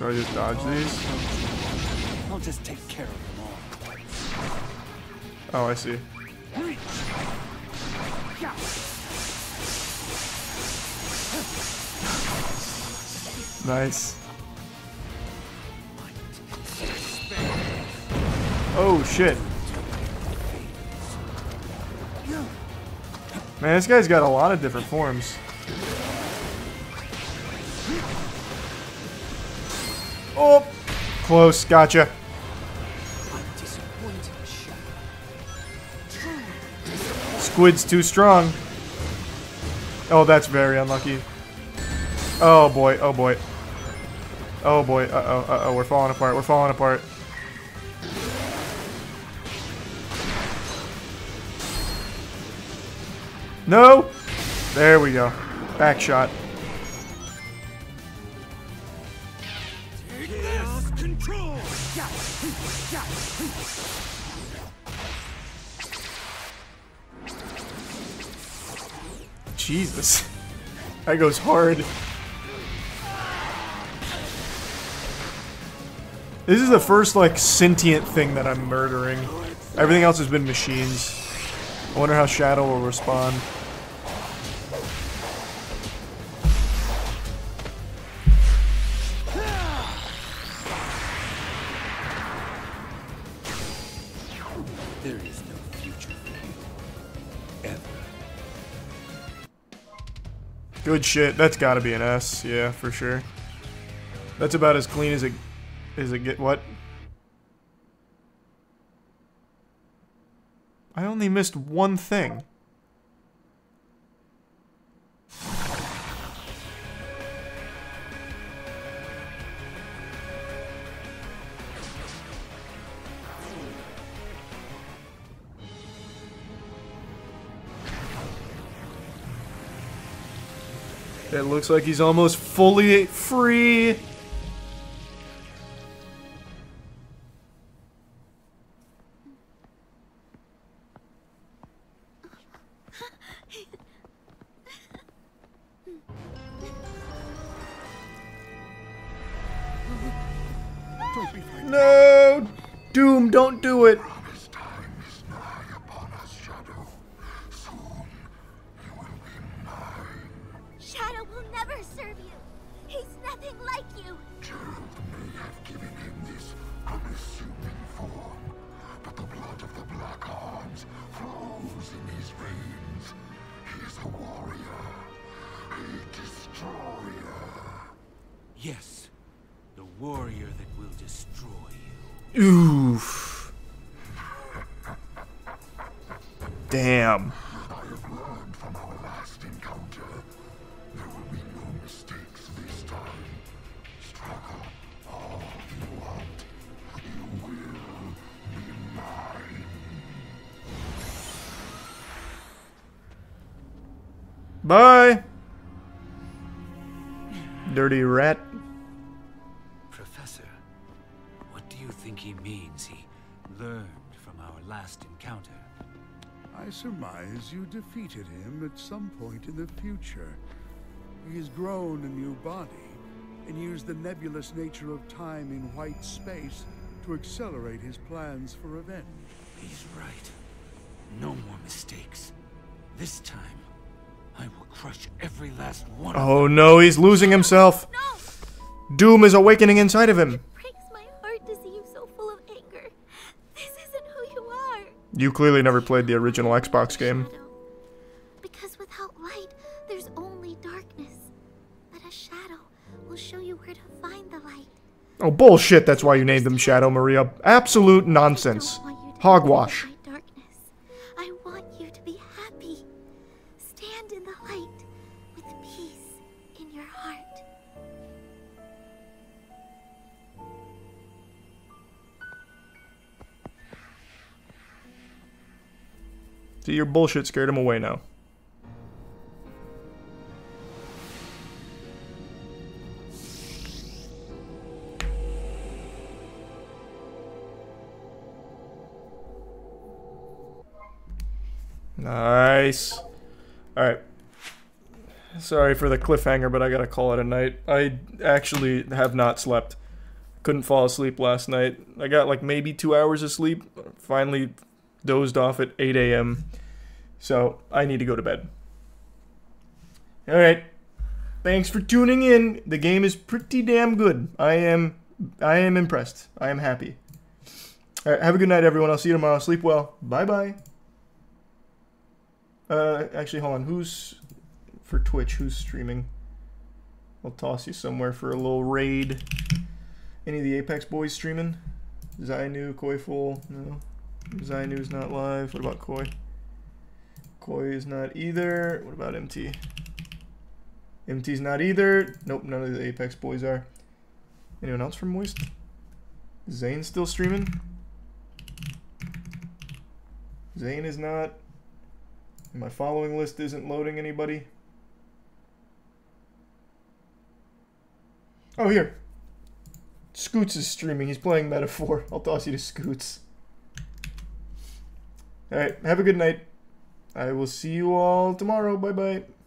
I just dodge these. I'll just take care of them all. Oh, I see. Nice. Oh shit. Man, this guy's got a lot of different forms. Oh, close, gotcha. Squid's too strong. Oh, that's very unlucky. Oh boy, oh boy. Oh boy, uh-oh, uh-oh, we're falling apart, we're falling apart. No! There we go. Back shot. Jesus. That goes hard. This is the first, like, sentient thing that I'm murdering. Everything else has been machines. I wonder how Shadow will respond. Good shit. That's gotta be an S. Yeah, for sure. That's about as clean as it as it get. What? I only missed one thing. It looks like he's almost fully free. No! Doom, don't do it! Shadow will never serve you. He's nothing like you. Gerald may have given him this unassuming form, but the blood of the Black Arms flows in his veins. He's a warrior, a destroyer. Yes, the warrior that will destroy you. Oof. Damn. Bye! Dirty rat. Professor, what do you think he means he learned from our last encounter? I surmise you defeated him at some point in the future. He's grown a new body and used the nebulous nature of time in white space to accelerate his plans for revenge. He's right. No more mistakes. This time, I will crush every last one. Oh no, he's losing himself. No. Doom is awakening inside of him. It breaks my heart to see you so full of anger. This isn't who you are. You clearly never played the original Xbox game. Shadow. Because without light, there's only darkness. But a shadow will show you where to find the light. Oh bullshit, that's why you named him Shadow, Maria. Absolute nonsense. Hogwash. See, your bullshit scared him away now. Nice. Alright. Sorry for the cliffhanger, but I gotta call it a night. I actually have not slept. Couldn't fall asleep last night. I got like maybe two hours of sleep. Finally dozed off at eight A M So, I need to go to bed. Alright. Thanks for tuning in. The game is pretty damn good. I am I am impressed. I am happy. Alright, have a good night, everyone. I'll see you tomorrow. Sleep well. Bye-bye. Uh, actually, hold on. Who's... For Twitch, who's streaming? I'll toss you somewhere for a little raid. Any of the Apex boys streaming? Zainu, Koiful? No. Zainu's not live. What about Koi? Koi is not either. What about M T? M T's not either. Nope, none of the Apex boys are. Anyone else from Moist? Zane still streaming? Zane is not. My following list isn't loading anybody. Oh, here. Scoots is streaming. He's playing Metaphor. I'll toss you to Scoots. Alright, have a good night. I will see you all tomorrow. Bye-bye.